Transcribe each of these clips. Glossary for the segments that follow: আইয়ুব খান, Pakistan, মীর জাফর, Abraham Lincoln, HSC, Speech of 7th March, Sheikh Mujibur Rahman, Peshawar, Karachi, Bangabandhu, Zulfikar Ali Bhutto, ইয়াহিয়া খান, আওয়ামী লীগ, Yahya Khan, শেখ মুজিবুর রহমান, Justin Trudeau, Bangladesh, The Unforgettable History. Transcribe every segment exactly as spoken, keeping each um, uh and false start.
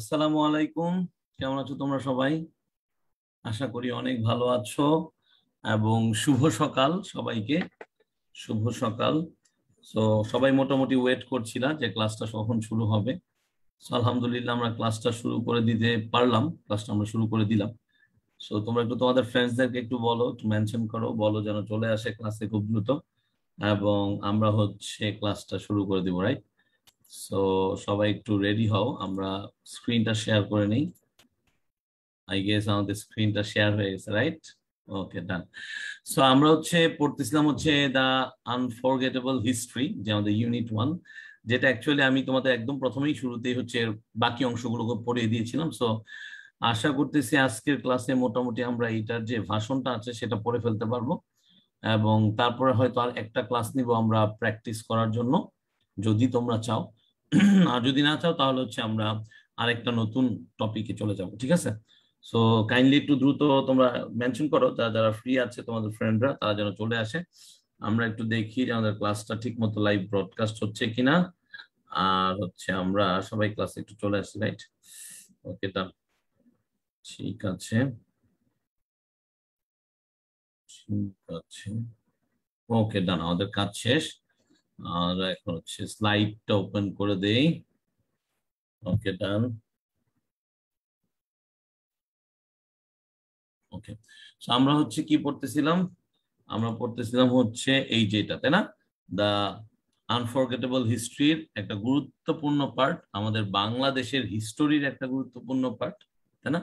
আসসালামু আলাইকুম, কেমন আছো তোমরা সবাই? আশা করি অনেক ভালো আছো এবং শুভ সকাল সবাইকে, শুভ সকাল। সো সবাই মোটামুটি ওয়েট করছিল যে ক্লাসটা কখন শুরু হবে। সো আলহামদুলিল্লাহ আমরা ক্লাসটা শুরু করে দিতে পারলাম, ক্লাসটা আমরা শুরু করে দিলাম। সো তোমরা একটু তোমাদের ফ্রেন্ডসদেরকে একটু বলো, একটু মেনশন করো, বলো যেন চলে আসে ক্লাসে খুব দ্রুত এবং আমরা হচ্ছে ক্লাসটা শুরু করে দিব, রাইট? সো সবাই একটু রেডি হও, আমরা স্ক্রিনটা শেয়ার করে নেই। আই গেস আমাদের স্ক্রিনটা শেয়ার হয়ে গেছে, রাইট? ওকে, ডান। সো আমরা হচ্ছে পড়তেছিলাম হচ্ছে দ্য আনফরগেটেবল হিস্ট্রি, যে আমাদের ইউনিট ওয়ান, যেটা অ্যাকচুয়ালি আমি তোমাদের একদম প্রথমেই শুরুতেই হচ্ছে বাকি অংশগুলোকে পড়িয়ে দিয়েছিলাম। সো আশা করতেছি আজকের ক্লাসে মোটামুটি আমরা এইটার যে ভাষণটা আছে সেটা পড়ে ফেলতে পারবো এবং তারপরে হয়তো আর একটা ক্লাস নিব আমরা প্র্যাকটিস করার জন্য, যদি তোমরা চাও। আর যদি না চাও তাহলে হচ্ছে আমরা আরেকটা নতুন টপিকে চলে যাব, ঠিক আছে? সো কাইন্ডলি একটু দ্রুত তোমরা মেনশন করো, যারা যারা ফ্রি আছে তোমাদের ফ্রেন্ডরা তারা যেন চলে আসে। আমরা একটু দেখি যে আমাদের ক্লাসটা ঠিক মতো লাইভ ব্রডকাস্ট হচ্ছে কিনা, আর হচ্ছে আমরা সবাই ক্লাসে একটু চলে আসি, রাইট? ওকে, তা ঠিক আছে, ঠিক আছে, ওকে ডান, আমাদের কাজ শেষ। আর এখন হচ্ছে স্লাইডটা ওপেন করে দেই। ওকে ডান, ওকে। সো আমরা হচ্ছে কি পড়তেছিলাম? আমরা পড়তেছিলাম হচ্ছে এই যেটা, তাই না, দ্য আনফরগেটেবল হিস্ট্রির একটা গুরুত্বপূর্ণ পার্ট, আমাদের বাংলাদেশের হিস্টোরির একটা গুরুত্বপূর্ণ পার্ট, তাই না?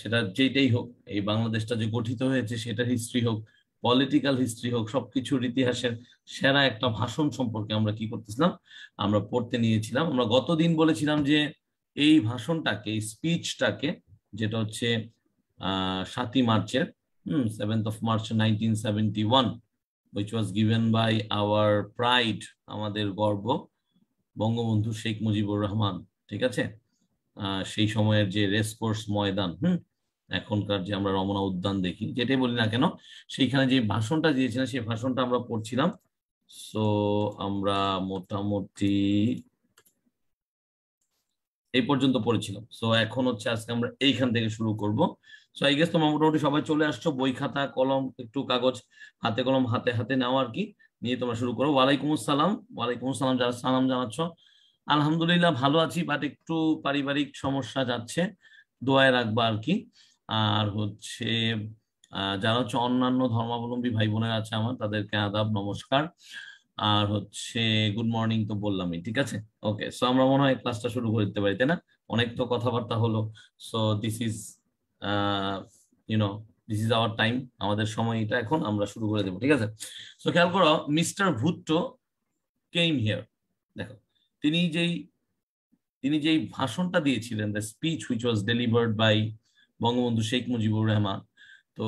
সেটা যেটাই হোক, এই বাংলাদেশটা যে গঠিত হয়েছে সেটার হিস্ট্রি হোক, পলিটিক্যাল হিস্ট্রি হোক, সবকিছুর ইতিহাসের সেরা একটা ভাষণ সম্পর্কে আমরা কি করতেছিলাম, আমরা পড়তে নিয়েছিলাম। আমরা গতদিন বলেছিলাম যে এই ভাষণটাকে, এই স্পিচটাকে, যেটা হচ্ছে আহ সাতই মার্চের hmm seventh of March nineteen seventy one which was given by our pride, আমাদের গর্ব, বঙ্গবন্ধু শেখ মুজিবুর রহমান, ঠিক আছে? আহ সেই সময়ের যে রেস কোর্স ময়দান, হম এখনকার যে আমরা রমনা উদ্যান দেখি, যেটাই বলি না কেন, সেইখানে যে ভাষণটা দিয়েছিলাম সেই ভাষণটা আমরা পড়ছিলাম। সো আমরা মোটামুটি এই পর্যন্ত পড়েছিলাম। সো এখন হচ্ছে আজকে আমরা এইখান থেকে শুরু করব। সো আই গেস তোমরা মোটামুটি সবাই চলে আসছো, বই খাতা কলম একটু কাগজ হাতে কলম হাতে হাতে নাও আর কি, নিয়ে তোমরা শুরু করো। ওয়ালাইকুম আসসালাম, ওয়ালাইকুম আসসালাম, যারা সালাম জানাচ্ছ। আলহামদুলিল্লাহ ভালো আছি, বাট একটু পারিবারিক সমস্যা যাচ্ছে, দোয়ায় রাখবা আর কি। আর হচ্ছে যারা হচ্ছে অন্যান্য ধর্মাবলম্বী ভাই বোনেরা আছে আমার, তাদেরকে আদাব, নমস্কার, আর হচ্ছে গুড মর্নিং তো বললামই, ঠিক আছে? ওকে, সো আমরা মনে হয় ক্লাসটা শুরু করে দিতে পারি, তাই না? অনেক তো কথাবার্তা হলো। So this is you know this is our time, আমাদের সময় এটা, এখন আমরা শুরু করে দেবো, ঠিক আছে? সো খেয়াল করো, মিস্টার ভুট্টো কেইম হিয়ার, দেখো তিনি যেই তিনি যেই ভাষণটা দিয়েছিলেন, the speech which was delivered by Bangabandhu শেখ মুজিবুর রহমান। তো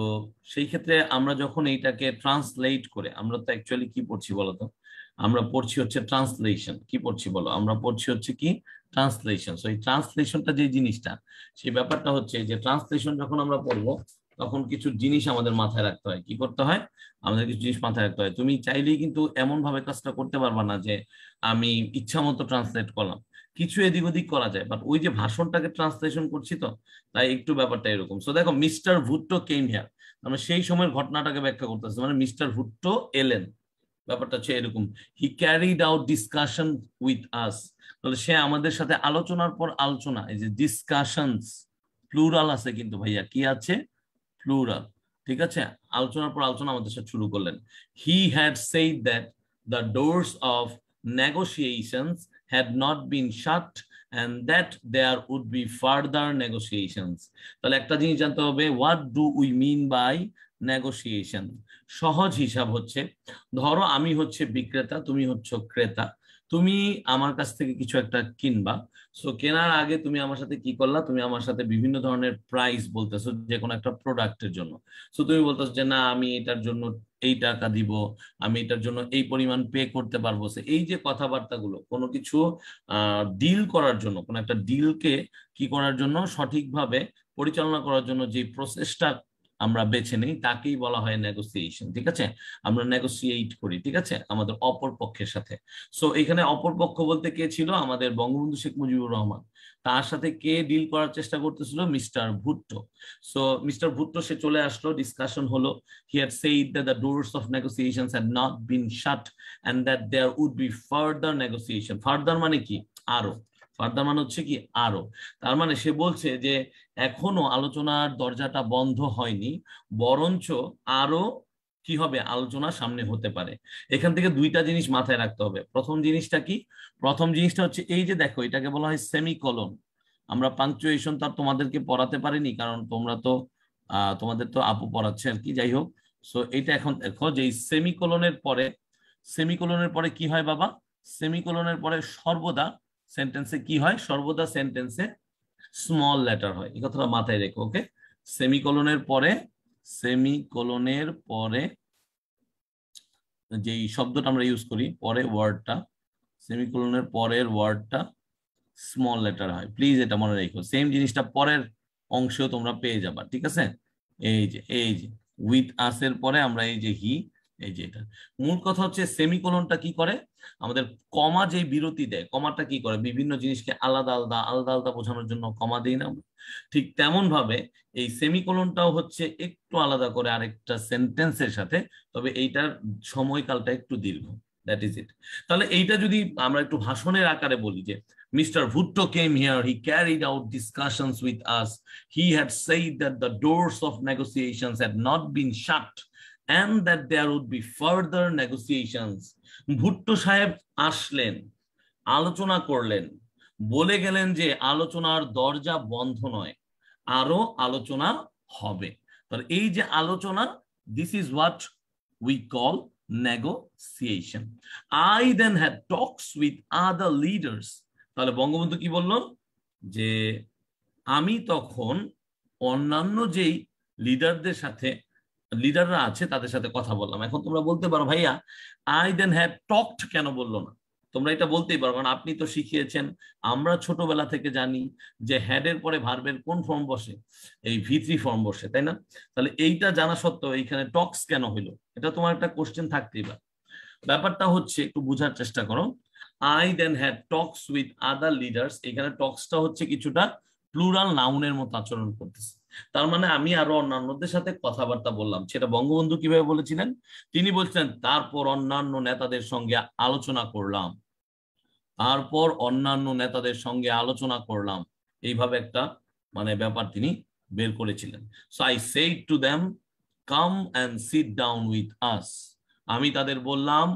সেই ক্ষেত্রে আমরা যখন এইটাকে ট্রান্সলেট করে, আমরা তো অ্যাকচুয়ালি কি পড়ছি বলতো? আমরা পড়ছি হচ্ছে ট্রান্সলেশন। কি পড়ছি বলো? আমরা পড়ছি হচ্ছে কি? ট্রান্সলেশন। সো এই ট্রান্সলেশনটা যে জিনিসটা, সেই ব্যাপারটা হচ্ছে যে ট্রান্সলেশন যখন আমরা পড়বো তখন কিছু জিনিস আমাদের মাথায় রাখতে হয়। কি করতে হয়? আমাদের কিছু জিনিস মাথায় রাখতে হয়। তুমি চাইলেই কিন্তু এমন ভাবে কাজটা করতে পারবা না যে আমি ইচ্ছা মতো ট্রান্সলেট করলাম, কিছু এদিক ওদিক করা যায়, বাট ওই যে ভাষণটাকে ট্রান্সলেশন করছি তো, তাই একটু ব্যাপারটা এরকম। সো দেখো, মিস্টার ভুট্টো কেম হিয়ার, আমরা সেই সময়ের ঘটনাটাকে ব্যাখ্যা করতেছি, মানে মিস্টার ভুট্টো এলেন, ব্যাপারটা হচ্ছে এরকম। He carried out discussion with us, তাহলে সে আমাদের সাথে আলোচনার পর আলোচনা, এই যে ডিসকাশনস প্লুরাল আছে কিন্তু ভাইয়া, কি আছে? প্লুরাল, ঠিক আছে? আলোচনার পর আলোচনা আমাদের সাথে শুরু করলেন। He had said that the doors of negotiations had not been shut and that there would be further negotiations. তাহলে একটা জিনিস জানতে হবে, what do we mean by negotiation? সহজ হিসাব হচ্ছে, ধরো আমি হচ্ছে বিক্রেতা, তুমি হচ্ছে ক্রেতা, তুমি আমার কাছ থেকে কিছু একটা কিনবা। সো কেনার আগে তুমি আমার সাথে কি করলা? তুমি আমার সাথে বিভিন্ন ধরনের প্রাইস বলতেছো যে কোনো একটা প্রোডাক্টের জন্য। সো তুমি বলতেছো যে না, আমি এটার জন্য এই টাকা দিব, আমি এটার জন্য এই পরিমাণ পে করতে পারবো। এই যে কথাবার্তাগুলো, কোনো কিছু আহ ডিল করার জন্য, কোনো একটা ডিলকে কি করার জন্য, সঠিকভাবে পরিচালনা করার জন্য যে প্রসেসটা আমরা বেছে নেই তাকেই বলা হয় নেগোসিয়েশন, ঠিক আছে, আমরা নেগোসিয়েট করি, ঠিক আছে, আমাদের অপর পক্ষের সাথে। সো এখানে অপর পক্ষ বলতে কে ছিল? আমাদের বঙ্গবন্ধু শেখ মুজিবুর রহমান। তার সাথে কে ডিল করার চেষ্টা করতেছিল? Mister Bhutto. So mister Bhutto সে চলে আসলো, ডিসকাশন হলো। He had said that the doors of negotiations had not been shut and that there would be further negotiation. Further মানে কি? আরো। ফার্দার মানে হচ্ছে কি? আরো। তার মানে সে বলছে যে এখনো আলোচনার দরজাটা বন্ধ হয়নি, বরঞ্চ আরো কি হবে? আলোচনা সামনে হতে পারে। এখান থেকে দুইটা জিনিস মাথায় রাখতে হবে। প্রথম জিনিসটা কি? প্রথম জিনিসটা হচ্ছে এই যে দেখো, এটাকে বলা হয় সেমিকোলন। আমরা পাংচুয়েশন তার তোমাদেরকে পড়াতে পারিনি, কারণ তোমরা তো আহ তোমাদের তো আপু পড়াচ্ছে আর কি, যাই হোক। সো এটা এখন দেখো যে সেমিকোলনের পরে, সেমিকোলনের পরে কি হয় বাবা? সেমিকোলনের পরে সর্বদা সেন্টেন্সে কি হয়? সর্বদা সেন্টেন্সে স্মল লেটার হয়। এই কথাটা মাথায় রেখো, ওকে? সেমিকোলনের পরে, সেমিকোলনের পরে যেই শব্দটা আমরা ইউজ করি, পরে ওয়ার্ডটা, সেমিকোলনের পরের ওয়ার্ডটা স্মল লেটার হয়। প্লিজ এটা মনে রেখো। সেম জিনিসটা পরের অংশেও তোমরা পেয়ে যাবা, ঠিক আছে? এই যে এই যে উইথ আস এর পরে আমরা এই যে হি, এই যে এটা। মূল কথা হচ্ছে সেমিকোলনটা কি করে? আমাদের কমা যে বিরতি দেয়, কমাটা কি করে? বিভিন্ন জিনিসকে আলাদা আলাদা আলাদা আলাদা বোঝানোর জন্য কমা দেই না। ঠিক তেমন ভাবে এই সেমিকোলনটাও হচ্ছে একটু আলাদা করে আরেকটা সেন্টেন্সের সাথে, তবে এইটার সময়কালটা একটু দীর্ঘ। That is it. তাহলে এইটা যদি আমরা একটু ভাষণের আকারে বলি যে Mister Bhutto came here, he carried out discussions with us. He had said that the doors of negotiations had not been shut and that there would be further negotiations. Bhutto saheb ashlen, alochona korlen, bole gelen je alochonar dorja bondho noy, aro alochona hobe. Tar ei je alochona, this is what we call negotiation. I then had talks with other leaders. তাহলে বঙ্গবন্ধু কি বললো? যে আমি তখন অন্যান্য যেই লিডারদের সাথে, লিডাররা আছে তাদের সাথে কথা বললাম। এখন তোমরা বলতে পারো ভাইয়া আই দেন হ্যাড টকড কেন বললো না? তোমরা এটা বলতেই পারো, কারণ আপনি তো শিখিয়েছেন, আমরা ছোটবেলা থেকে জানি যে হ্যাডের পরে ভার্বের কোন ফর্ম বসে? এই ভিত্রি ফর্ম বসে, তাই না? তাহলে এইটা জানা সত্ত্বেও এইখানে টকস কেন হইলো? এটা তোমার একটা কোশ্চেন থাকতেই পারে। ব্যাপারটা হচ্ছে একটু বোঝার চেষ্টা করো। I then had talks with other leaders. এখানে টক্সটা হচ্ছে কিছুটা প্লুরাল নাউনের মতো আচরণ করতেছে। তার মানে আমি আরো অন্যান্যদের সাথে কথাবার্তা বললাম। সেটা বঙ্গবন্ধু কিভাবে বলেছিলেন? তিনি বলছেন তারপর অন্যান্য নেতাদের সঙ্গে আলোচনা করলাম, তারপর অন্যান্য নেতাদের সঙ্গে আলোচনা করলাম। এইভাবে একটা মানে ব্যাপার তিনি বের করেছিলেন। So I said to them, come and sit down with us. আমি তাদের বললাম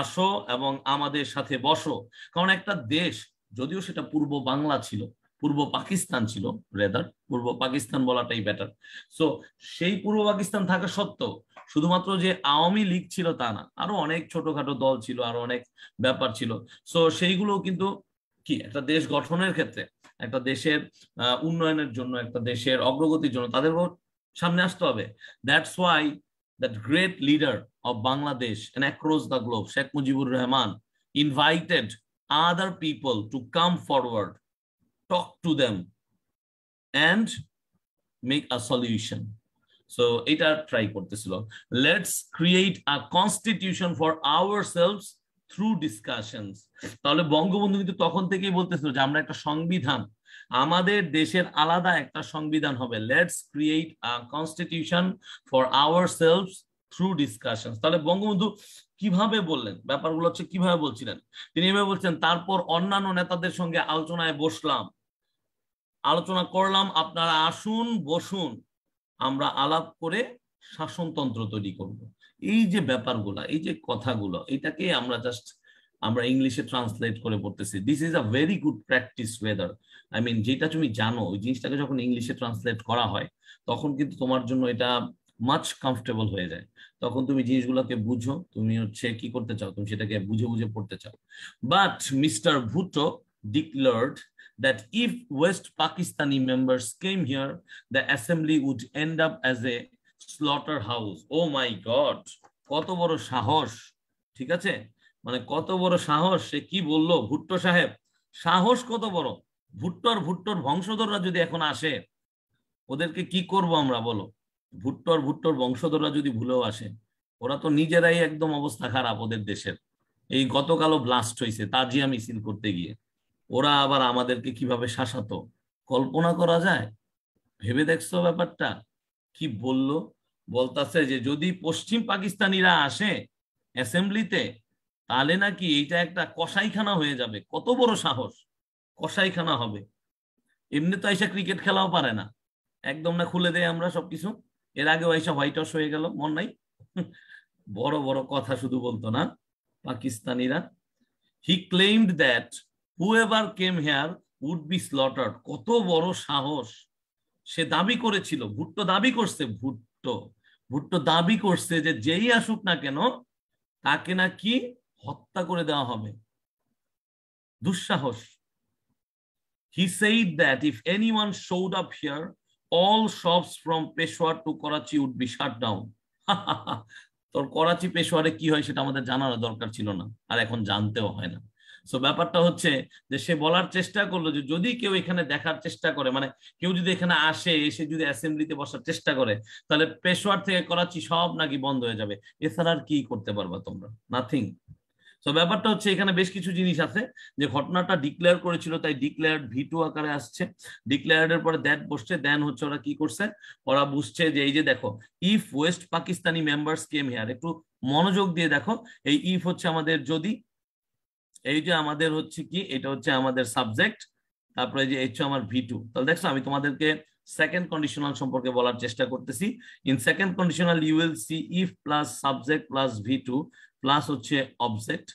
আসো এবং আমাদের সাথে বসো। কারণ একটা দেশ, যদিও সেটা পূর্ব বাংলা ছিল, পূর্ব পাকিস্তান ছিল, রেদার পূর্ব পাকিস্তান বলাটাই বেটার। সো সেই পূর্ব পাকিস্তান থাকা সত্ত্বেও শুধুমাত্র যে আওয়ামী লীগ ছিল তা না, আরো অনেক ছোটখাটো দল ছিল, আরো অনেক ব্যাপার ছিল। সো সেইগুলো কিন্তু কি, একটা দেশ গঠনের ক্ষেত্রে, একটা দেশের উন্নয়নের জন্য, একটা দেশের অগ্রগতির জন্য তাদের সামনে আসতে হবে। That's why that great leader of Bangladesh and across the globe, Sheikh Mujibur Rahman, invited other people to come forward, talk to them and make a solution. So it are try kortechilo, let's create a constitution for ourselves through discussions. Tale Bangabandhu kintu tokhon thekei boltechilo je amra ekta সংবিধান, আমাদের দেশের আলাদা একটা সংবিধান হবে। Let's create a constitution for ourselves through discussion. তাহলে বঙ্গবন্ধু কিভাবে বললেন ব্যাপারগুলো, হচ্ছে কিভাবে বলছিলেন? তিনি এভাবে বলছেন, তারপর অন্যান্য নেতাদের সঙ্গে আলোচনায় বসলাম, আলোচনা করলাম, আপনারা আসুন বসুন, আমরা আলাপ করে শাসনতন্ত্র তৈরি করব। এই যে ব্যাপারগুলা, এই যে কথাগুলো, এটাকে আমরা জাস্ট আমরা ইংলিশে ট্রান্সলেট করে পড়তেছি। This is a very good practice weather. I mean যেটা তুমি জানো ওই জিনিসটাকে যখন ইংলিশে ট্রান্সলেট করা হয় তখন কিন্তু তোমার জন্য এটা মাচ কমফোর্টেবল হয়ে যায়। তখন তুমি জিনিসগুলোকে বুঝো, তুমি হচ্ছে কি করতে চাও, তুমি সেটাকে বুঝে বুঝে পড়তে চাও। But mister Bhutto declared that if West Pakistani members came here, the assembly would end up as a slaughter house. Oh my god, কত বড় সাহস! ঠিক আছে, মানে কত বড় সাহস! সে কি বললো? ভুট্টো সাহেব সাহস কত বড়! ভুট্টোর ভুট্টোর বংশধররা যদি এখন আসে, ওদেরকে কি করব আমরা বলো? ভুট্টোর ভুট্টোর বংশধররা যদি ভুলেও আসে, ওরা তো নিজেরাই একদম অবস্থা খারাপ ওদের দেশের। এই গতকালও ব্লাস্ট হয়েছে তাজিয়া মিছিল করতে গিয়ে, ওরা আবার আমাদেরকে কিভাবে শাসাতো কল্পনা করা যায়? ভেবে দেখছো ব্যাপারটা? কি বললো? বলতাছে যে যদি পশ্চিম পাকিস্তানিরা আসে অ্যাসেম্বলিতে তাহলে নাকি এইটা একটা কসাইখানা হয়ে যাবে। কত বড় সাহস! কসাইখানা হবে। এমনি তো আইসা ক্রিকেট খেলাও পারে না, একদম না খুলে দেয় আমরা সবকিছু। এর আগেও আইসা হোয়াইট হাউস হয়ে গেল, মন নাই? বড় বড় কথা শুধু বলতো না পাকিস্তানিরা। He claimed that whoever came here would be slaughtered. কত বড় সাহস! সে দাবি করেছিল, ভুট্টো দাবি করছে, ভুট্টো ভুট্টো দাবি করছে যে যেই আসুক না কেন তাকে নাকি হত্যা করে দেওয়া হবে। দুঃসাহস। He said that if anyone showed up here, all shops from Peshawar to Karachi would be shut down. তোর করাচি পেশোয়ারে কি হয় সেটা আমাদের জানার দরকার ছিল না, আর এখন জানতেও হয় না। সো ব্যাপারটা হচ্ছে যে সে বলার চেষ্টা করলো যে যদি কেউ এখানে দেখার চেষ্টা করে, মানে কেউ যদি এখানে আসে, এসে যদি অ্যাসেম্বলিতে বসার চেষ্টা করে, তাহলে পেশোয়ার থেকে করাচি সব নাকি বন্ধ হয়ে যাবে। এছাড়া আর কি করতে পারবা তোমরা? নাথিং। সো ব্যাপারটা হচ্ছে এখানে বেশ কিছু জিনিস আছে যে ঘটনাটা ডিক্লেয়ার করেছিল, তাই ডিক্লেয়ার্ড ভিটু আকারে আসছে। ডিক্লেয়ার্ড এর পরে দ্যাট বসছে, দেন হচ্ছে ওরা কি করছে, ওরা বুঝছে যে এই যে দেখো, if West Pakistani members came here, একটু মনোযোগ দিয়ে দেখো। এই ইফ হচ্ছে আমাদের যদি, এই যে আমাদের হচ্ছে কি, এটা হচ্ছে আমাদের সাবজেক্ট, তারপরে যে হচ্ছে আমার ভিটু। তাহলে দেখছো আমি তোমাদেরকে সেকেন্ড কন্ডিশনাল সম্পর্কে বলার চেষ্টা করতেছি। In second conditional you will see if plus subject plus V two plus হচ্ছে অবজেক্ট,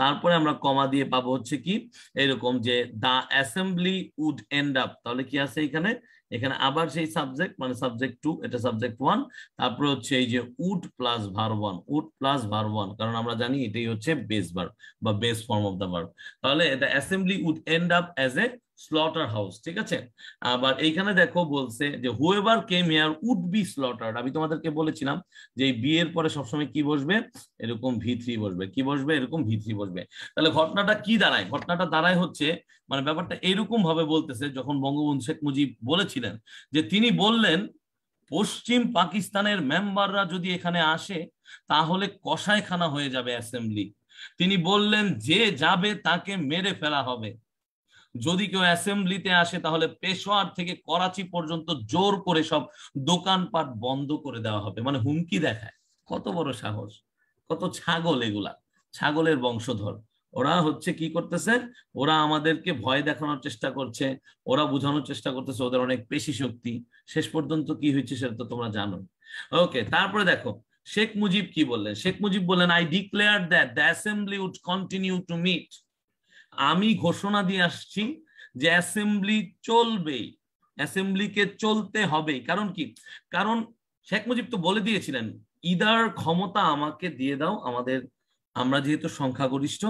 তারপরে আমরা কমা দিয়ে পাবো হচ্ছে কি এরকম যে the assembly would end up. তাহলে কি আছে এখানে? এখানে আবার সেই সাবজেক্ট, মানে সাবজেক্ট টু, এটা সাবজেক্ট ওয়ান, তারপরে হচ্ছে এই যে would plus verb one, would plus verb one, কারণ আমরা জানি এটাই হচ্ছে বেস ভার্ব বা base form of the verb. তাহলে the assembly would end up as a slaughter house, ঠিক আছে? আবার এইখানে দেখো বলছে যে whoever came here would be slaughtered. আমি তোমাদেরকে বলেছিলাম যে এই বি এর পরে সবসময় কি বসবে? এরকম ভি থ্রি বসবে। কি বসবে? এরকম ভি থ্রি বসবে। তাহলে ঘটনাটা কি দাঁড়ায়? ঘটনাটা দাঁড়ায় হচ্ছে, মানে ব্যাপারটা এরকম ভাবে বলতেছে, যখন বঙ্গবন্ধু শেখ মুজিব বলেছিলেন যে তিনি বললেন পশ্চিম পাকিস্তানের মেম্বাররা যদি এখানে আসে তাহলে কসাইখানা হয়ে যাবে অ্যাসেম্বলি। তিনি বললেন যে যাবে তাকে মেরে ফেলা হবে, যদি কেউ অ্যাসেম্বলিতে আসে তাহলে পেশোয়ার থেকে করাচি পর্যন্ত জোর করে সব দোকানপাট বন্ধ করে দেওয়া হবে। মানে হুমকি দেখায়। কত বড় সাহস! কত ছাগল এগুলা, ছাগলের বংশধর। ওরা হচ্ছে কি করতেছে, ওরা আমাদেরকে ভয় দেখানোর চেষ্টা করছে, ওরা বোঝানোর চেষ্টা করতেছে ওদের অনেক পেশি শক্তি। শেষ পর্যন্ত কি হয়েছে সেটা তো তোমরা জানো। ওকে, তারপরে দেখো শেখ মুজিব কি বললেন। শেখ মুজিব বললেন I declare that the assembly would continue to meet. আমি ঘোষণা দিয়ে আসছি যে অ্যাসেম্বলি চলবে, অ্যাসেম্বলিকে চলতে হবে। কারণ কি? কারণ শেখ মুজিব তো বলে দিয়েছিলেন ইদার ক্ষমতা আমাকে দিয়ে দাও, আমাদের আমরা যেহেতু সংখ্যাগরিষ্ঠ,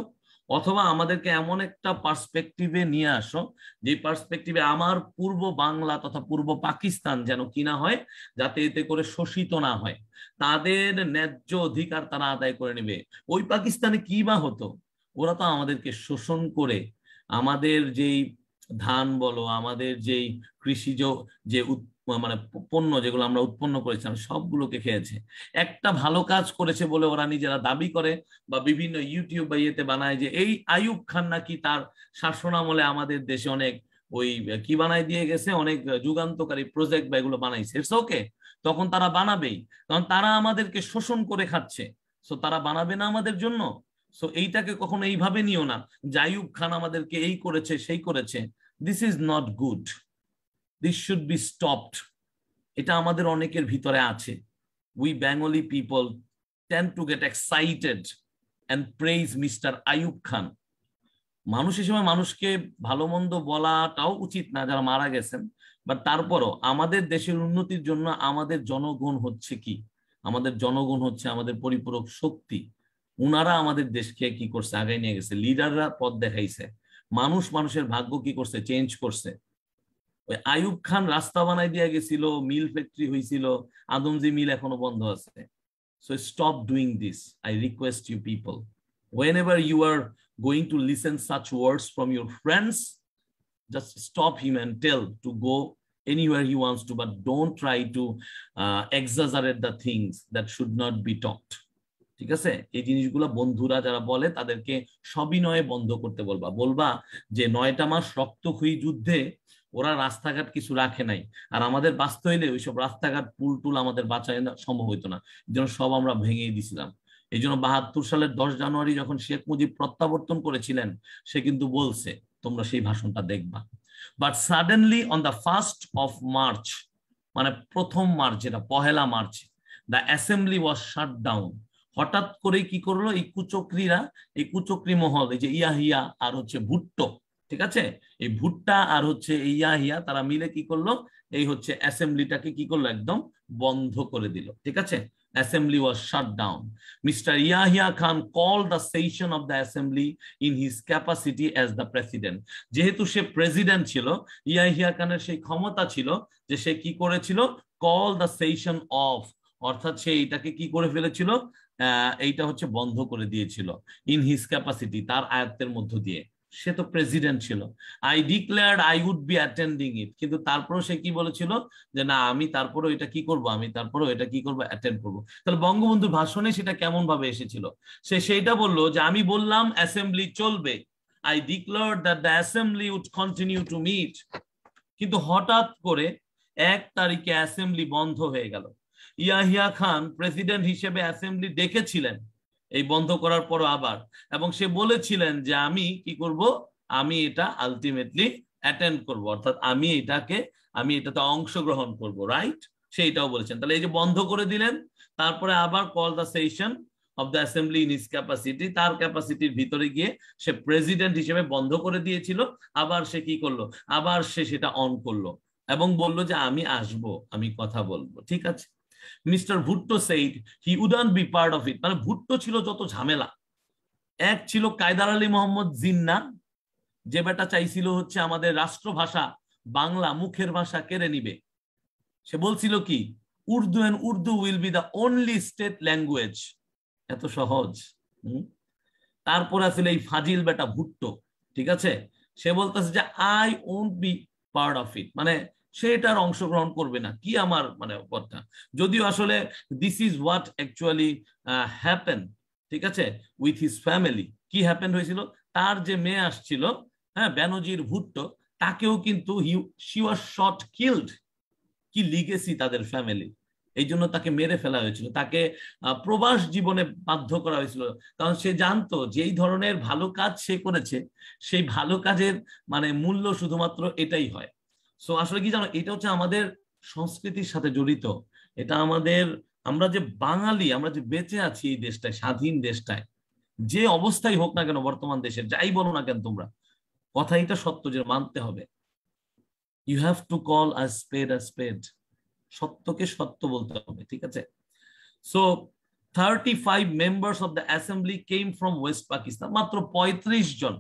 অথবা আমাদেরকে এমন একটা পার্সপেক্টিভে নিয়ে আসো যে পার্সপেক্টিভে আমার পূর্ব বাংলা তথা পূর্ব পাকিস্তান যেন কিনা হয়, যাতে এতে করে শোষিত না হয়, তাদের ন্যায্য অধিকার তারা আদায় করে নেবে। ওই পাকিস্তানে কি বা হতো? ওরা তো আমাদেরকে শোষণ করে আমাদের যেই ধান বলো, আমাদের যেই কৃষিজ যে মানে পণ্য যেগুলো আমরা উৎপন্ন করেছিলাম সবগুলোকে খেয়েছে। একটা ভালো কাজ করেছে বলে ওরা নিজেরা দাবি করে, বা বিভিন্ন ইউটিউব বা ইয়েতে বানায় যে এই আইয়ুব খান নাকি তার শাসনামলে আমাদের দেশে অনেক ওই কি বানাই দিয়ে গেছে, অনেক যুগান্তকারী প্রজেক্ট বা এগুলো বানাইছে। ওকে, তখন তারা বানাবেই, কারণ তারা আমাদেরকে শোষণ করে খাচ্ছে। সো তারা বানাবে না আমাদের জন্য। সো এইটাকে কখনো এইভাবে নিও না জাইয়ুব খান আমাদেরকে এই করেছে সেই করেছে। This is not good, this should be stopped. এটা আমাদের অনেকের ভিতরে আছে। We Bengali people tend to get excited and praise mister আইয়ুব খান। মানুষ হিসেবে মানুষকে ভালো মন্দ বলাটাও উচিত না, যারা মারা গেছেন, বাট তারপরও আমাদের দেশের উন্নতির জন্য আমাদের জনগণ হচ্ছে কি, আমাদের জনগণ হচ্ছে আমাদের পরিপূরক শক্তি। উনারা আমাদের দেশকে কি করছে? আগায় নিয়ে গেছে। লিডাররা পথ দেখাইছে, মানুষ মানুষের ভাগ্য কি করছে? চেঞ্জ করছে। ওই আইয়ুব খান রাস্তা বানাই দিয়ে গেছিল, মিল ফ্যাক্টরি হয়েছিল, আদমজি মিল এখনো বন্ধ আছে। So stop doing this. I request you people, whenever you are going to listen such words from your friends, just stop him and tell to go anywhere he wants to, but don't try to uh, exaggerate the things that should not be taught. ঠিক আছে, এই জিনিসগুলো বন্ধুরা যারা বলে তাদেরকে সবিনয়ে বন্ধ করতে বলবা। বলবা যে নয়টা মাস রক্তক্ষয়ী যুদ্ধে ওরা রাস্তাঘাট কিছু রাখে নাই, আর আমাদের বাঁচতে হইলে ওইসব রাস্তাঘাট পুল টুল আমাদের বাঁচায় না, সম্ভব হইতো না, এই জন্য সব আমরা ভেঙেই দিছিলাম। এই জন্য বাহাত্তর সালের দশ জানুয়ারি যখন শেখ মুজিব প্রত্যাবর্তন করেছিলেন, সে কিন্তু বলছে তোমরা সেই ভাষণটা দেখবা। But suddenly on the first of March, মানে প্রথম মার্চ যেটা পহেলা মার্চ, the assembly was shut down. হঠাৎ করে কি করলো এই কুচক্রীরা, এই কুচক্রী মহল, এই যে ইয়াহিয়া আর হচ্ছে ভুট্টো, ঠিক আছে, এই ভুট্টা আর হচ্ছে এই ইয়াহিয়া, তারা মিলে কি করলো এই হচ্ছে অ্যাসেম্বলিটাকে কি করলো একদম বন্ধ করে দিল। ঠিক আছে, assembly was shut down. Mister Yahya Khan called the session of the assembly in his capacity as the president. যেহেতু সে প্রেসিডেন্ট ছিল, ইয়াহিয়া খানের সেই ক্ষমতা ছিল যে সে কি করেছিল, কল দ্য সেশন অফ, অর্থাৎ সে এটাকে কি করে ফেলেছিল, এইটা হচ্ছে বন্ধ করে দিয়েছিল। ইন হিজ ক্যাপাসিটি, তার আয়ত্তের মধ্য দিয়ে, সে তো প্রেসিডেন্ট ছিল। I declared I would be attending it, কিন্তু তারপরেও সে কি বলেছিল যে না আমি তারপরে এটা কি করব, আমি তারপরে এটা কি করব, অ্যাটেন্ড করব। তাহলে বঙ্গবন্ধুর ভাষণে সেটা কেমন ভাবে এসেছিল, সে সেইটা বললো যে আমি বললাম অ্যাসেম্বলি চলবে, I declared that the assembly would continue to meet, কিন্তু হঠাৎ করে এক তারিখে অ্যাসেম্বলি বন্ধ হয়ে গেল। ইয়াহিয়া খান প্রেসিডেন্ট হিসেবে অ্যাসেম্বলি ডেকেছিলেন এই বন্ধ করার পর আবার, এবং সে বলেছিলেন যে আমি কি করব, আমি এটা আলটিমেটলি অ্যাটেন্ড করব, অর্থাৎ আমি এটাকে আমি এটাতে অংশগ্রহণ করব, রাইট, সেইটাও বলেছেন। তাহলে এই যে বন্ধ করে দিলেন, তারপরে আবার call the session of the assembly in his capacity, তার ক্যাপাসিটির ভিতরে গিয়ে সে প্রেসিডেন্ট হিসেবে বন্ধ করে দিয়েছিল, আবার সে কি করলো, আবার সে সেটা অন করলো এবং বললো যে আমি আসব, আমি কথা বলবো। ঠিক আছে, Mister Bhutto said he wouldn't be part of it. মানে ভুট্টো ছিল যত ঝামেলা, এক ছিল কায়দার আলী মোহাম্মদ জিন্না, যে বেটা চাইছিল হচ্ছে আমাদের রাষ্ট্রভাষা বাংলা মুখের ভাষা কেড়ে নিবে। সে বলছিল কি Urdu and Urdu will be the only state language, এত সহজ। তারপর আসলে এই ফাজিল বেটা ভুট্টো, ঠিক আছে, সে বলতেছে যে I won't be part of it, মানে সেটার অংশগ্রহণ করবে না, কি আমার মানে কথা। যদিও আসলে this is what actually happen, ঠিক আছে, উইথ হিজ ফ্যামিলি। কি হ্যাপেন হয়েছিল, তার যে মেয়ে আসছিল, হ্যাঁ, ব্যানজির ভুট্টো, তাকেও কিন্তু he she was shot killed, কি লিগেসি তাদের ফ্যামিলি, এই জন্য তাকে মেরে ফেলা হয়েছিল, তাকে প্রবাস জীবনে বাধ্য করা হয়েছিল। কারণ সে জানতো যেই ধরনের ভালো কাজ সে করেছে সেই ভালো কাজের মানে মূল্য শুধুমাত্র এটাই হয়। সো আসলে কি জানো, এটা হচ্ছে আমাদের সংস্কৃতির সাথে জড়িত, এটা আমাদের, আমরা যে বাঙালি, আমরা যে বেঁচে আছি এই দেশটায়, স্বাধীন দেশটায়, যে অবস্থাই হোক না কেন, বর্তমান দেশের যাই বলো না কেন, তোমরা কথা এটা সত্য যে মানতে হবে। You have to call a spade a spade, সত্যকে সত্য বলতে হবে। ঠিক আছে, so thirty five members of the assembly came from west Pakistan, মাত্র পঁয়ত্রিশ জন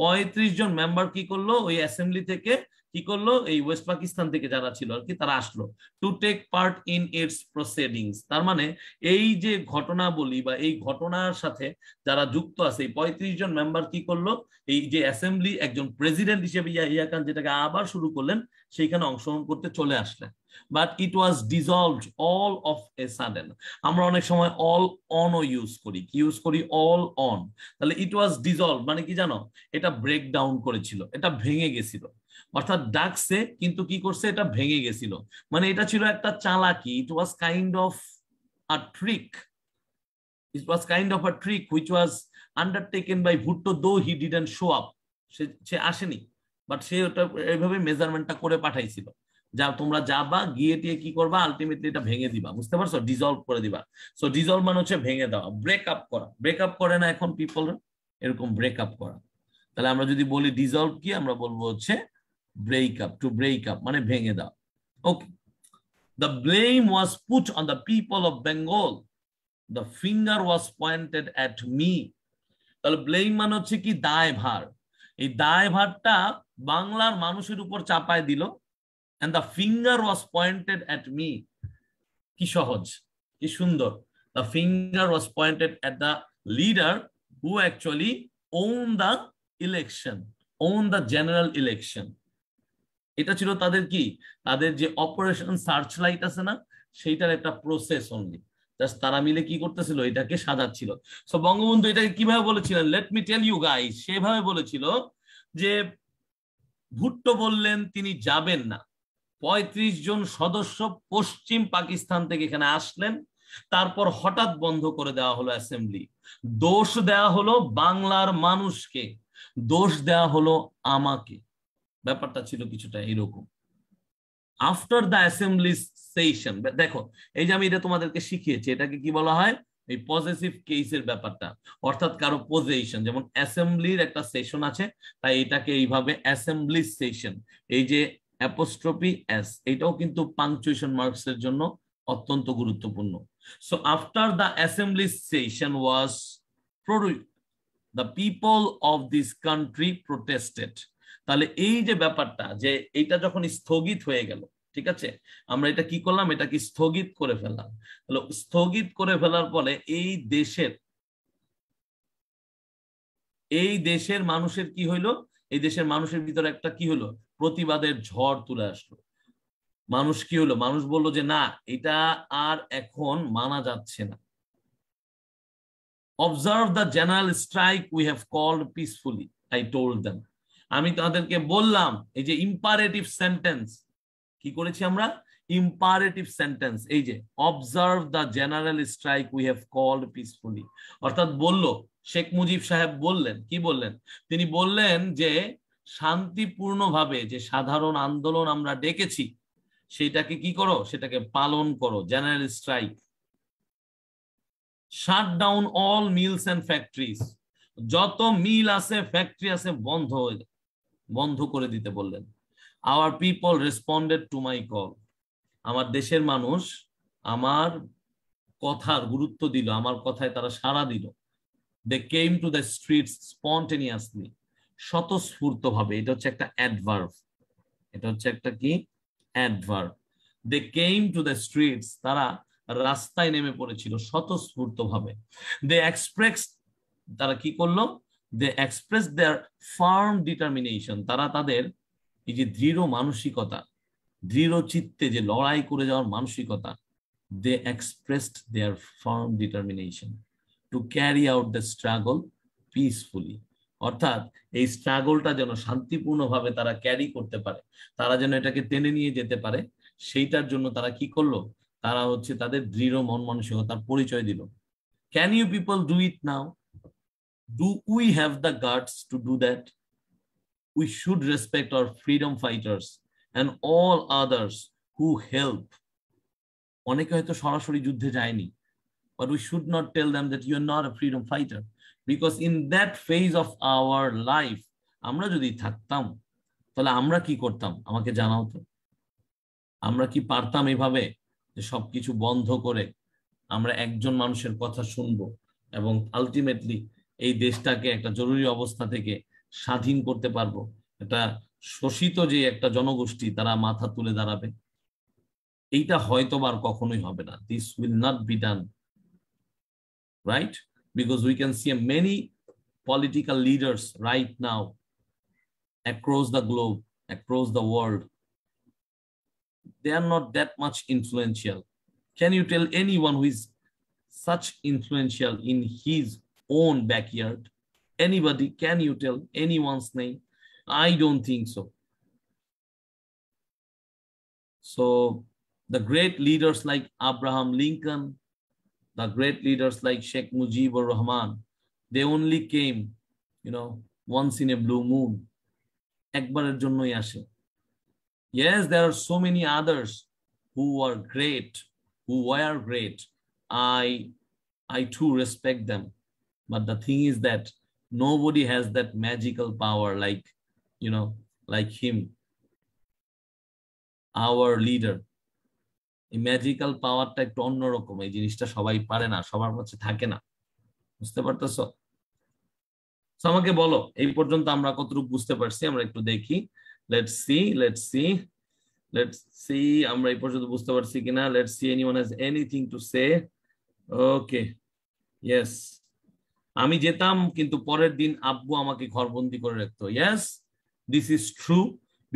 পঁয়ত্রিশ জন মেম্বার কি করলো ওই অ্যাসেম্বলি থেকে কি করলো, এই ওয়েস্ট পাকিস্তান থেকে যারা ছিল আর কি, তারা আসলো to take part in its proceedings. তার মানে এই যে ঘটনাবলী বা এই ঘটনার সাথে যারা যুক্ত আছে, এই পঁয়ত্রিশ জন মেম্বার কি করলো, এই যে অ্যাসেম্বলি একজন প্রেসিডেন্ট হিসেবে ইয়াহিয়া খান যেটাকে আবার শুরু করলেন, সেইখানে অংশগ্রহণ করতে চলে আসলেন। But it was dissolved all of a sudden. আমরা অনেক সময় অল অনও ইউজ করি, কি ইউজ করি, অল অন। তাহলে ইট ওয়াজ ডিসলভ মানে কি জানো, এটা ব্রেকডাউন করেছিল, এটা ভেঙে গেছিল, অর্থাৎ ডাকছে কিন্তু কি করছে, এটা ভেঙে গেছিল, মানে এটা ছিল একটা চালাকি। It was kind of a trick, it was kind of a trick which was undertaken by Bhutto, though he didn't show up, সে আসেনি, বাট সে ওটা এইভাবে মেজারমেন্টটা করে পাঠাইছিল, যা তোমরা যাবা গিয়ে টিয়ে কি করবা, আলটিমেটলি এটা ভেঙে দিবা, বুঝতে পারছো, ডিসলভ করে দিবা। সো ডিসলভ মানে হচ্ছে ভেঙে দেওয়া, ব্রেক আপ করা। ব্রেক আপ করে না এখন পিপল, এরকম ব্রেক আপ করা। তাহলে আমরা যদি বলি ডিসলভ কি, আমরা বলবো হচ্ছে break up, to break up মানে ভেঙে দাও। Okay, the blame was put on the people of Bengal, the finger was pointed at me. তাহলে blame মানে হচ্ছে কি, দায়ভার, এই দায়ভারটা বাংলার মানুষের উপর চাপায় দিল। and the finger was pointed at me, কি সহজ কি সুন্দর, the finger was pointed at the leader who actually owned the election, owned the general election. এটা ছিল তাদের কি তাদের যে অপারেশন সার্চলাইট আছে না সেইটার একটা প্রসেস অনলি জাস্ট তারা মিলে কি করতেছিল এটাকে সাজাচ্ছিল সো বঙ্গবন্ধু এটাকে কিভাবে বলেছিলেন let me tell you guys সেভাবে বলেছিল যে ভুট্টো বললেন তিনি যাবেন না পঁয়ত্রিশ জন সদস্য পশ্চিম পাকিস্তান থেকে এখানে আসলেন তারপর হঠাৎ বন্ধ করে দেওয়া হলো অ্যাসেম্বলি দোষ দেয়া হলো বাংলার মানুষকে দোষ দেয়া হলো আমাকে ব্যাপারটা ছিল কিছুটা এরকম আফটার দা অ্যাসেম্বলি সেশন দেখো এই যে আমি এটা তোমাদেরকে শিখিয়েছি এটাকে কি বলা হয় এই পজেসিভ কেসের ব্যাপারটা অর্থাৎ কারো পজিশন যেমন অ্যাসেম্বলির একটা সেশন আছে তাই এটাকে এইভাবে অ্যাসেম্বলি সেশন এই যে অ্যাপোস্ট্রফি এস এটাও কিন্তু পাংচুয়েশন মার্কস এর জন্য অত্যন্ত গুরুত্বপূর্ণ so after the assembly session was produced the people of this country protested তাহলে এই যে ব্যাপারটা যে এটা যখন স্থগিত হয়ে গেল ঠিক আছে আমরা এটা কি করলাম এটা কি স্থগিত করে ফেললাম তাহলে স্থগিত করে ফেলার ফলে এই দেশের এই দেশের মানুষের কি হলো এই দেশের মানুষের ভিতরে একটা কি হলো প্রতিবাদের ঝড় তুলে আসলো মানুষ কি হলো মানুষ বলল যে না এটা আর এখন মানা যাচ্ছে না observe the general strike we have called peacefully I told them আমি তাদেরকে বললাম এই যে ইম্পারেটিভ সেন্টেন্স কি করেছি আমরা ইম্পারেটিভ সেন্টেন্স এই যে observe the general strike we have called peacefully অর্থাৎ বলল শেখ মুজিব সাহেব বললেন কি বললেন তিনি বললেন যে শান্তিপূর্ণভাবে যে সাধারণ আন্দোলন আমরা ডেকেছি সেটাকে কি করো সেটাকে পালন করো general strike shut down all mills and factories যত মিল আছে ফ্যাক্টরি আছে বন্ধ হয়ে যায় বন্ধ করে দিতে বললেন our people responded to my call আমার দেশের মানুষ আমার কথার গুরুত্ব দিল আমার কথায় তারা সাড়া দিল they came to the streets spontaneously স্বতঃস্ফূর্তভাবে এটা হচ্ছে একটা অ্যাডভার্ব এটা হচ্ছে একটা কি adverb they came to the streets তারা রাস্তায় নেমে পড়েছিল স্বতঃস্ফূর্তভাবে দে এক্সপ্রেস তারা কি করলো they express their firm determination তারা তাদের এই যে দৃঢ় মানসিকতা দৃঢ় চিত্তে যে লড়াই করে যাওয়ার মানসিকতা they expressed their firm determination to carry out the struggle peacefully অর্থাৎ এই স্ট্রাগলটা যেন শান্তিপূর্ণভাবে তারা ক্যারি করতে পারে তারা যেন এটাকে টেনে নিয়ে যেতে পারে সেইটার জন্য তারা কি করলো তারা হচ্ছে তাদের দৃঢ় মন মানসিকতার পরিচয় দিল can you people do it now Do we have the guts to do that? We should respect our freedom fighters and all others who help. অনেকে হয়তো সরাসরি যুদ্ধে যায়নি, but we should not tell them that you are not a freedom fighter, because in that phase of our life, আমরা যদি থাকতাম, তাহলে আমরা কি করতাম? আমাকে জানাও তো। আমরা কি পারতাম এভাবে যে সবকিছু বন্ধ করে আমরা একজন মানুষের কথা শুনবো এবং ultimately এই দেশটাকে একটা জরুরি অবস্থা থেকে স্বাধীন করতে পারবো এটা শোষিত যে একটা জনগোষ্ঠী তারা মাথা তুলে দাঁড়াবে এইটা হয়তো আর কখনোই হবে না this will not be done right because we can see many political leaders right now across the globe across the world they are not that much influential can you tell anyone who is such influential in his own backyard anybody can you tell anyone's name I don't think so so the great leaders like Abraham Lincoln the great leaders like Sheikh Mujibur Rahman they only came you know once in a blue moon ekbarer jonnoi ashe yes there are so many others who are great who were great i i too respect them But the thing is that nobody has that magical power like, you know, like him, our leader. A magical power type অন্যরকম এই জিনিসটা সবাই পারে না সবার কাছে থাকে না বুঝতে পারতেছো তো আমাকে বলো এই পর্যন্ত আমরা কতটুকু বুঝতে পারছি আমরা একটু দেখি let's see let's see let's see আমরা এই পর্যন্ত বুঝতে পারছি কিনা let's see anyone has anything to say okay yes আমি যেতাম কিন্তু পরের দিন আব্বু আমাকে ঘরবন্দি করে রাখতো yes this is true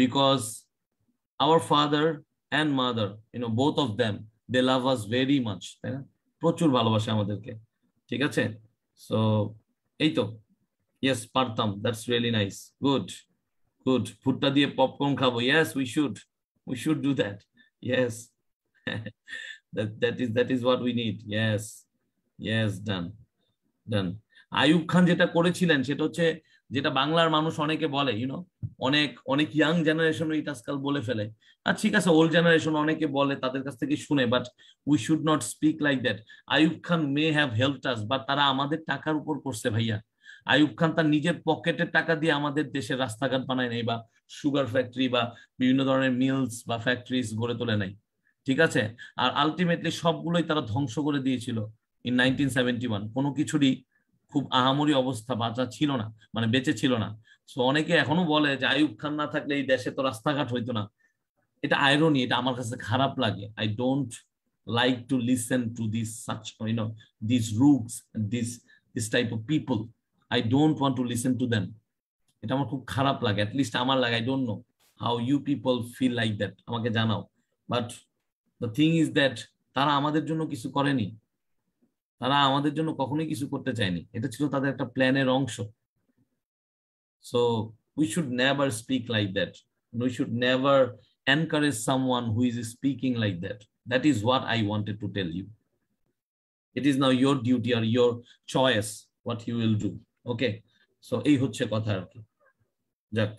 because our father and mother, you know, both of them, they love us very much, তাই না? প্রচুর ভালোবাসে আমাদেরকে, ঠিক আছে? So এই তো, yes, পারতাম, that's really nice, good, good. ভুট্টা দিয়ে পপকর্ন খাবো, yes, we should, we should do that, yes. that that is that is what we need, yes, yes, done, done. আইয়ুব খান যেটা করেছিলেন সেটা হচ্ছে যেটা বাংলার মানুষ অনেকে বলে, ইউ নো, অনেক অনেক ইয়াং জেনারেশন এই আজকাল বলে ফেলে, আর ঠিক আছে ওল্ড জেনারেশন অনেকে বলে তাদের কাছ থেকে শুনে, but we should not speak like that. আইয়ুব খান may have helped us, but তারা আমাদের টাকার উপর করছে ভাইয়া। আইয়ুব খান তার নিজের পকেটের টাকা দিয়ে আমাদের দেশের রাস্তাঘাট বানায় নাই, বা সুগার ফ্যাক্টরি বা বিভিন্ন ধরনের মিলস বা ফ্যাক্টরিজ গড়ে তোলে নাই, ঠিক আছে? আর আলটিমেটলি সবগুলোই তারা ধ্বংস করে দিয়েছিল ইন নাইনটিন সেভেন্টি ওয়ান। কোনো কিছুরই খুব আহামরি অবস্থা বাঁচা ছিল না, মানে বেঁচে ছিল না। সো অনেকে এখনো বলে যে আইয়ুব খান না থাকলে এই দেশে তো রাস্তাঘাট হইতো না। এটা আইরনি, এটা আমার কাছে খারাপ লাগে। I don't like to listen to this such, you know, this roots, this this type of people, I don't want to listen to them. এটা আমার খুব খারাপ লাগে, অ্যাটলিস্ট আমার লাগে। I don't know how you people feel like that, আমাকে জানাও। But the thing is that তারা আমাদের জন্য কিছু করেনি, তারা আমাদের জন্য কখনোই কিছু করতে চায়নি, এটা ছিল তাদের একটা প্ল্যানের অংশ। So we should never speak like that, we should never encourage someone who is speaking like that, that is what I wanted to tell you. It is now your duty আর your choice what you will do, okay? So এই হচ্ছে কথা আর কি, যাক।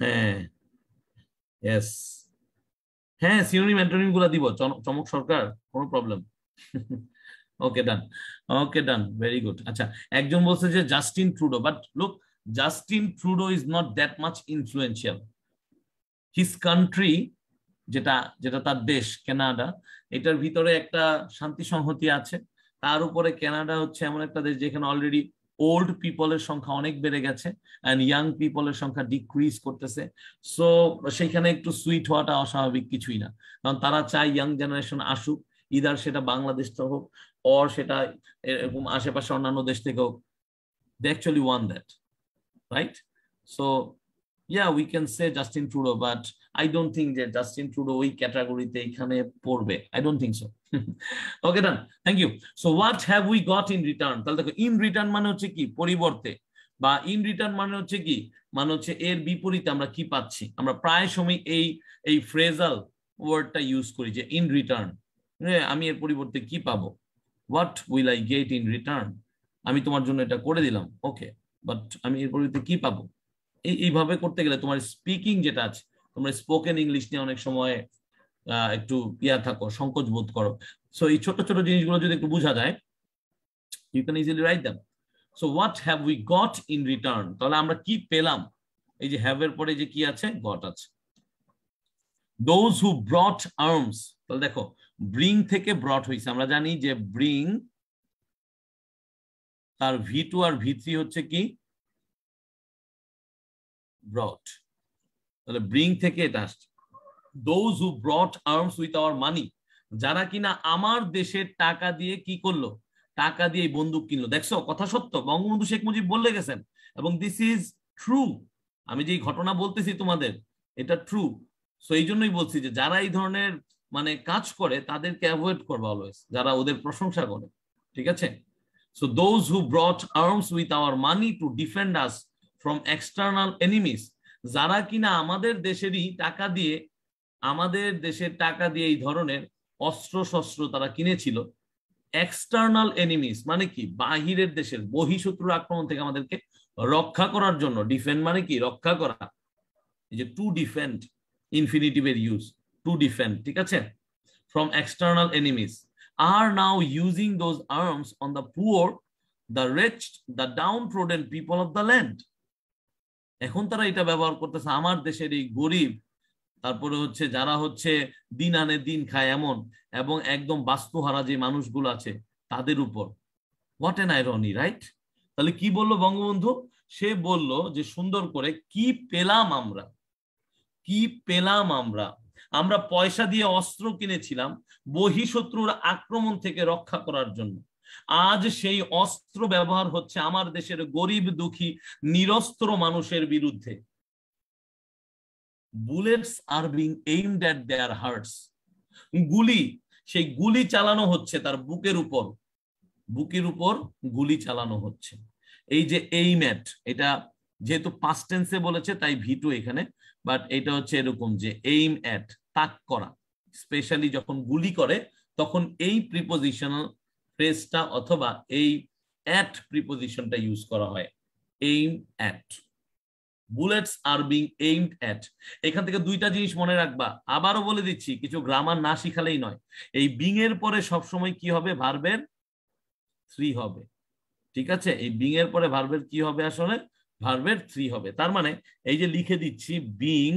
হ্যাঁ, yes, হ্যাঁ, synonym antonym গুলা দিব, চমক সরকার, কোনো problem? Okay, done. Okay, done. Very good. Acha, ekjon bolche je Justin Trudeau, but look, Justin Trudeau is not that much influential. His country jeta jeta tar desh Canada, etar bhitore ekta shanti সংহতি ache, tar upore Canada hocche emon ekta desh jekhane already old people er সংখ্যা onek bere geche and young people er সংখ্যা decrease korteche. So shekhane ektu sweet howa ta oswabhavik kichui na, karon tara chay young generation ashuk, either সেটা বাংলাদেশ থেকে হোক or সেটা এরকম আশেপাশে অন্যান্য দেশ থেকে হোক। They actually want that, right? So yeah, we can say Justin Trudeau, but I don't think যে জাস্টিন ট্রুডো ওই ক্যাটাগরিতে এখানে পড়বে। I don't think so. Okay, done, thank you. So what have we got in return? তাহলে দেখো, in return মানে হচ্ছে কি? পরিবর্তে, বা ইন রিটার্ন মানে হচ্ছে কি? মানে হচ্ছে এর বিপরীতে আমরা কি পাচ্ছি। আমরা প্রায় সময় এই এই ফ্রেজাল ওয়ার্ডটা ইউজ করি যে ইন রিটার্ন, আমি এর পরিবর্তে কি পাবো, what will I get in return. আমি তোমার জন্য এটা করে দিলাম, ওকে, বাট আমি এর পরিবর্তে কি পাবো। এইভাবে করতে গেলে তোমার স্পিকিং যেটা আছে, তোমরা স্পোকেন ইংলিশ নিয়ে অনেক সময় একটু ইয়া থাকো, সংকোচ বোধ করো। সো এই ছোট ছোট জিনিসগুলো যদি একটু বোঝা যায়, you can easily write them. So what have we got in return, তাহলে আমরা কি পেলাম। এই যে হ্যাভ এর পরে যে কি আছে, গট আছে। দোজ হু ব্রট আর্মস, তাহলে দেখো ব্রিং থেকে ব্রট হয়েছে। আমরা জানি যে ব্রিং তার ভি টু আর ভি থ্রি হচ্ছে কি? ব্রট। তাহলে ব্রিং থেকে এটা আসছে। Those who brought arms with our money, যারা কিনা আমার দেশের টাকা দিয়ে কি করলো, টাকা দিয়ে বন্দুক কিনলো। দেখছো, কথা সত্য, বঙ্গবন্ধু শেখ মুজিব বলে গেছেন, এবং দিস ইজ ট্রু। আমি যে ঘটনা বলতেছি তোমাদের, এটা ট্রু। সো এই জন্যই বলছি যে যারা এই ধরনের মানে কাজ করে তাদেরকে অ্যাভয়েড করবে অলওয়েজ, যারা ওদের প্রশংসা করে, ঠিক আছে? So those who brought arms with our money to defend us from external enemies, যারা কিনা আমাদের দেশেরই টাকা দিয়ে, আমাদের দেশের টাকা দিয়ে এই ধরনের অস্ত্র শস্ত্র তারা কিনেছিল। এক্সটার্নাল এনিমিস মানে কি? বাহিরের দেশের বহিঃশত্রুর আক্রমণ থেকে আমাদেরকে রক্ষা করার জন্য। ডিফেন্ড মানে কি? রক্ষা করা। এই যে টু ডিফেন্ড, ইনফিনিটিভের ইউজ, to defend, ঠিক আছে, from external enemies, are now using those arms on the poor, the wretched, the downtrodden people of the land. এখন তারা এটা ব্যবহার করতেছে আমার দেশের এই গরিব, তারপরে হচ্ছে যারা হচ্ছে দিন আনে দিন খায় এমন, এবং একদম বাস্তুহারা যে মানুষগুলো আছে তাদের উপর। what an irony, right? তাহলে কি বললো বঙ্গবন্ধু? সে বলল যে সুন্দর করে, কি পেলাম আমরা, কি পেলাম আমরা। আমরা পয়সা দিয়ে অস্ত্র কিনেছিলাম বহিঃশত্রুর আক্রমণ থেকে রক্ষা করার জন্য। আজ সেই অস্ত্র ব্যবহার হচ্ছে আমার দেশের গরিব দুঃখী নিরস্ত্র মানুষের বিরুদ্ধে। bullets are being aimed at their hearts. Guli, সেই গুলি চালানো হচ্ছে তার বুকের উপর, বুকের উপর গুলি চালানো হচ্ছে। এই যে aim at, এটা যেহেতু past tense বলেছে তাই ভিটু এখানে, বাট এটা হচ্ছে এরকম যে aim at, তাক করা, স্পেশালি যখন গুলি করে তখন এই প্রিপোজিশনাল ফ্রেজটা অথবা এই at প্রিপোজিশনটা ইউজ করা হয়। aim at, bullets are being aimed at. এখান থেকে দুইটা জিনিস মনে রাখবা, আবারও বলে দিচ্ছি, কিছু গ্রামার না শিখালেই নয়। এই বিং এর পরে সব সময় কি হবে? ভার্বের থ্রি হবে, ঠিক আছে? এই বিং এর পরে ভার্বের কি হবে? আসলে ভার্বের থ্রি হবে। তার মানে এই যে লিখে দিচ্ছি বিং,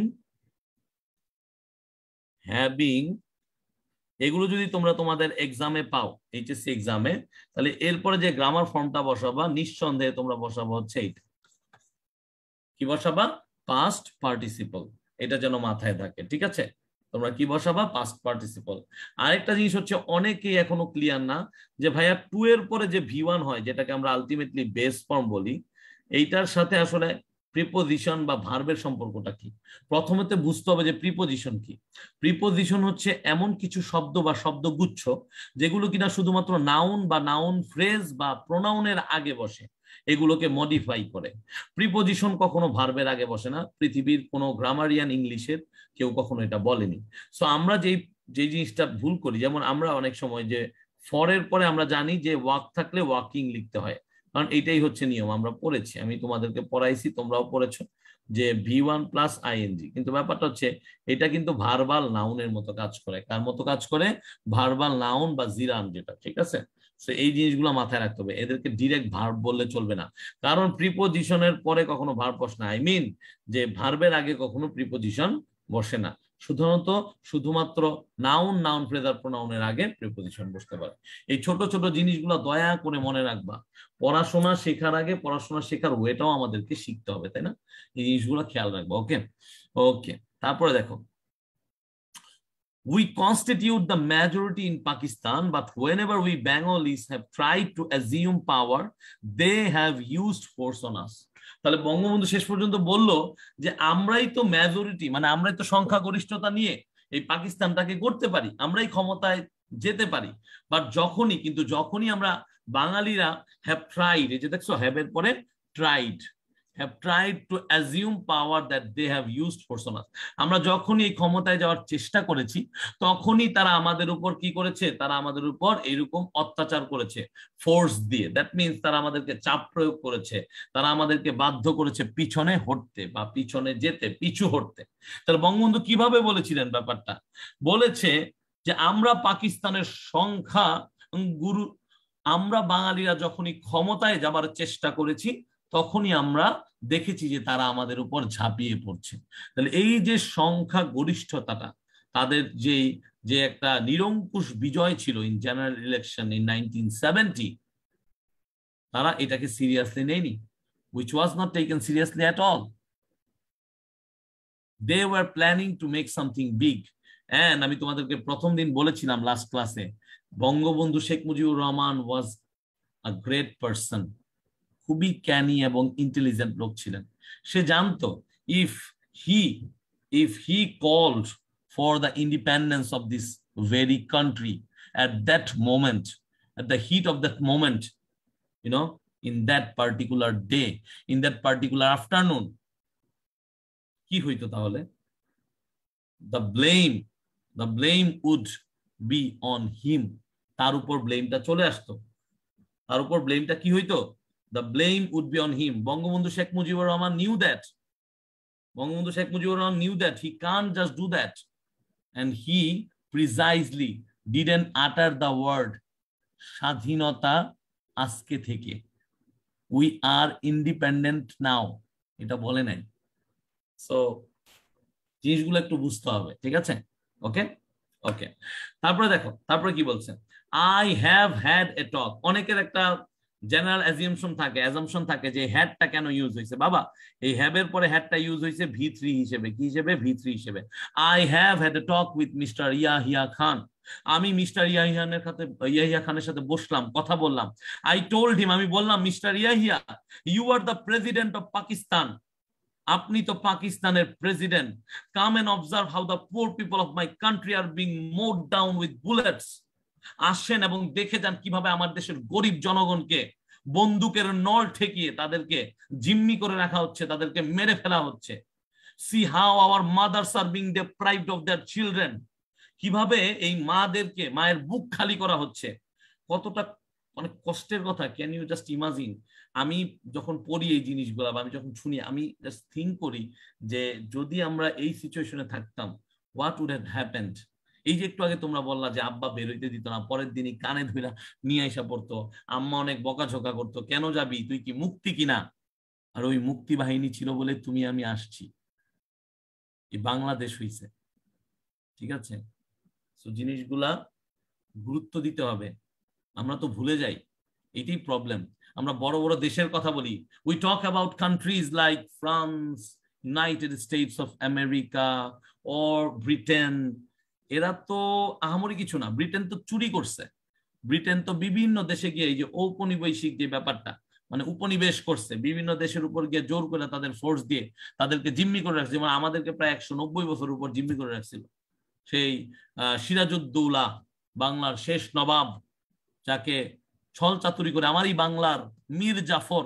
হ্যাভিং, এগুলো যদি তোমরা তোমাদের এক্সামে পাও, এইচএসসি এক্সামে, তাহলে এরপরে যে গ্রামার ফর্মটা বসাবা নিঃসন্দেহে তোমরা বসাবো হচ্ছে এইটা, কি বসাবা? past participle। এটা যেন মাথায় থাকে, ঠিক আছে? তোমরা কি বসাবা? past participle। আরেকটা জিনিস হচ্ছে অনেকেই এখনো ক্লিয়ার না যে ভাইয়া টু এর পরে যে ভি ওয়ান হয়, যেটাকে আমরা আলটিমেটলি বেস ফর্ম বলি, এইটার সাথে আসলে প্রিপোজিশন বা ভার্বের সম্পর্কটা কি। প্রথমেতে বুঝতে হবে যে প্রিপোজিশন কি। প্রিপোজিশন হচ্ছে এমন কিছু শব্দ বা শব্দগুচ্ছ যেগুলো কিনা শুধুমাত্র নাউন বা নাউন ফ্রেজ বা প্রোনাউনের আগে বসে, এগুলোকে মডিফাই করে। প্রিপোজিশন কখনো ভার্বের আগে বসে না, পৃথিবীর কোনো গ্রামারিয়ান ইংলিশের কেউ কখনো এটা বলেনি। সো আমরা যেই যে জিনিসটা ভুল করি, যেমন আমরা অনেক সময় যে ফর এর পরে আমরা জানি যে ওয়াক থাকলে ওয়াকিং লিখতে হয়, কারণ এটাই হচ্ছে নিয়ম। আমরা পড়েছি, আমি তোমাদেরকে পড়াইছি, তোমরাও পড়েছো যে ভি ওয়ান প্লাস আইএনজি। কিন্তু ব্যাপারটা হচ্ছে এটা কিন্তু ভার্বাল নাউনের মতো কাজ করে। কার মতো কাজ করে? ভার্বাল নাউন বা জিরান, যেটা, ঠিক আছে? সো এই জিনিসগুলো মাথায় রাখতে হবে, এদেরকে ডিরেক্ট ভার্ব বললে চলবে না, কারণ প্রিপোজিশনের পরে কখনো ভার্ব বসে না। আই মিন যে ভার্বের আগে কখনো প্রিপোজিশন বসে না, সাধারণত শুধুমাত্র নাউন, নাউন ফ্রেজ আর প্রোনাউনের আগে প্রিপোজিশন বসতে পারে। এই ছোট ছোট জিনিসগুলো দয়া করে মনে রাখবা। পড়াশোনা শেখার আগে পড়াশোনা শেখার ওয়েটাও আমাদেরকে শিখতে হবে, তাই না? এই জিনিসগুলো খেয়াল রাখবা। ওকে, ওকে। তারপরে দেখো, we constitute the majority in Pakistan, but whenever we Bengalis have tried to assume power, they have used force on us. তাহলে বঙ্গবন্ধু শেষ পর্যন্ত বললো যে আমরাই তো মেজরিটি, মানে আমরাই তো সংখ্যাগরিষ্ঠতা নিয়ে এই পাকিস্তানটাকে করতে পারি, আমরাই ক্ষমতায় যেতে পারি। বাট যখনই, কিন্তু যখনই আমরা বাঙালিরা have tried, এই যে দেখছো have এর পরে tried, have tried to assume power, that they have used force on us. আমরা যখনই এই ক্ষমতায় যাওয়ার চেষ্টা করেছি তখনই তারা আমাদের উপর কি করেছে? তারা আমাদের উপর এরকম অত্যাচার করেছে ফোর্স দিয়ে। দ্যাট মিনস তারা আমাদেরকে চাপ প্রয়োগ করেছে, তারা আমাদেরকে বাধ্য করেছে পিছনে হটতে বা পিছনে যেতে, পিছু হটতে। তাহলে বঙ্গবন্ধু কিভাবে বলেছিলেন ব্যাপারটা? বলেছে যে আমরা পাকিস্তানের সংখ্যা গুরু, আমরা বাঙালিরা যখনই ক্ষমতায় যাবার চেষ্টা করেছি তখনই আমরা দেখেছি যে তারা আমাদের উপর ঝাঁপিয়ে পড়ছে। তাহলে এই যে সংখ্যা গরিষ্ঠতাটা, তাদের যেই যে একটা নিরঙ্কুশ বিজয় ছিল in general election in nineteen seventy, তারা এটাকে সিরিয়াসলি নেয়নি, which was not taken seriously at all. They were planning to make something big. And আমি তোমাদেরকে প্রথম দিন বলেছিলাম লাস্ট ক্লাসে, Bangabandhu শেখ মুজিবুর রহমান was a great person. খুবই জ্ঞানী এবং ইন্টেলিজেন্ট লোক ছিলেন। সে জানতো if he if he called for the independence of this very country at that moment, at the heat of that moment, you know, in that particular day, in that particular afternoon, কি হইতো তাহলে? The blame the blame would be on him. তার উপর ব্লেমটা চলে আসতো, তার উপর ব্লেমটা কি হইতো? The blame would be on him. Bangabandhu Sheikh Mujibur Rahman knew that. Bangabandhu Sheikh Mujibur Rahman knew that he can't just do that, and he precisely didn't utter the word "Shadhinota aske theke." We are independent now. Eta bole nai. So, জিনিসগুলো একটু বুঝতে হবে, ঠিক আছে? Okay, okay. তারপরে দেখো, তারপরে কি বলছেন? I have had a talk. অনেকের একটা জেনারেল অ্যাজাম্পশন থাকে, অ্যাজাম্পশন থাকে যে হ্যাডটা কেন ইউজ হয়েছে। বাবা, এই হ্যাবের পরে হ্যাডটা ইউজ হয়েছে ভি থ্রি হিসেবে। কি হিসেবে? ভি থ্রি হিসেবে। I have had a talk with mister ইয়াহিয়া খান। আমি মিস্টার ইয়াহিয়ানের সাথে ইয়াহিয়া খানের সাথে বসলাম, কথা বললাম। আই টোল্ড হিম, আমি বললাম, mister Yahya, you are the president of Pakistan, আপনি তো পাকিস্তানের president, come and observe how the poor people of my country are being mowed down with bullets. আসেন এবং দেখে যান কিভাবে আমার দেশের গরিব জনগণকে বন্দুকের নল ঠেকিয়ে তাদেরকে জিম্মি করে রাখা হচ্ছে, তাদেরকে মেরে ফেলা হচ্ছে। See how our mothers are being deprived of their children, কিভাবে এই মাদেরকে, মায়ের বুক খালি করা হচ্ছে। কতটা অনেক কষ্টের কথা। Can you just imagine. আমি যখন পড়ি এই জিনিসগুলো, আমি যখন শুনি, আমি জাস্ট থিঙ্ক করি যে যদি আমরা এই সিচুয়েশনে থাকতাম, হোয়াট উড হ্যাভ হ্যাপেন্ড। এই যে একটু আগে তোমরা বললা যে আব্বা বেরোইতে দিত না, পরের দিনই কানে ধুইলা নিয়ে আসা পড়তো, আম্মা অনেক বকাঝকা করতো, কেন যাবি, তুই কি মুক্তি কিনা, আর ওই মুক্তি বাহিনী ছিল বলে তুমি আমি আসছি, এই বাংলাদেশ হইছে। ঠিক আছে, তো জিনিসগুলা গুরুত্ব দিতে হবে। আমরা তো ভুলে যাই, এটাই প্রবলেম। আমরা বড় বড় দেশের কথা বলি, we talk about countries like France, United States of America or Britain. এরা তো আহামরি কিছু না, ব্রিটেন তো চুরি করছে, ব্রিটেন তো বিভিন্ন দেশে গিয়ে এই যে ঔপনিবেশিক যে ব্যাপারটা, মানে উপনিবেশ করছে, বিভিন্ন দেশের উপর গিয়ে জোর করে তাদের ফোর্স দিয়ে তাদেরকে জিম্মি করে রাখছে। মানে আমাদেরকে প্রায় একশো নব্বই বছর উপর জিম্মি করে রাখছিল। সেই সিরাজউদ্দৌলা, বাংলার শেষ নবাব, যাকে ছল চাতুরি করে আমারই বাংলার মীর জাফর,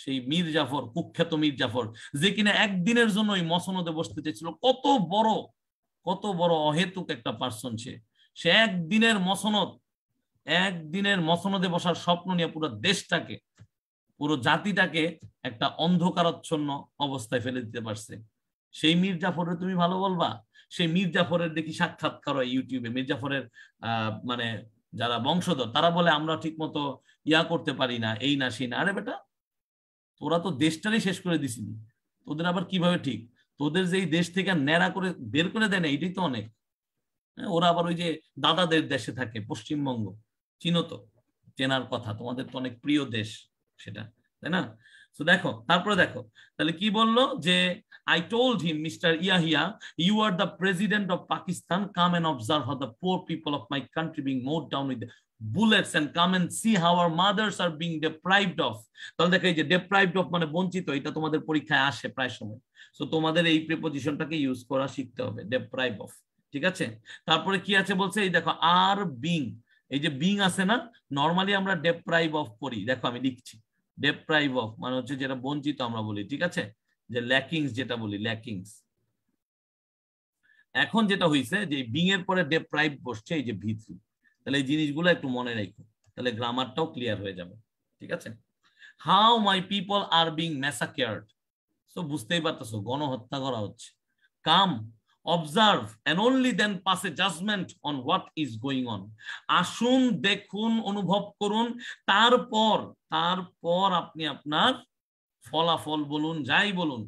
সেই মীর জাফর, কুখ্যাত মীর জাফর, যে কিনা একদিনের জন্য ওই মসনদে বসতে চেয়েছিল। কত বড় কত বড় অহেতুক একটা পার্সন সে। সে একদিনের মসনদ, একদিনের মসনদে বসার স্বপ্ন নিয়ে পুরো দেশটাকে, পুরো জাতিটাকে একটা অন্ধকারাচ্ছন্ন অবস্থায় ফেলে দিতে পারছে। সেই মীর জাফরের তুমি ভালো বলবা? সেই মীর জাফরের দেখি সাক্ষাৎকার হয় ইউটিউবে, মীর জাফরের আহ মানে যারা বংশধর তারা বলে আমরা ঠিক মতো ইয়া করতে পারি না, এই না সেই না। আরে বেটা, তোরা তো দেশটারই শেষ করে দিছিলি, তোদের আবার কিভাবে ঠিক? তোদের যে এই দেশ থেকে ন্যাড়া করে বের করে দেয় না, এটাই তো অনেক। ওরা আবার ওই যে দাদাদের দেশে থাকে, পশ্চিমবঙ্গ চিনো তো, চেনার কথা, তোমাদের তো অনেক প্রিয় দেশ সেটা, তাই না? তো দেখো, তারপরে দেখো তাহলে কি বললো, যে I told him, Mister Yahya, you are the president of Pakistan. Come and observe how the poor people of my country being mowed down with bullets, and come and see how our mothers are being deprived of. তাহলে দেখো এই যে deprived of মানে বঞ্চিত, এটা তোমাদের পরীক্ষায় আসে প্রায় সময়। সো তোমাদের এই প্রিপজিশনটাকে ইউজ করা শিখতে হবে, deprived of, ঠিক আছে? তারপরে কি আছে বলছে, এই দেখো are being, এই যে being আছে না, নরমালি আমরা deprived of পড়ি। দেখো আমি লিখছি deprived of মানে হচ্ছে যেটা বঞ্চিত আমরা বলি, ঠিক আছে, যে ল্যাকিংস যেটা বলি, ল্যাকিংস। এখন যেটা হইছে যে বিং এর পরে ডেপ্রাইভ বসছে, এই যে ভিত্তি। তাহলে এই জিনিসগুলো একটু মনে রাখো, তাহলে গ্রামারটাও ক্লিয়ার হয়ে যাবে, ঠিক আছে? How my people are being massacred, so বুঝতেই পারতেছো গণহত্যা করা হচ্ছে। Come observe and only then pass a judgement on what is going on. আসুন, দেখুন, অনুভব করুন, তারপর তারপর আপনি আপনার ফলাফল বলুন, যাই বলুন,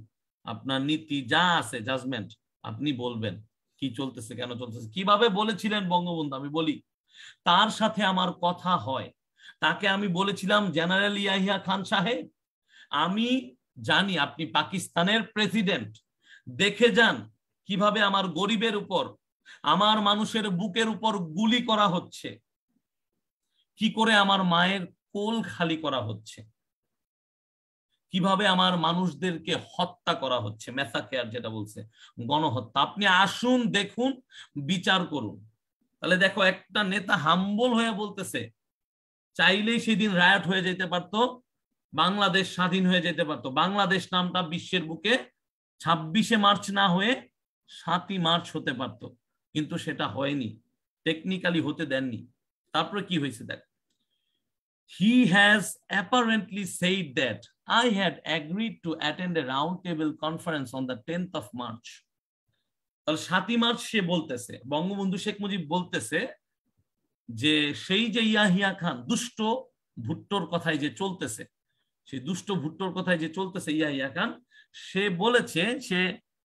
আপনার নীতি যা আছে, জাজমেন্ট আপনি বলবেন, কি চলতেছে, কেন চলতেছে। কিভাবে বলেছিলেন বঙ্গবন্ধু, আমি বলি, তার সাথে আমার কথা হয়, তাকে আমি বলেছিলাম জেনারেল ইয়াহিয়া খান সাহেব, আমি জানি আপনি পাকিস্তানের প্রেসিডেন্ট, দেখে যান কিভাবে আমার গরিবের উপর, আমার মানুষের বুকের উপর গুলি করা হচ্ছে, কি করে আমার মায়ের কোল খালি করা হচ্ছে, কিভাবে আমার মানুষদেরকে হত্যা করা হচ্ছে, ম্যাসাকার যেটা বলছে, গণহত্যা। আপনি আসুন, দেখুন, বিচার করুন। তাহলে দেখো একটা নেতা হাম্বল হয়ে বলতেছে, চাইলেই সেদিন রায়ট হয়ে যেতে পারত, বাংলাদেশ স্বাধীন হয়ে যেতে পারত, বাংলাদেশ নামটা বিশ্বের বুকে ছাব্বিশে মার্চ না হয়ে সাতই মার্চ হতে পারত, কিন্তু সেটা হয়নি, টেকনিক্যালি হতে দেননি। তারপরে কি হয়েছে দেখ, he has apparently said that I had agreed to attend a roundtable conference on the tenth of March. তাহলে সাতই মার্চ সে বলতেছে, বঙ্গবন্ধু শেখ মুজিব বলতেছে যে সেই যে ইয়াহিয়া খান দুষ্ট ভুট্টোর কথায় যে চলতেছে, সেই দুষ্ট ভুট্টোর কথায় যে চলতেছে ইয়াহিয়া খান, সে বলেছে, সে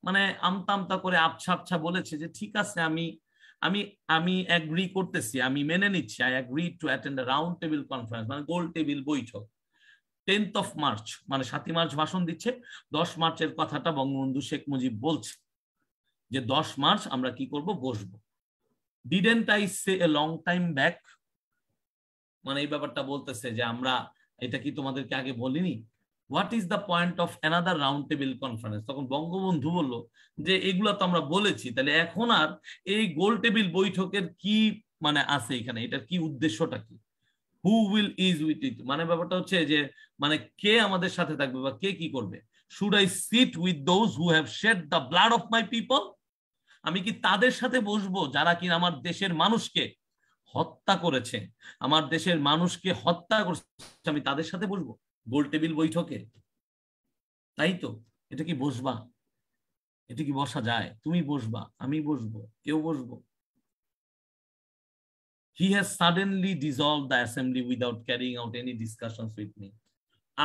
মানে আমতা আমতা করে আবছা আবছা বলেছে যে ঠিক আছে, আমি আমি আমি অ্যাগ্রি করতেছি, আমি মেনে নিচ্ছি, I agree to attend a round table conference, মানে গোল টেবিল বৈঠক, tenth of March, মানে সাতই মার্চ ভাষণ দিচ্ছে, দশ মার্চের কথাটা বঙ্গবন্ধু শেখ মুজিব বলছে যে দশ মার্চ আমরা কি করব, বসবো। Didn't I say a long time back, মানে এই ব্যাপারটা বলতেছে যে আমরা, এটা কি তোমাদেরকে আগে বলিনি, what is the point of another round table conference? তখন বঙ্গবন্ধু বলল যে এগুলা তো আমরা বলেছি, তাহলে এখন আর এই গোল টেবিল বৈঠকের কি মানে আছে এখানে, এটার কি উদ্দেশ্যটা কি? Who will is with it? মানে ব্যাপারটা হচ্ছে যে মানে কে আমাদের সাথে থাকবে বা কে কি করবে? Should I sit with those who have shed the blood of my people? আমি কি তাদের সাথে বসবো যারা কি আমার দেশের মানুষকে হত্যা করেছে, আমার দেশের মানুষকে হত্যা করেছে, আমি তাদের সাথে বসবো গোল টেবিল বৈঠকে? তাই তো, এটা কি বসবা? এটা কি বসা যায়? তুমি বসবা, আমি বসবো, কেউ বসবো। He has suddenly dissolved the assembly without carrying out any discussions with me.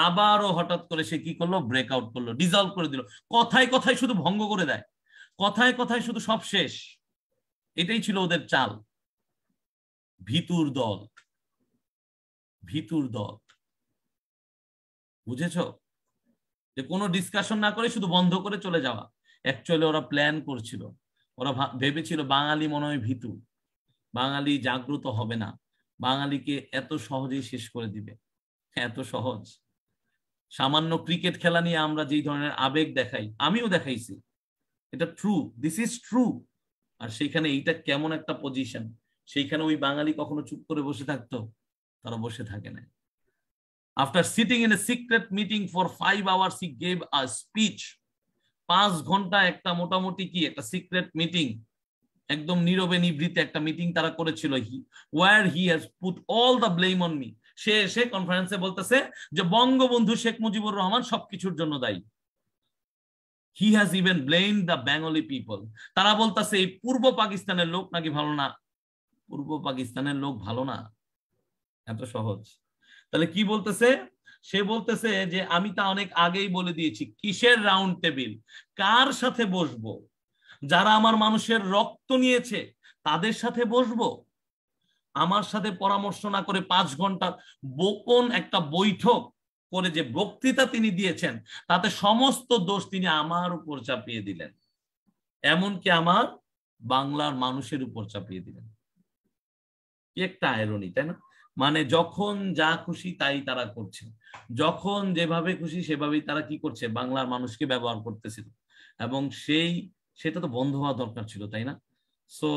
আবারও হঠাৎ করে সে কি করলো? ব্রেক আউট করলো, ডিসলভ করে দিল। কথায় কথায় শুধু ভঙ্গ করে দেয়, কথায় কথায় শুধু সব শেষ। এটাই ছিল ওদের চাল। ভিতুর দল, ভিতুর দল, বুঝেছ? যে কোনো ডিসকাশন না করে শুধু বন্ধ করে চলে যাওয়া। অ্যাকচুয়ালি ওরা প্ল্যান করছিল, ওরা ভেবেছিল বাঙালি মনে হয় ভিতু, বাঙালি জাগ্রত হবে না, বাঙালিকে এত সহজেই শেষ করে দিবে। এত সহজ! সামান্য ক্রিকেট খেলা নিয়ে আমরা যেই ধরনের আবেগ দেখাই, আমিও দেখাইছি, এটা ট্রু, দিস ইজ ট্রু। আর সেইখানে এইটা কেমন একটা পজিশন, সেইখানে ওই বাঙালি কখনো চুপ করে বসে থাকতো? তারা বসে থাকে না। After sitting in a secret meeting for five hours, he gave a speech. পাঁচ ঘন্টা একটা মোটামুটি কি একটা সিক্রেট মিটিং, একদম নীরবে নিভৃতে একটা মিটিং তারা করেছিল। He were he has put all the blame on me. সে এসে কনফারেন্সে বলতেছে যে বঙ্গবন্ধু শেখ মুজিবুর রহমান সবকিছুর জন্য দায়ী। He has even blamed the Bengali people. তারা বলতেছে এই পূর্ব পাকিস্তানের লোক নাকি ভালো না, পূর্ব পাকিস্তানের লোক ভালো না। এত সহজ! তাহলে কি বলতেছে? সে বলতেছে যে আমি তা অনেক আগেই বলে দিয়েছি, কিসের রাউন্ড টেবিল, কার সাথে বসবো? যারা আমার মানুষের রক্ত নিয়েছে তাদের সাথে বসবো? আমার সাথে পরামর্শ না করে পাঁচ ঘন্টা বোকন একটা বৈঠক করে যে বক্তৃতা তিনি দিয়েছেন, তাতে সমস্ত দোষ তিনি আমার উপর চাপিয়ে দিলেন, এমনকি আমার বাংলার মানুষের উপর চাপিয়ে দিলেন। কি একটা আইরনি, তাই না? মানে যখন যা খুশি তাই তারা করছে, যখন যেভাবে খুশি সেভাবেই তারা কি করছে? বাংলার মানুষকে ব্যবহার করতেছিল। এবং সেই সেটা তো বন্ধ হওয়া দরকার ছিল, তাই না? সো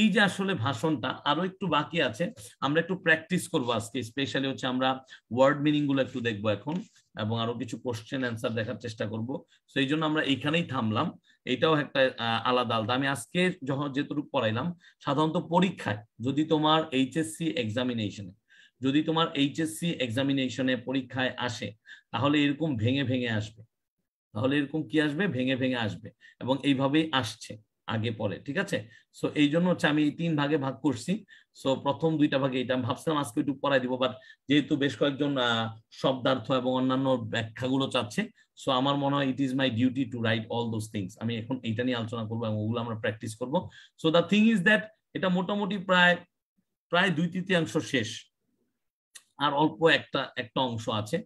এই যে আসলে ভাষণটা আরো একটু বাকি আছে, আমরা একটু প্র্যাকটিস করবো আজকে। স্পেশালি হচ্ছে আমরা ওয়ার্ড মিনিং গুলো একটু দেখবো এখন, এবং আরো কিছু কোশ্চেন অ্যান্সার দেখার চেষ্টা করবো। সো এই জন্য আমরা এইখানেই থামলাম। এইটাও একটা আলাদা আলাদা, আমি আজকে যখন যেটুকু পড়াইলাম, সাধারণত পরীক্ষায় যদি তোমার এইচএসসি এক্সামিনেশনে যদি তোমার এইচএসসি এক্সামিনেশনে পরীক্ষায় আসে, তাহলে এরকম ভেঙে ভেঙে আসবে। তাহলে এরকম কি আসবে? ভেঙে ভেঙে আসবে, এবং এইভাবেই আসছে আগে পরে, ঠিক আছে? সো এই জন্য হচ্ছে আমি এই তিন ভাগে ভাগ করছি। সো প্রথম দুইটা ভাগে এটা ভাবছিলাম আজকে একটু পড়াই দিব, বাট যেহেতু বেশ কয়েকজন শব্দার্থ এবং অন্যান্য ব্যাখ্যাগুলো চাচ্ছে, সো আমার মনে হয় it is my duty to write all those things. আমি এখন এইটা নিয়ে আলোচনা করবো এবং ওগুলো আমরা প্র্যাকটিস করবো। So the thing is that এটা মোটামুটি প্রায় প্রায় দুই তৃতীয়াংশ শেষ, আর অল্প একটা একটা অংশ আছে,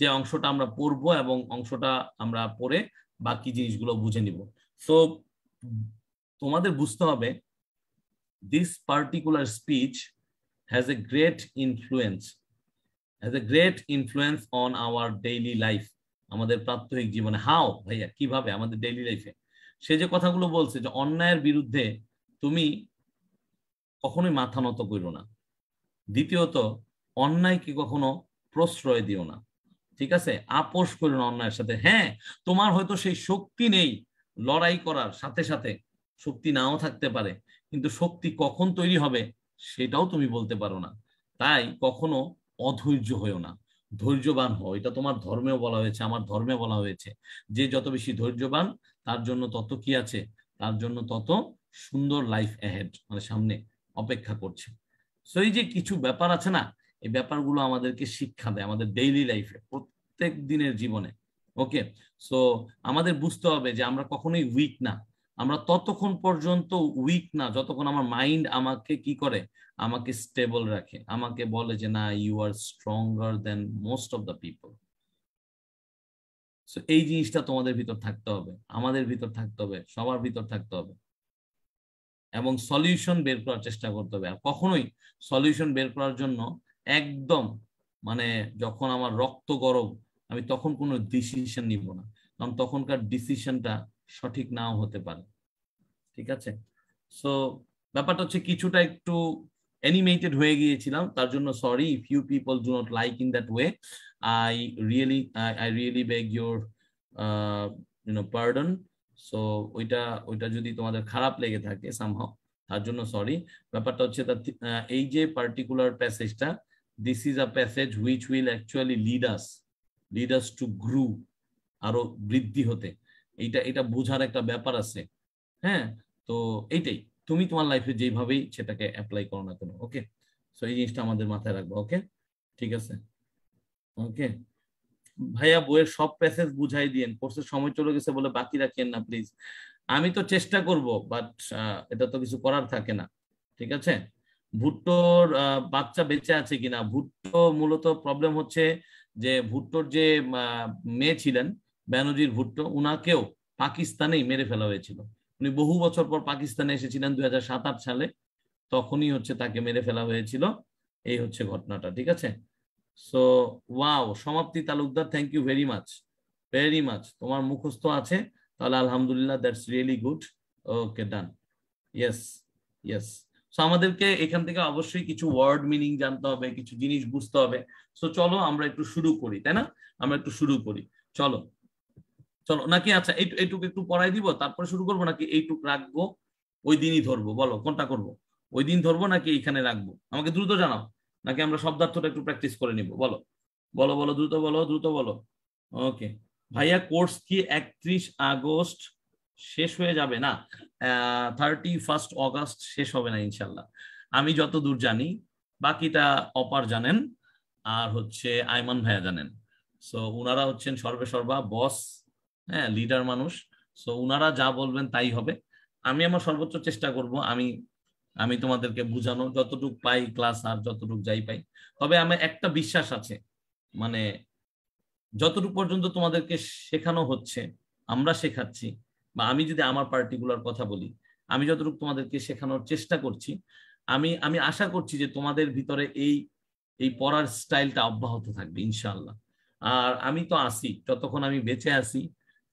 যে অংশটা আমরা পড়বো এবং অংশটা আমরা পড়ে বাকি জিনিসগুলো বুঝে নিব। সো তোমাদের বুঝতে হবে this particular speech has a great influence has a great influence on our daily life, আমাদের প্রাত্যহিক জীবনে। হাও ভাইয়া, কিভাবে? আমাদের ডেইলি লাইফে সে যে কথাগুলো বলছে যে অন্যায়ের বিরুদ্ধে তুমি কখনোই মাথা নত করো না, দ্বিতীয়ত অন্যায়কে কখনো প্রশ্রয় দিও না, ঠিক আছে? আপোষ করো না অন্যায়ের সাথে। হ্যাঁ, তোমার হয়তো সেই শক্তি নেই লড়াই করার, সাথে সাথে শক্তি নাও থাকতে পারে, কিন্তু শক্তি কখন তৈরি হবে সেটাও তুমি বলতে পারো না। তাই কখনো অধৈর্য হইও না, ধৈর্যবান হও। এটা তোমার ধর্মেও বলা হয়েছে, আমার ধর্মে বলা হয়েছে যে যত বেশি ধৈর্যবান তার জন্য তত কি আছে, তার জন্য তত সুন্দর লাইফ অ্যাহেড, মানে সামনে অপেক্ষা করছে। সো এই যে কিছু ব্যাপার আছে না, এই ব্যাপারগুলো আমাদেরকে শিক্ষা দেয় আমাদের ডেইলি লাইফে, প্রত্যেক দিনের জীবনে। ওকে, সো আমাদের বুঝতে হবে যে আমরা কখনোই উইক না। আমরা ততক্ষণ পর্যন্ত উইক না যতক্ষণ আমার মাইন্ড আমাকে কি করে, আমাকে স্টেবল রাখে, আমাকে বলে যে না, you are stronger than most of the people. So এই জিনিসটা তোমাদের ভিতর থাকতে হবে, আমাদের ভিতর থাকতে হবে, সবার ভিতর থাকতে হবে, এবং সলিউশন বের করার চেষ্টা করতে হবে। আর কখনোই সলিউশন বের করার জন্য একদম মানে যখন আমার রক্ত গরম আমি তখন কোনো ডিসিশন নিব না, কারণ তখনকার ডিসিশনটা সঠিক নাও হতে পারে। ঠিক আছে, সো ব্যাপারটা হচ্ছে কিছুটা একটু অ্যানিমেটেড হয়ে গিয়েছিলাম, তার জন্য sorry if you people do not like in that way. I really I really beg your you know pardon. So ওইটা ওইটা যদি তোমাদের খারাপ লেগে থাকে সামহাও, তার জন্য সরি। ব্যাপারটা হচ্ছে এই যে পার্টিকুলার প্যাসেজটা, this is a passage which will actually lead us lead us to grow, আরো বৃদ্ধি হতে। এইটা এটা বোঝার একটা ব্যাপার আছে। হ্যাঁ, তো এইটাই তুমি তোমার লাইফে যেভাবেই সেটাকে অ্যাপ্লাই করো না কেন, ওকে? সো এই জিনিসটা আমাদের মাথায় রাখবো, ওকে? ঠিক আছে, ওকে ভাইয়া। বইয়ের সব প্যাসেজ বুঝাই দিয়েন, কোর্সের সময় চলে গেছে বলে বাকি রাখেন না প্লিজ। আমি তো চেষ্টা করব, বাট এটা তো কিছু করার থাকে না। ঠিক আছে, ভুট্টোর বাচ্চা বেঁচে আছে কিনা? ভুট্টো মূলত প্রবলেম হচ্ছে যে ভুট্টোর যে মেয়ে ছিলেন ব্যানার্জির ভুট্টো, উনাকেও পাকিস্তানেই মেরে ফেলা হয়েছিল। উনি বহু বছর পর পাকিস্তানে এসেছিলেন দুই হাজার সাত আট সালে, তখনই হচ্ছে তাকে মেরে ফেলা হয়েছিল। এই হচ্ছে ঘটনাটা। ঠিক আছে, so wow. Samapti Talukdar, thank you very much very much. তোমার মুখস্থ আছে তাহলে আলহামদুলিল্লাহ, that's really good. Okay done, yes yes. So আমাদেরকে এখান থেকে অবশ্যই কিছু ওয়ার্ড মিনিং জানতে হবে, কিছু জিনিস বুঝতে হবে। সো চলো আমরা একটু শুরু করি, তাই না? আমরা একটু শুরু করি, চলো চলো। নাকি আচ্ছা এইটুকু একটু পড়াই দিব তারপরে শুরু করবো, নাকি এইটুক রাখবো ওই দিনই ধরবো? বলো কোনটা করবো, ওই দিন ধরবো নাকি এইখানে রাখবো? আমাকে দ্রুত জানাও, নাকি আমরা শব্দার্থটা একটু প্র্যাকটিস করে নিব? বলো বলো বলো, দ্রুত বলো দ্রুত বলো। ওকে ভাইয়া, কোর্স কি একত্রিশ আগস্ট শেষ হয়ে যাবে? না, থার্টি ফার্স্ট অগাস্ট শেষ হবে না ইনশাল্লাহ, আমি যতদূর জানি। বাকিটা অপার জানেন, আর হচ্ছে আইমান ভাইয়া জানেন। সো ওনারা হচ্ছেন সর্বে সর্বা বস, হ্যাঁ, লিডার মানুষ। সো ওনারা যা বলবেন তাই হবে। আমি আমার সর্বোচ্চ চেষ্টা করব আমি আমি তোমাদেরকে বুঝানো, যতটুকু পাই ক্লাস আর যতটুকু যাই পাই। তবে আমার একটা বিশ্বাস আছে, মানে যতটুকু পর্যন্ত তোমাদেরকে শেখানো হচ্ছে, আমরা শেখাচ্ছি, বা আমি যদি আমার পার্টিকুলার কথা বলি, আমি যতটুকু তোমাদেরকে শেখানোর চেষ্টা করছি, আমি আমি আশা করছি যে তোমাদের ভিতরে এই এই পড়ার স্টাইলটা অব্যাহত থাকবে ইনশাল্লাহ। আর আমি তো আসি, যতক্ষণ আমি বেঁচে আছি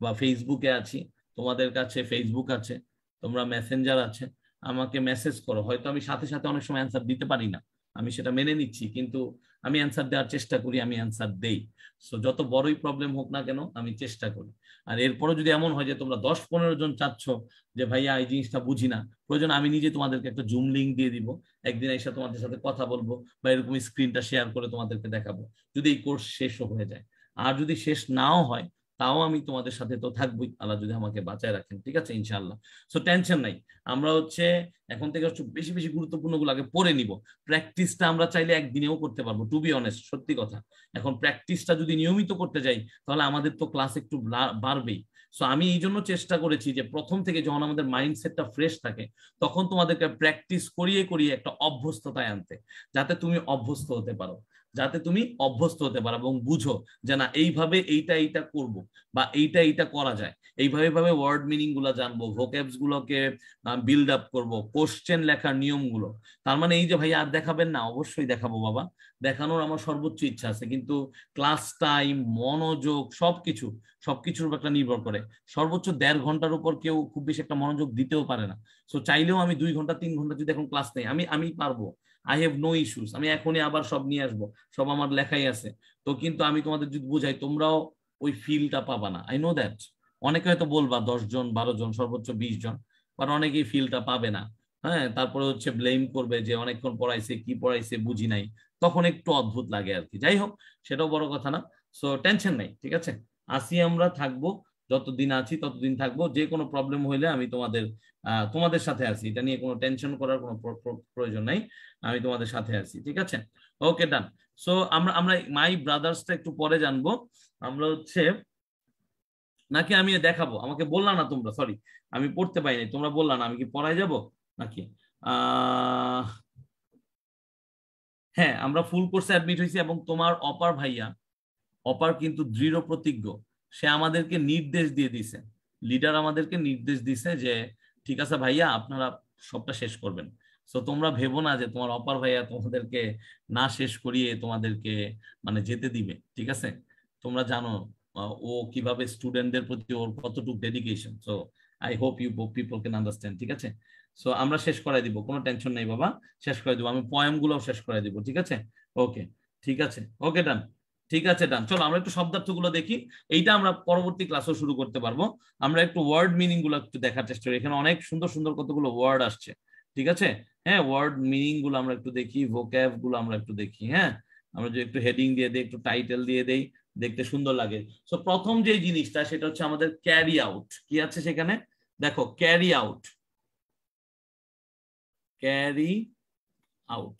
বা ফেসবুকে আছি, তোমাদের কাছে ফেসবুক আছে, তোমরা মেসেঞ্জার আছে, আমাকে মেসেজ করো। হয়তো আমি সাথে সাথে অনেক সময় অ্যান্সার দিতে পারি না, আমি সেটা মেনে নিচ্ছি, কিন্তু আমি অ্যান্সার দেওয়ার চেষ্টা করি, আমি অ্যান্সার দেই। সো যত বড়ই প্রবলেম হোক না কেন আমি চেষ্টা করি। আর এরপরও যদি এমন হয় যে তোমরা দশ পনেরো জন চাচ্ছ যে ভাইয়া এই জিনিসটা বুঝি না, প্রয়োজন আমি নিজে তোমাদেরকে একটা জুম লিঙ্ক দিয়ে দিব, একদিন এসে তোমাদের সাথে কথা বলবো, বা এরকম স্ক্রিনটা শেয়ার করে তোমাদেরকে দেখাবো, যদি এই কোর্স শেষও হয়ে যায়। আর যদি শেষ নাও হয় তাও আমি তোমাদের সাথে তো থাকবোই, আল্লাহ যদি আমাকে বাঁচায় রাখেন। ঠিক আছে ইনশাল্লাহ, সো টেনশন নাই। আমরা হচ্ছে এখন থেকে হচ্ছে বেশি বেশি গুরুত্বপূর্ণ গুলো আগে পড়ে নিব। প্র্যাকটিসটা আমরা চাইলে একদিনেও করতে পারবো, টু বি অনেস্ট, সত্যি কথা। এখন প্র্যাকটিসটা যদি নিয়মিত করতে যাই তাহলে আমাদের তো ক্লাস একটু বাড়বেই। সো আমি এই জন্য চেষ্টা করেছি যে প্রথম থেকে যখন আমাদের মাইন্ডসেটটা ফ্রেশ থাকে, তখন তোমাদেরকে প্র্যাকটিস করিয়ে করিয়ে একটা অভ্যস্ততায় আনতে, যাতে তুমি অভ্যস্ত হতে পারো, যাতে তুমি অভ্যস্ত হতে পারো এবং বুঝো যে না এইভাবে এইটা এইটা করব, বা এইটা এইটা করা যায়, এইভাবে এইভাবে ওয়ার্ড মিনিং গুলা জানবো, ভোক্যাবস গুলোকে বিল্ড আপ করবো, কোশ্চেন লেখার নিয়মগুলো। তার মানে এই যে ভাই আর দেখাবেন না, অবশ্যই দেখাবো বাবা, দেখানোর আমার সর্বোচ্চ ইচ্ছা আছে, কিন্তু ক্লাস টাইম, মনোযোগ, সবকিছু সবকিছুর উপর একটা নির্ভর করে। সর্বোচ্চ দেড় ঘন্টার উপর কেউ খুব বেশি একটা মনোযোগ দিতেও পারে না। সো চাইলেও আমি দুই ঘন্টা তিন ঘন্টা যদি এখন ক্লাস নেই, আমি আমি পারবো, আই হ্যাভ নো ইস্যুস। আমি এখনই আবার সব নিয়ে আসবো, সব আমার লেখাই আছে তো, কিন্তু আমি তোমাদের যদি বোঝাই তোমরাও ওই ফিলটা পাবা না। আই নো দ্যাট, অনেকে হয়তো বলবা দশ জন বারো জন সর্বোচ্চ বিশ জন, বাট অনেকেই ফিলটা পাবে না। হ্যাঁ, তারপরে হচ্ছে ব্লেম করবে যে অনেকক্ষণ পড়াইছে, কি পড়াইছে বুঝি নাই, তখন একটু অদ্ভুত লাগে আর কি। যাই হোক, সেটাও বড় কথা না, সো টেনশন নাই। ঠিক আছে, আসি আমরা থাকবো, যতদিন আছি ততদিন থাকবো। যে কোনো প্রবলেম হইলে আমি তোমাদের আহ তোমাদের সাথে আছি, এটা নিয়ে কোনো টেনশন করার কোনো প্রয়োজন নাই, আমি তোমাদের সাথে আছি। ঠিক আছে, ওকে ডান। সো আমরা আমরা মাই ব্রাদার্সটা একটু পরে জানবো। আমরা হচ্ছে নাকি আমি দেখাবো, আমাকে বললা না তোমরা, সরি আমি পড়তে পাইনি, তোমরা বললা না। আমি কি পড়ায় যাবো নাকি? আহ হ্যাঁ, আমরা ফুল কোর্সে অ্যাডমিট হয়েছি, এবং তোমার অপার ভাইয়া, অপার কিন্তু দৃঢ় প্রতিজ্ঞ, সে আমাদেরকে নির্দেশ দিয়ে দিছে, লিডার আমাদেরকে নির্দেশ দিছে যে ঠিক আছে ভাইয়া আপনারা সবটা শেষ করবেন। সো তোমরা ভেবো না যে তোমার অপার ভাইয়া তোমাদেরকে না শেষ করিয়ে তোমাদেরকে মানে যেতে দিবে। ঠিক আছে, তোমরা জানো ও কিভাবে স্টুডেন্টদের প্রতি ওর কতটুকু dedication. So I hope you people can understand, ঠিক আছে? সো আমরা শেষ করাই দিব, কোনো টেনশন নাই বাবা, শেষ করে দিব, আমি পয়েম গুলো শেষ করে দিব, ঠিক আছে? ওকে, ঠিক আছে, ওকে ডান, ঠিক আছে ডান। চলো আমরা একটু শব্দার্থগুলো দেখি, এইটা আমরা পরবর্তী ক্লাসও শুরু করতে পারবো। আমরা একটু ওয়ার্ড মিনিং গুলো একটু দেখার চেষ্টা করি, এখানে অনেক সুন্দর সুন্দর কতগুলো ওয়ার্ড আসছে, ঠিক আছে? হ্যাঁ, ওয়ার্ড মিনিং গুলো আমরা একটু দেখি, ভোক্যাব গুলো আমরা একটু দেখি। হ্যাঁ, আমরা যদি একটু হেডিং দিয়ে দিই, একটু টাইটেল দিয়ে দেই, দেখতে সুন্দর লাগে। সো প্রথম যে জিনিসটা সেটা হচ্ছে আমাদের ক্যারি আউট। কি আছে সেখানে দেখো, carry out, carry out.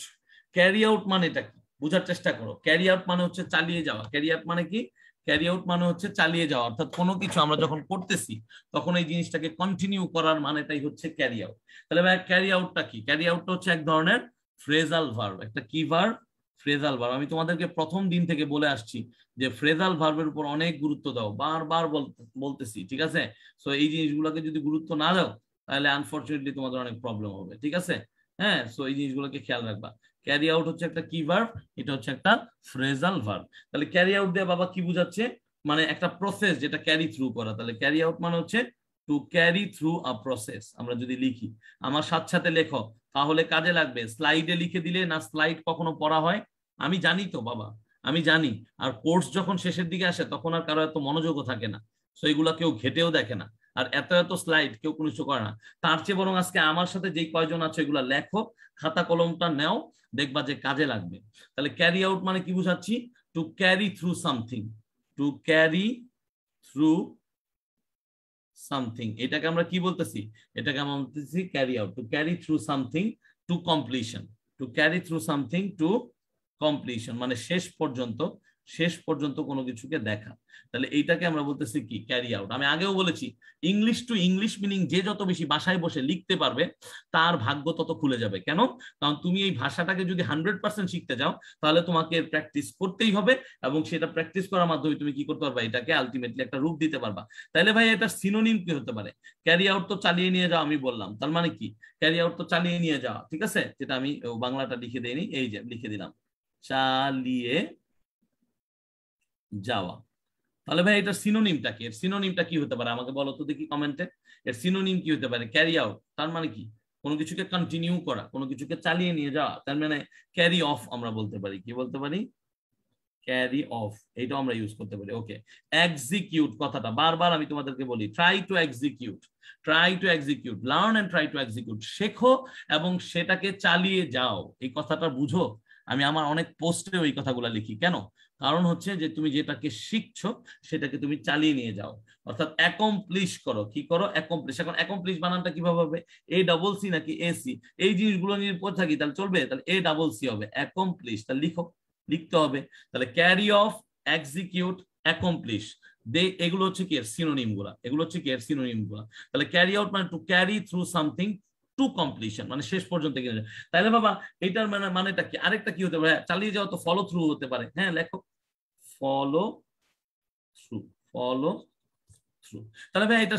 Carry out মানে এটা কি বুঝার চেষ্টা করো। ক্যারি আউট মানে হচ্ছে চালিয়ে যাওয়া। ক্যারি আউট মানে কি? ক্যারি আউট মানে হচ্ছে চালিয়ে যাওয়া, অর্থাৎ কোনো কিছু আমরা যখন করতেছি তখন এই জিনিসটাকে কন্টিনিউ করার মানেটাই হচ্ছে ক্যারি আউট। তাহলে ভাই ক্যারি আউটটা কি? ক্যারি আউটটা হচ্ছে এক ধরনের ফ্রেজাল ভার্ব। একটা কি ভার্ব? Phrasal verb. আমি তোমাদেরকে প্রথম দিন থেকে বলে আসছি যে ফ্রেজাল ভার্বের উপর অনেক গুরুত্ব দাও, বারবার বলতেছি, ঠিক আছে? সো এই জিনিসগুলোকে যদি গুরুত্ব না দাও তাহলে আনফর্চুনেটলি তোমাদের অনেক প্রবলেম হবে, ঠিক আছে? হ্যাঁ, সো এই জিনিসগুলোকে খেয়াল রাখবা। ক্যারি আউট হচ্ছে একটা কি ভার্ব, এটা হচ্ছে একটা ফ্রেজাল ভার্ব। তাহলে ক্যারি আউট দিয়ে বাবা কি বুঝাচ্ছে? মানে একটা প্রসেস যেটা ক্যারি থ্রু করা। তাহলে ক্যারি আউট মানে হচ্ছে to carry through a process. আমরা যদি লিখি আমার সাথে সাথে লেখো তাহলে কাজে লাগবে। স্লাইডে লিখে দিলে না, স্লাইড কখনো পড়া হয়? আমি জানি তো বাবা, আমি জানি। আর কোর্স যখন শেষের দিকে আসে তখন আর কারো এত মনোযোগও থাকে না, সো এগুলা কেউ ঘেটেও দেখে না, আর এত এত স্লাইড কেউ কোনো কিছু করে না। তার চেয়ে বরং আজকে আমার সাথে যে কয়জন আছে এগুলা লেখো, খাতা কলমটা নেও, দেখবা যে কাজে লাগবে। তাহলে ক্যারি আউট মানে কি বুঝাচ্ছি? To carry through something, to carry through something. এটাকে আমরা কি বলতেছি? এটাকে আমরা বলতেছি carry out, to carry through something to completion, to carry through something to completion, মানে শেষ পর্যন্ত, শেষ পর্যন্ত কোনো কিছুকে দেখা। তাহলে এইটাকে আমরা বলতেছি কি? Carry out. আমি আগেও বলেছি ইংলিশ টু ইংলিশ মিনিং যে যত বেশি বাসায় বসে লিখতে পারবে তার ভাগ্য তত খুলে যাবে। কেন? কারণ তুমি এই ভাষাটাকে যদি হান্ড্রেড পার্সেন্ট শিখতে যাও তাহলে তোমাকে প্র্যাকটিস করতেই হবে, এবং সেটা প্র্যাকটিস করার মাধ্যমে তুমি কি করতে পারবা? এটাকে আলটিমেটলি একটা রূপ দিতে পারবা। তাহলে ভাই এটা সিনোনিম কি হতে পারে? ক্যারি আউট তো চালিয়ে নিয়ে যাও আমি বললাম, তার মানে কি? ক্যারি আউট তো চালিয়ে নিয়ে যাওয়া, ঠিক আছে? যেটা আমি বাংলাটা লিখে দিইনি, এই যে লিখে দিলাম চালিয়ে যাওয়া। তাহলে ভাই এটার সিনোনিমটা কি? এর সিনোনিমটা কি হতে পারে আমাকে বলো তো দেখি কমেন্টে। এর সিনোনিম কি হতে পারে? ক্যারি আউট, তার মানে কি? কোনো কিছুকে কন্টিনিউ করা, কোনো কিছুকে চালিয়ে নিয়ে যাওয়া, তার মানে ক্যারি অফ আমরা বলতে পারি। কি বলতে পারি? ক্যারি অফ, এইটা আমরা ইউজ করতে পারি। ওকে, এক্সিকিউট কথাটা বারবার আমি তোমাদেরকে বলি, try to execute, try to execute, learn and try to execute, শেখো এবং সেটাকে চালিয়ে যাও। এই কথাটা বুঝো। আমি আমার অনেক পোস্টে ওই কথাগুলো লিখি। কেন? কারণ হচ্ছে যে তুমি যেটাকে শিখছো সেটাকে তুমি চালিয়ে নিয়ে যাও, অর্থাৎ অ্যাকমপ্লিশ করো। কি করো? অ্যাকমপ্লিশ। এখন অ্যাকমপ্লিশ বানানটা কিভাবে হবে? এ ডাবল সি নাকি এ সি? এই জিনিসগুলো নিয়ে পড়ে থাকি, তাহলে চলবে? তাহলে এ ডাবল সি হবে অ্যাকমপ্লিশ। তাহলে লিখো, লিখতে হবে। তাহলে ক্যারি অফ, এক্সিকিউট, অ্যাকমপ্লিশ, দে, এগুলো হচ্ছে কি এর সিনোনিম গুলা, এগুলো হচ্ছে কি এর সিনোনিম গুলা। তাহলে ক্যারি আউট মানে to carry through something to completion, মানে শেষ পর্যন্ত। তাহলে বাবা এটার মানে মানেটা কি? আরেকটা কি হতে পারে? চালিয়ে যাওয়া তো ফলো থ্রু হতে পারে। হ্যাঁ, লেখো ফলো থ্রু, ফলো থ্রু। তাহলে ভাই এটা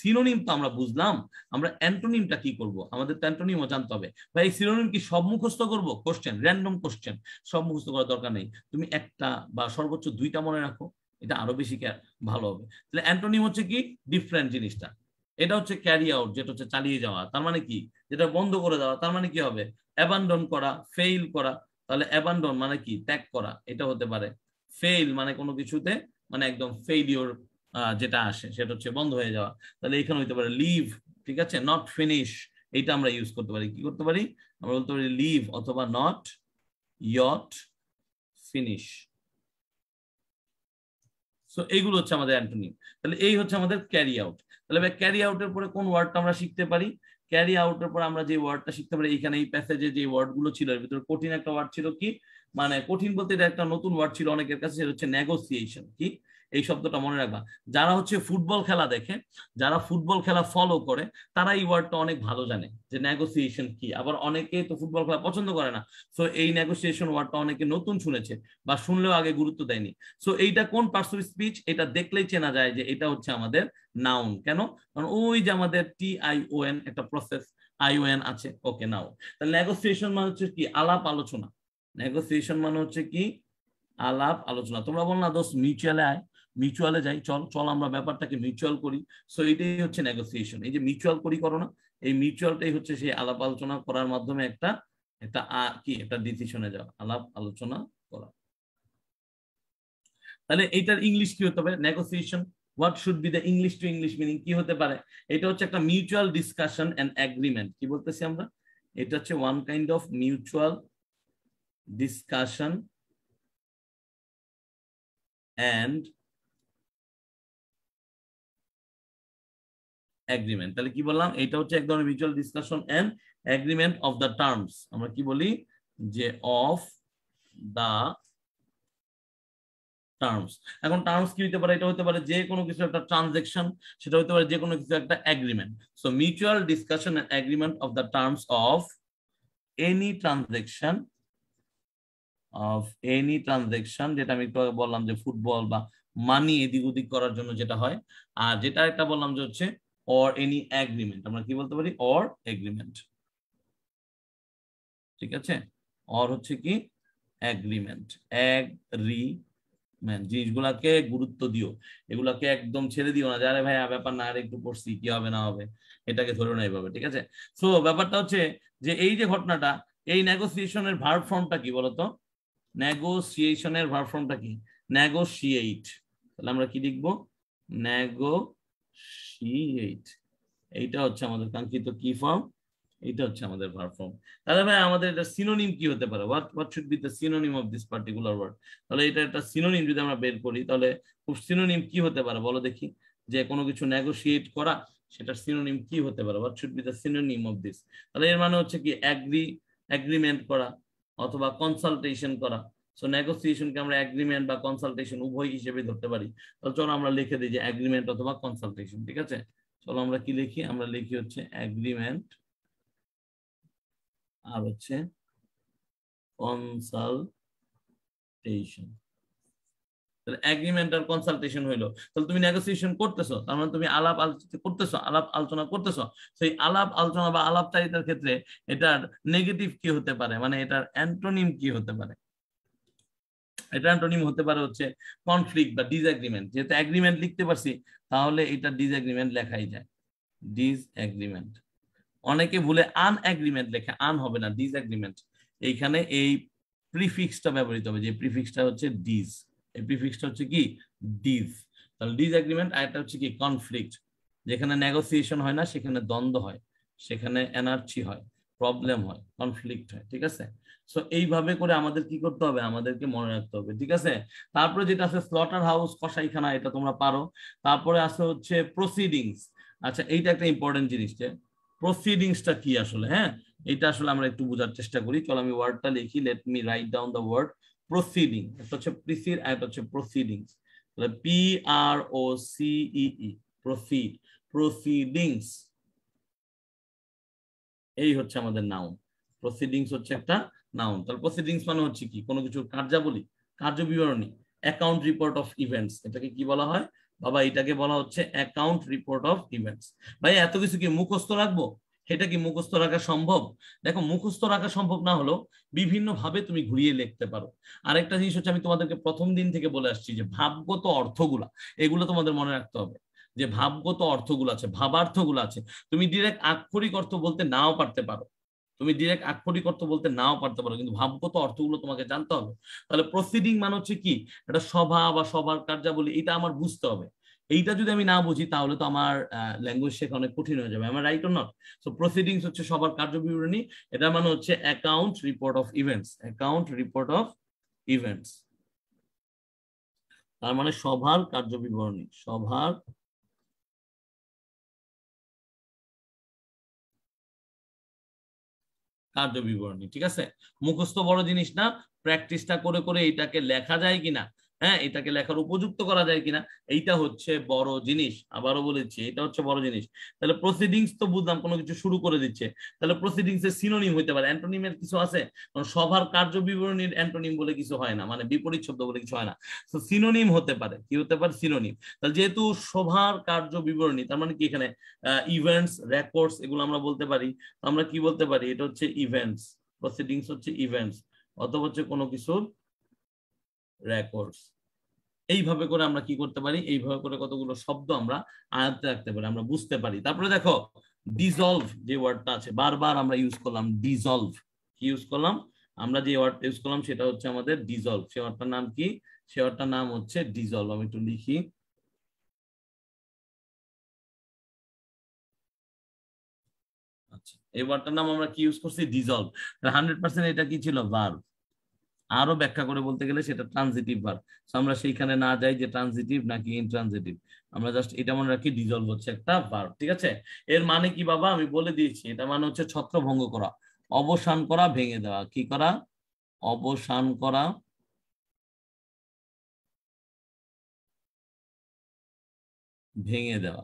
সিনোনিম তো আমরা বুঝলাম, আমরা অ্যান্টোনিমটা কি করব? আমাদের তো অ্যান্টোনিমও জানতে হবে। ভাই এই সিনোনিম কি সব মুখস্থ করব? কোশ্চেন, র্যান্ডম কোশ্চেন, সব মুখস্থ করার দরকার নেই। তুমি একটা বা সর্বোচ্চ দুইটা মনে রাখো, এটা আরো বেশি ভালো হবে। তাহলে অ্যান্টোনিম হচ্ছে কি? ডিফারেন্ট জিনিসটা। এটা হচ্ছে ক্যারি আউট, যেটা হচ্ছে চালিয়ে যাওয়া, তার মানে কি? যেটা বন্ধ করে দেওয়া, তার মানে কি হবে? অ্যাবান্ডন করা, ফেইল করা। তাহলে অ্যাবান্ডন মানে কি? ত্যাগ করা, এটা হতে পারে। ফেইল মানে কোনো কিছুতে মানে একদম ফেইলিওর যেটা আসে সেটা হচ্ছে বন্ধ হয়ে যাওয়া। তাহলে এখানে হতে পারে লিভ, ঠিক আছে? নট ফিনিশ, এইটা আমরা ইউজ করতে পারি। কি করতে পারি? আমরা বলতে পারি লিভ অথবা নট ইয়ট ফিনিশ। সো এইগুলো হচ্ছে আমাদের অ্যান্টোনিম। তাহলে এই হচ্ছে আমাদের ক্যারি আউট। তাহলে ভাই ক্যারি আউটের পরে কোন ওয়ার্ডটা আমরা শিখতে পারি? ক্যারি আউটের পরে আমরা যে ওয়ার্ডটা শিখতে পারি, এখানে এই প্যাসেজে যে ওয়ার্ডগুলো ছিল এর ভিতরে কঠিন একটা ওয়ার্ড ছিল। কি মানে কঠিন বলতে এটা একটা নতুন ওয়ার্ড ছিল অনেকের কাছে, সেটা হচ্ছে নেগোসিয়েশন। কি এই শব্দটা মনে রাখবা। যারা হচ্ছে ফুটবল খেলা দেখে, যারা ফুটবল খেলা ফলো করে, তারা এই ওয়ার্ডটা অনেক ভালো জানে যে নেগোসিয়েশন কি। আবার অনেকে তো ফুটবল খেলা পছন্দ করে না, সো এই নেগোসিয়েশন ওয়ার্ডটা অনেকে নতুন শুনেছে বা শুনলেও আগে গুরুত্ব দেয়নি। সো এইটা কোন পার্টস অফ স্পিচ? এটা দেখলেই চেনা যায় যে এটা হচ্ছে আমাদের নাউন। কেন? কারণ ওই যে আমাদের টি আই ও এন একটা প্রসেস, আই ও এন আছে। ওকে নাও, তাহলে নেগোসিয়েশন মানে হচ্ছে কি? আলাপ আলোচনা। নেগোসিয়েশন মানে হচ্ছে কি? আলাপ আলোচনা। তোমরা বল না দোস্ত মিউচুয়ালে আয়, মিউচুয়ালে যাই, চল চল আমরা ব্যাপারটাকে মিউচুয়াল করি। সো এটাই হচ্ছে নেগোসিয়েশন। এই যে মিউচুয়াল করি করো না, এই মিউচুয়ালটাই হচ্ছে সেই আলাপ আলোচনা করার মাধ্যমে একটা একটা কি একটা ডিসিশনে যাওয়া, আলাপ আলোচনা করা। তাহলে এইটার ইংলিশ কি হতে হবে? Negotiation, what should be the English to English meaning কি হতে পারে? এটা হচ্ছে একটা মিউচুয়াল ডিসকাশন অ্যান্ড এগ্রিমেন্ট। কি বলতেছি আমরা? এটা হচ্ছে one kind of mutual discussion and agreement. তাহলে কি বললাম? এটা হচ্ছে এক ধরনের mutual discussion and agreement of the terms. আমরা কি বলি? যে অফ দ্য টার্মস। এখন টার্মস কি হতে পারে? এটা হতে পারে যে কোনো কিছু একটা ট্রানজাকশন, সেটা হতে পারে যে কোনো কিছু একটা agreement. So mutual discussion and agreement of the terms of any transaction of any transaction, যেটা আমি বললাম যে ফুটবল বা মানি এদিক ওদিক করার জন্য যেটা হয়। আর যেটা একটা বললাম যে হচ্ছে or any agreement, আমরা কি বলতে পারি? or agreement, ঠিক আছে? or হচ্ছে কি agreement, agreement। জিনিসগুলাকে গুরুত্ব দিও, এগুলাকে একদম ছেড়ে দিও না যারে ভাই ব্যাপার না আর একটু পড়ছি কি হবে না হবে, এটাকে ধরে না এইভাবে, ঠিক আছে? সো ব্যাপারটা হচ্ছে যে এই যে ঘটনাটা, এই নেগোসিয়েশনের ভার্ব ফর্মটা কি বলতো? নেগোসিয়েশনের ভার্ব ফর্মটা কি? নেগোশিয়েট। তাহলে আমরা কি লিখবো? নেগোশিয়েট। এইটা হচ্ছে আমাদের কাঙ্ক্ষিত কি ফর্ম, এটা হচ্ছে আমাদের ভার্ব ফর্ম। তাহলে ভাই আমাদের এটা সিনোনিম কি হতে পারে? What what should be the synonym of this particular word? তাহলে এটা একটা সিনোনিম যদি আমরা বের করি, তাহলে খুব সিনোনিম কি হতে পারে বলো দেখি? যে কোনো কিছু নেগোশিয়েট করা, সেটার সিনোনিম কি হতে পারে? What should be the synonym of this? তাহলে এর মানে হচ্ছে কি অ্যাগ্রি, এগ্রিমেন্ট করা অথবা কনসালটেশন করা। সো নেগোসিয়েশনকে আমরা এগ্রিমেন্ট বা কনসালটেশন উভয় হিসেবে ধরতে পারি। তাহলে চলো আমরা লিখে দিই যে এগ্রিমেন্ট অথবা কনসালটেশন, ঠিক আছে? চলো আমরা কি লিখি? আমরা লিখি হচ্ছে এগ্রিমেন্ট আর হচ্ছে কনসালটেশন। তাহলে এগ্রিমেন্ট আর কনসালটেশন হইলো। তাহলে তুমি নেগোসিয়েশন করতেছো, তার মানে তুমি আলাপ আলোচনা করতেছো, আলাপ আলোচনা করতেছো। সেই আলাপ আলোচনা বা আলাপচারিতার ক্ষেত্রে এটার নেগেটিভ কি হতে পারে, মানে এটার অ্যান্টোনিম কি হতে পারে? এটা অ্যান্টোনিম হতে পারে হচ্ছে কনফ্লিক্ট বা ডিসএগ্রিমেন্ট। যেহেতু এগ্রিমেন্ট লিখতে পারছি, তাহলে এটা ডিসএগ্রিমেন্ট লেখাই যায়, ডিসএগ্রিমেন্ট। অনেকে ভুলে আনএগ্রিমেন্ট লেখে, আন হবে না, ডিসএগ্রিমেন্ট। এইখানে এই প্রিফিক্সটা ব্যবহৃত হবে, যে প্রিফিক্সটা হচ্ছে ডিস, এই প্রিফিক্সটা হচ্ছে কি ডিস। তাহলে ডিসএগ্রিমেন্ট আর এটা হচ্ছে কি কনফ্লিক্ট। যেখানে নেগোসিয়েশন হয় না, সেখানে দ্বন্দ্ব হয়, সেখানে এনার্জি হয়, প্রবলেম হয়, কনফ্লিক্ট হয়, ঠিক আছে? সো এইভাবে করে আমাদের কি করতে হবে? আমাদেরকে মনে রাখতে হবে, ঠিক আছে? তারপরে যেটা আছে স্লটার হাউস, কসাইখানা, এটা তোমরা পারো। তারপরে আছে হচ্ছে প্রসিডিংস। আচ্ছা, এইটা একটা ইম্পর্টেন্ট জিনিস, যে প্রসিডিংসটা কি আসলে। হ্যাঁ, এটা আসলে আমরা একটু বোঝার চেষ্টা করি। চলো আমি ওয়ার্ডটা লিখি। Let me write down the word proceeding. এটা হচ্ছে প্রিসিড আর এটা হচ্ছে প্রসিডিংস। তাহলে P R O C E E, proceed, proceedings. এই হচ্ছে আমাদের নাউন। প্রসিডিংস হচ্ছে একটা নাউন। তাহলে প্রসিডিংস মানে হচ্ছে কি? কোনো কিছুর কার্যাবলী, কার্যবিবরণী, অ্যাকাউন্ট রিপোর্ট অফ ইভেন্টস। এটাকে কি বলা হয় বাবা? এটাকে বলা হচ্ছে অ্যাকাউন্ট রিপোর্ট অফ ইভেন্টস। ভাই এত কিছু কি মুখস্থ রাখবো? এটা কি মুখস্থ রাখা সম্ভব? দেখো, মুখস্থ রাখা সম্ভব না হলেও বিভিন্ন ভাবে তুমি ঘুরিয়ে লিখতে পারো। আরেকটা জিনিস হচ্ছে, আমি তোমাদেরকে প্রথম দিন থেকে বলে আসছি যে ভাবগত অর্থগুলা, এগুলো তোমাদের মনে রাখতে হবে। যে ভাবগত অর্থগুলো আছে, ভাবার্থগুলো আছে। তুমি ডিরেক্ট আক্ষরিক অর্থ বলতে নাও পারতে পারো, তুমি ডিরেক্ট আক্ষরিক অর্থ বলতে নাও পারতে পারো, কিন্তু ভাবগত অর্থগুলো তোমাকে জানতে হবে। তাহলে প্রসিডিং মানে হচ্ছে কি? এটা সভা বা সভার কার্যাবলী, এটা আমার বুঝতে হবে। এইটা যদি আমি না বুঝি, তাহলে তো আমার ল্যাঙ্গুয়েজ শেখা অনেক কঠিন হয়ে যাবে। আমার right or not? So proceedings হচ্ছে সবার কার্যবিবরণী। এটা মানে হচ্ছে account report of events, account report of events. তার মানে সভার কার্যবিবরণী, সভার কার্য বিবরণী, ঠিক আছে? মুখস্থ বড় জিনিস না, প্র্যাকটিসটা করে করে এটাকে লেখা যায় কিনা, হ্যাঁ, এটাকে লেখার উপযুক্ত করা যায় কিনা, এইটা হচ্ছে বড় জিনিস। আবারও বলেছি, এটা হচ্ছে বড় জিনিস। তাহলে প্রসিডিংস তো বুঝলাম, কোনো কিছু শুরু করে দিচ্ছে। তাহলে প্রসিডিংস এর সিনোনিম হইতে পারে, অ্যান্টোনিমের কিছু আছে? কারণ সভার কার্য বিবরণীর অ্যান্টোনিম বলে কিছু হয় না, মানে বিপরীত শব্দ বলে কিছু হয় না। তো সিনোনিম হতে পারে। কি হতে পারে? সিনোনিম। তাহলে যেহেতু সভার কার্য বিবরণী, তার মানে কি এখানে ইভেন্টস, রেকর্ডস, এগুলো আমরা বলতে পারি। আমরা কি বলতে পারি? এটা হচ্ছে ইভেন্টস। প্রসিডিংস হচ্ছে ইভেন্টস, অথবা হচ্ছে কোনো কিছুর records. এইভাবে করে আমরা কি করতে পারি, এইভাবে করে কতগুলো শব্দ আমরা আয়ত্তে রাখতে পারি, আমরা বুঝতে পারি। তারপরে দেখো dissolve যে ওয়ার্ডটা আছে বারবার আমরা ইউজ করলাম dissolve, কি ইউজ করলাম আমরা যে ওয়ার্ড ইউজ করলাম সেটা হচ্ছে আমাদের dissolve। সেই ওয়ার্ডটার নাম কি? সেই ওয়ার্ডটার নাম হচ্ছে dissolve। আমি একটু লিখি আচ্ছা, এই ওয়ার্ডটার নাম আমরা কি ইউজ করছি dissolve। হান্ড্রেড পার্সেন্ট এটা কি ছিল ভার্ব। আরো ব্যাখ্যা করে বলতে গেলে সেটা ট্রানজিটিভ ভার্ব। সো আমরা সেইখানে না যাই যে ট্রানজিটিভ নাকি ইনট্রানজিটিভ, আমরা জাস্ট এটা মনে রাখি ডিজলভ হচ্ছে একটা ভার্ব, ঠিক আছে। এর মানে কি বাবা? আমি বলে দিয়েছি, এটা মানে হচ্ছে ছত্রভঙ্গ করা, অবসান করা, ভেঙে দেওয়া। কি করা? অবসান করা, ভেঙে দেওয়া।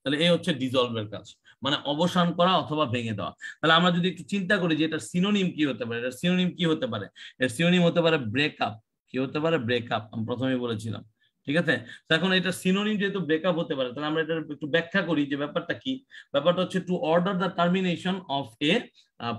তাহলে এই হচ্ছে ডিজলভের কাজ, মানে অবসান করা অথবা ভেঙে দেওয়া। তাহলে আমরা যদি একটু চিন্তা করি যে এটার সিনোনিম কি হতে পারে, এটার সিনোনিম কি হতে পারে, এর সিনোনিম হতে পারে ব্রেকআপ। কি হতে পারে? ব্রেকআপ, আমি প্রথমেই বলেছিলাম, ঠিক আছে। এখন এটার সিনোনিম যেহেতু ব্রেকআপ হতে পারে, তাহলে আমরা এটা একটু ব্যাখ্যা করি যে ব্যাপারটা কি। ব্যাপারটা হচ্ছে to order the termination of a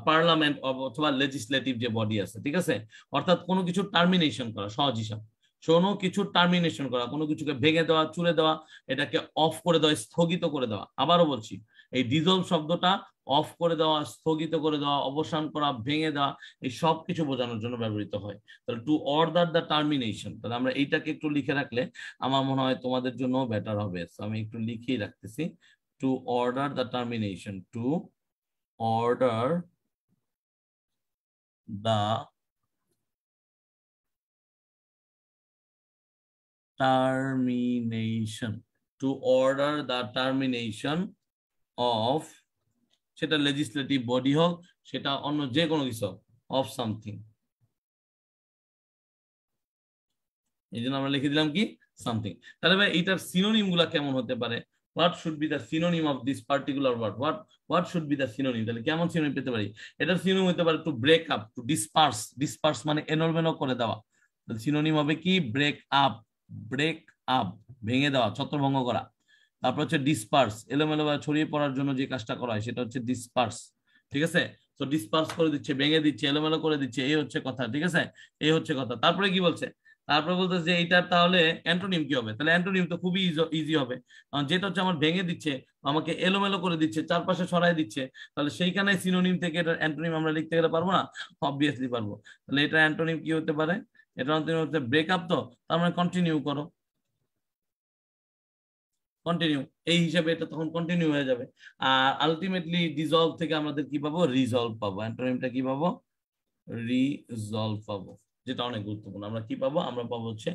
parliament অথবা লেজিসলেটিভ যে বডি আছে, ঠিক আছে। অর্থাৎ কোনো কিছু টার্মিনেশন করা, সহজ হিসাব, কোনো কিছু টার্মিনেশন করা, কোনো কিছুকে ভেঙে দেওয়া, চুলে দেওয়া, এটাকে অফ করে দেওয়া, স্থগিত করে দেওয়া। আবারও বলছি, এই ডিজলভ শব্দটা অফ করে দেওয়া, স্থগিত করে দেওয়া, অবসান করা, ভেঙে দেওয়া, এই সব কিছু বোঝানোর জন্য ব্যবহৃত হয়। তাহলে টু অর্ডার দ্য টার্মিনেশন, তাহলে আমরা এইটাকে একটু লিখে রাখলে আমার মনে হয় তোমাদের জন্য বেটার হবে। আমি একটু লিখেই রাখতেছি, to order the termination, to order the termination, to order the termination of, সেটা লেজিসলেটিভ বডি হোক, সেটা অন্য যে কোনো কিছু হোক, অফ সামথিং। এই জন্য আমরা লিখে দিলাম কি সামথিং। তাহলে ভাই এটার সিনোনিম গুলা কেমন হতে পারে? What should be the synonym of this particular word, what what should be the synonym? তাহলে কেমন সিনোনিম পেতে পারি? এটার সিনোনিম হতে পারে to break up, to disperse. Disperse মানে এলোমেলো করে দেওয়া, সিনোনিম হবে কি ব্রেক আপ, ব্রেক আপ ভেঙে দেওয়া, ছত্রভঙ্গ করা। তারপর হচ্ছে ডিসপার্স, এলোমেলো বা ছড়িয়ে পড়ার জন্য যে কাজটা করা হয় সেটা হচ্ছে ডিসপার্স, ঠিক আছে। তো ডিসপার্স করে দিচ্ছে, ভেঙে দিচ্ছে, এলোমেলো করে দিচ্ছে, এই হচ্ছে কথা, ঠিক আছে, এই হচ্ছে কথা। তারপরে কি বলছে? তারপরে বলতে যে এইটার তাহলে অ্যান্টোনিম কি হবে? তাহলে অ্যান্টোনিম তো খুবই ইজি হবে, কারণ যেটা হচ্ছে আমার ভেঙে দিচ্ছে, আমাকে এলোমেলো করে দিচ্ছে, চারপাশে ছড়াই দিচ্ছে, তাহলে সেইখানে সিনোনিম থেকে এটার অ্যান্টোনিম আমরা লিখতে গেলে পারবো না? অবভিয়াসলি পারবো। তাহলে এটা অ্যান্টোনিম কি হতে পারে? এটা অ্যান্টোনিম হচ্ছে ব্রেক আপ। তো তার মানে কন্টিনিউ করো, কন্টিনিউ, এই হিসাবে এটা তখন কন্টিনিউ হয়ে যাবে। আর আলটিমেটলি ডিজলভ থেকে আমাদের কি পাবো? রিজলভ পাবো। অ্যান্টোনিমটা কি পাবো? রিজলভ পাবো, যেটা অনেক গুরুত্বপূর্ণ। আমরা কি পাবো? আমরা পাবো হচ্ছে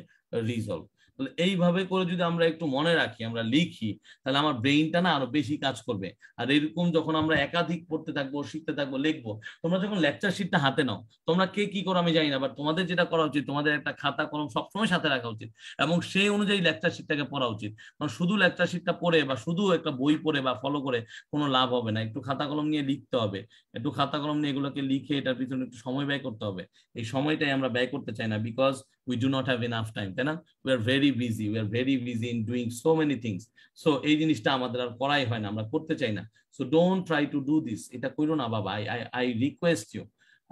রিজলভ। তাহলে এইভাবে করে যদি আমরা একটু মনে রাখি, আমরা লিখি, তাহলে আমার ব্রেইনটা না আরো বেশি কাজ করবে। আর এরকম যখন আমরা একাধিক পড়তে থাকবো, শিখতে থাকবো, লিখবো। তোমরা যখন লেকচার শিটটা হাতে নাও, তোমরা কে কি করো আমি জানি না, বাট তোমাদের যেটা করা উচিত, তোমাদের একটা খাতা কলম সবসময় সাথে রাখা উচিত এবং সেই অনুযায়ী লেকচার শিটটাকে পড়া উচিত। কারণ শুধু লেকচার শিটটা পড়ে বা শুধু একটা বই পড়ে বা ফলো করে কোনো লাভ হবে না। একটু খাতা কলম নিয়ে লিখতে হবে, একটু খাতা কলম নিয়ে এগুলোকে লিখে এটার পিছনে একটু সময় ব্যয় করতে হবে। এই সময়টাই আমরা ব্যয় করতে চাই না, because we do not have enough time, তাই না? we are very busy we are very busy in doing so many things, so এই জিনিসটা আমাদের আর করাই হয় না, আমরা করতে চাই না। so don't try to do this, এটা কইরো না বাবা। i i i request you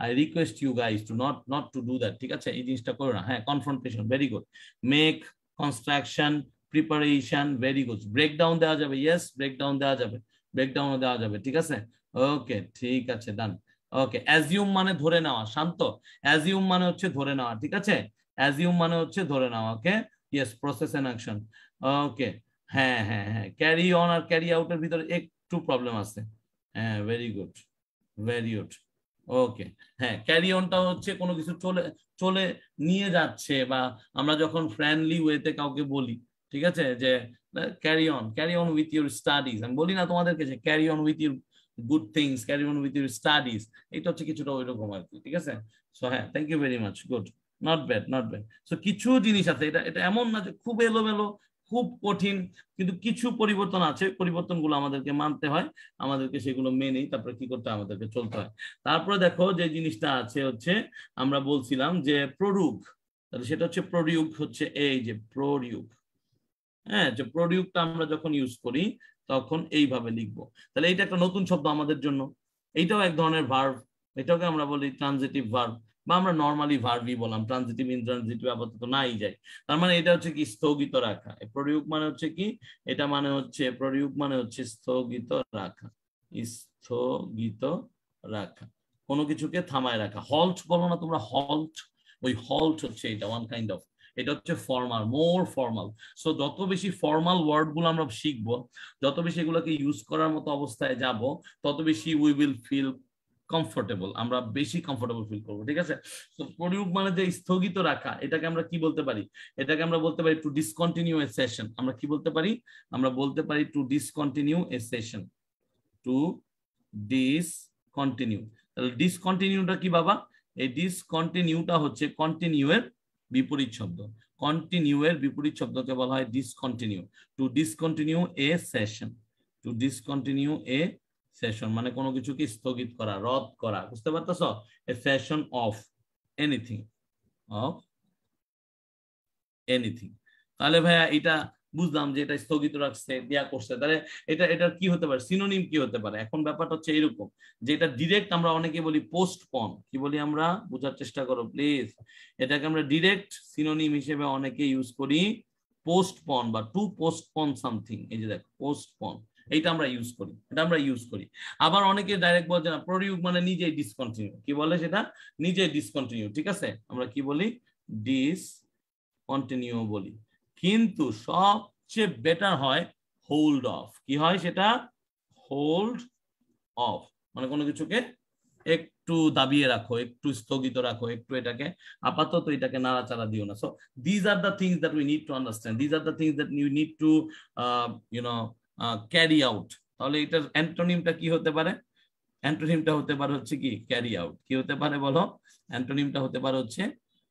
i request you guys to not not to do that, ঠিক আছে, এই জিনিসটা করো না। হ্যাঁ, confrontation, very good, make, construction, preparation, very good, breakdown দেওয়া যাবে, yes, breakdown দেওয়া যাবে, breakdown দেওয়া যাবে, ঠিক আছে, okay, ঠিক আছে, done, okay। assume মানে ধরে নেওয়া, শান্ত, assume মানে হচ্ছে ধরে নেওয়া, ঠিক আছে, assume মানে হচ্ছে ধরে নাও, okay, yes, process and action, okay, হ্যাঁ হ্যাঁ হ্যাঁ। ক্যারি অন আর ক্যারি আউট এর ভিতরে একটু প্রবলেম আছে, হ্যাঁ, very good, very good, okay, হ্যাঁ। ক্যারি অনটা হচ্ছে কোনো কিছু চলে চলে নিয়ে যাচ্ছে, বা আমরা যখন ফ্রেন্ডলি ওয়েতে কাউকে বলি, ঠিক আছে, যে carry on, carry on with your studies. আমি বলি না তোমাদেরকে যে carry on with your good things, carry on with your studies, এটা হচ্ছে কিছুটা ওইরকম আর কি, ঠিক আছে। সো হ্যাঁ, thank you very much, good, not bad, not bad। So কিছু জিনিস আছে, এটা এটা এমন না যে খুব এলোমেলো, খুব কঠিন, কিন্তু কিছু পরিবর্তন আছে, পরিবর্তনগুলো আমাদেরকে মানতে হয়, আমাদেরকে সেগুলো মেনেই তারপরে কি করতে হয়, আমাদেরকে চলতে হয়। তারপরে দেখো যে জিনিসটা আছে হচ্ছে আমরা বলছিলাম যে প্ররূপ, তাহলে সেটা হচ্ছে প্ররূপ, হচ্ছে এই যে প্ররূপ, হ্যাঁ, যে প্ররূপটা আমরা যখন ইউজ করি তখন এইভাবে লিখবো। তাহলে এইটা একটা নতুন শব্দ আমাদের জন্য, এইটাও এক ধরনের ভার্ব, এটাকে আমরা বলি ট্রানজিটিভ ভার্ব। বা আমরা নরমালি ভার্বি বললাম, ট্রানজিটিভ ইনট্রানজিটিভ আপাতত নাই যায়। তার মানে এটা হচ্ছে কি স্থগিত রাখা, প্রয়োগ মানে হচ্ছে কি এটা মানে হচ্ছে প্রয়োগ মানে হচ্ছে স্থগিত রাখা, স্থগিত রাখা, কোনো কিছুকে থামায় রাখা। হল্ট বলো না তোমরা, হল্ট, ওই হল্ট হচ্ছে এটা ওয়ান কাইন্ড অফ, এটা হচ্ছে ফর্মাল, মোর ফর্মাল। সো যত বেশি ফর্মাল ওয়ার্ড গুলো আমরা শিখবো, যত বেশি এগুলোকে ইউজ করার মতো অবস্থায় যাব, তত বেশি উই উইল ফিল কমফোর্টেবল, আমরা বেশি কমফোর্টেবল ফিল করবো, ঠিক আছে। তো প্রয়োগ মানে যে স্থগিত রাখা, এটাকে আমরা কি বলতে পারি, এটাকে আমরা বলতে পারি টু ডিসকন্টিনিউ এ সেশন। আমরা কি বলতে পারি, আমরা বলতে পারি to discontinue a session, to discontinue. তাহলে ডিসকন্টিনিউটা কি বাবা, এই ডিসকন্টিনিউটা হচ্ছে কন্টিনিউ এর বিপরীত শব্দ, কন্টিনিউ এর বিপরীত শব্দকে বলা হয় discontinue. To discontinue a session, to discontinue a session মানে কোনো কিছুকে স্থগিত করা, রদ করা, বুঝতে পারতেছ? A session of anything, of anything. তাহলে ভাইয়া এটা বুঝলাম যে এটা স্থগিত রাখছে, দেয়া করছে, তাহলে এটা এটার কি হতে পারে, সিনোনিম কি হতে পারে? এখন ব্যাপারটা হচ্ছে এরকম যে এটা ডিরেক্ট, আমরা অনেকে বলি পোস্টপন, কি বলি আমরা, বোঝার চেষ্টা করো প্লিজ। এটাকে আমরা ডিরেক্ট সিনোনিম হিসেবে অনেকে ইউজ করি পোস্টপন বা টু পোস্টপন সামথিং, এই যে দেখো পোস্টপন, এইটা আমরা ইউজ করি, এটা আমরা ইউজ করি। আবার অনেকে ডাইরেক্ট বলে না, প্রয়োগ মানে নিজেই ডিসকন্টিনিউ, কি বলে সেটা, নিজেই ডিসকন্টিনিউ, ঠিক আছে, আমরা কি বলি ডিসকন্টিনিউ বলি। কিন্তু সবচেয়ে বেটার হয় হোল্ড অফ, কি হয় সেটা, হোল্ড অফ মানে কোনো কিছুকে একটু দাবিয়ে রাখো, একটু স্থগিত রাখো, একটু এটাকে আপাতত এটাকে নাড়াচাড়া দিও না। So these are the things that we need to understand, these are the things that you need to you know carry out. তাহলে এটার অ্যান্টোনিমটা কি হতে পারে, অ্যান্টোনিমটা হতে পারে হচ্ছে কি ক্যারি আউট, কি হতে পারে বলো, অ্যান্টোনিমটা হতে পারে হচ্ছে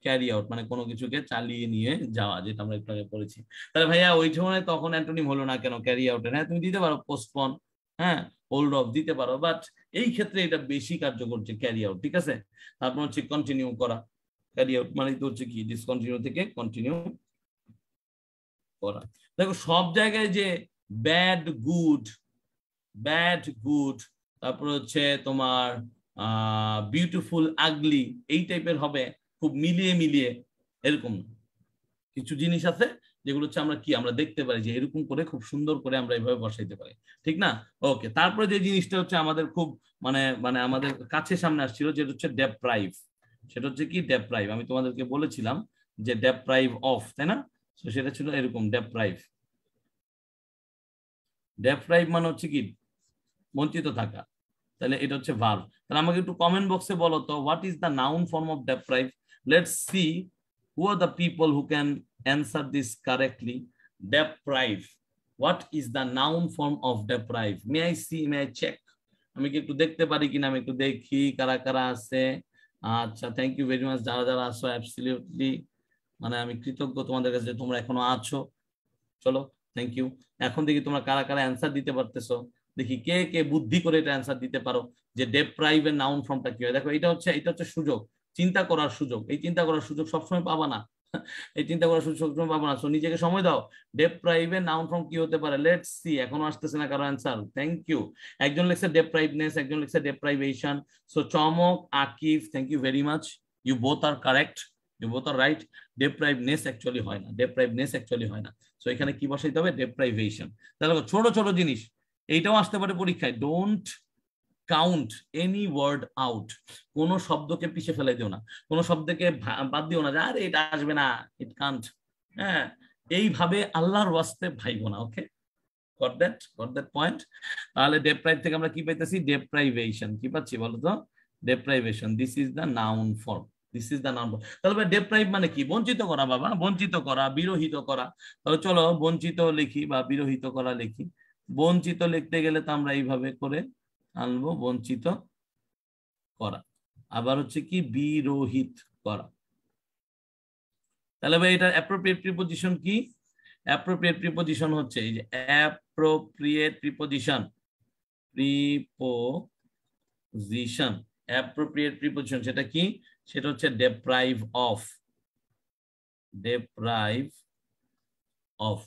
ক্যারি আউট মানে কোনো কিছুকে চালিয়ে নিয়ে যাওয়া, যেটা আমরা একটু আগে পড়েছি। তাহলে ভাইয়া ওই সময় তখন অ্যান্টোনিম হলো না কেন ক্যারি আউটের? হ্যাঁ তুমি দিতে পারো পোস্টপন, হ্যাঁ হোল্ড অফ দিতে পারো, বাট এই ক্ষেত্রে এটা বেশি কার্যকর যে ক্যারি আউট, ঠিক আছে। তারপর হচ্ছে কন্টিনিউ করা, ক্যারি আউট মানে তো হচ্ছে কি ডিসকন্টিনিউ থেকে কন্টিনিউ করা। দেখো সব জায়গায় যে ব্যাড গুড, ব্যাড গুড, তারপর হচ্ছে তোমার আহ বিউটিফুল আগলি, এই টাইপের হবে, খুব মিলিয়ে মিলিয়ে। এরকম কিছু জিনিস আছে যেগুলো হচ্ছে আমরা কি আমরা দেখতে পারি যে এরকম করে খুব সুন্দর করে আমরা এইভাবে বসাইতে পারি, ঠিক না? ওকে, তারপরে যে জিনিসটা হচ্ছে আমাদের খুব মানে মানে আমাদের কাছে সামনে আসছিল, যেটা হচ্ছে ডেপ্রাইভ, সেটা হচ্ছে কি ডেপ্রাইভ, আমি তোমাদেরকে বলেছিলাম যে ডেপ্রাইভ অফ, তাই না? তো সেটা ছিল এরকম ডেপ্রাইভ, ডেপ্রাইভ মানে হচ্ছে কি বঞ্চিত থাকা। তাহলে এটা হচ্ছে ভার্ব। তাহলে আমাকে একটু কমেন্ট বক্সে বলো তো what is the noun form of deprive. Let's see who are the people who can answer this correctly. Deprive, what is the noun form of deprive? May I see, may I check? আমি কি একটু দেখতে পারি কিনা, আমি একটু দেখি কারা কারা আছে। আচ্ছা, থ্যাংক ইউ ভেরি মাচ যারা যারা আসো, অ্যাবসলিউটলি মানে আমি কৃতজ্ঞ তোমাদের কাছে যে তোমরা এখনো আছো। চলো থ্যাংক ইউ। এখন দেখি তোমরা কারা কারা অ্যান্সার দিতে পারতেছো, দেখি কে কে বুদ্ধি করে এটা অ্যান্সার দিতে পারো যে ডেপ্রাইভ এর নাউন ফর্মটা কি হয়। দেখো এটা হচ্ছে এটা হচ্ছে সুযোগ, চিন্তা করার সুযোগ। এই চিন্তা করার সুযোগ সবসময় পাবা না, এই চিন্তা করার সুযোগ সবসময় পাবা না। সো নিজেকে সময় দাও। ডেপ্রাইভ এর নাউন ফর্ম কি হতে পারে? Let's see. এখনো আসতেছে না কারো অ্যান্সার, থ্যাংক ইউ। একজন লিখছে ডেপ্রাইভনেস, একজন লিখছে deprivation. So Chamak, Akif, thank you very much. You both are correct, you both are right. Depriveness actually হয় না, ডেপ্রাইভনেস অ্যাকচুয়ালি হয় না। সো এখানে কি বসাইতে হবে? ডেপ্রাইভেশন। তাহলে ছোট ছোট জিনিস, এইটাও আসতে পারে পরীক্ষায়। Don't count any word out, কোনো শব্দকে পিছিয়ে ফেলে দিও না, কোনো শব্দকে বাদ দিও না, আরে এটা আসবে না, ইট কান্ট। হ্যাঁ এইভাবে আল্লাহর ওয়াস্তে ভাইবো না। Okay, got that, got that point. তাহলে ডেপ্রাইভ থেকে আমরা কি পাইতেছি? ডেপ্রাইভেশন। কি পাচ্ছি বলো তো? Deprivation. This is the noun form, this is the noun form. তাহলে ডেপ্রাইভ মানে কি? বঞ্চিত করা বাবা, বঞ্চিত করা, বিরোহিত করা। তাহলে চলো বঞ্চিত লিখি বা বিরোহিত করা লিখি। বঞ্চিত লিখতে গেলে তো আমরা এইভাবে করে আনবো, বঞ্চিত করা, আবার হচ্ছে কি বিরোহিত করা। তাহলে ভাই এটা অ্যাপ্রোপ্রিয়েট প্রিপোজিশন। কি অ্যাপ্রোপ্রিয়েট প্রিপোজিশন? হচ্ছে এই যে appropriate preposition, preposition, appropriate preposition সেটা কি? সেটা হচ্ছে ডেপ্রাইভ অফ, ডেপ্রাইভ অফ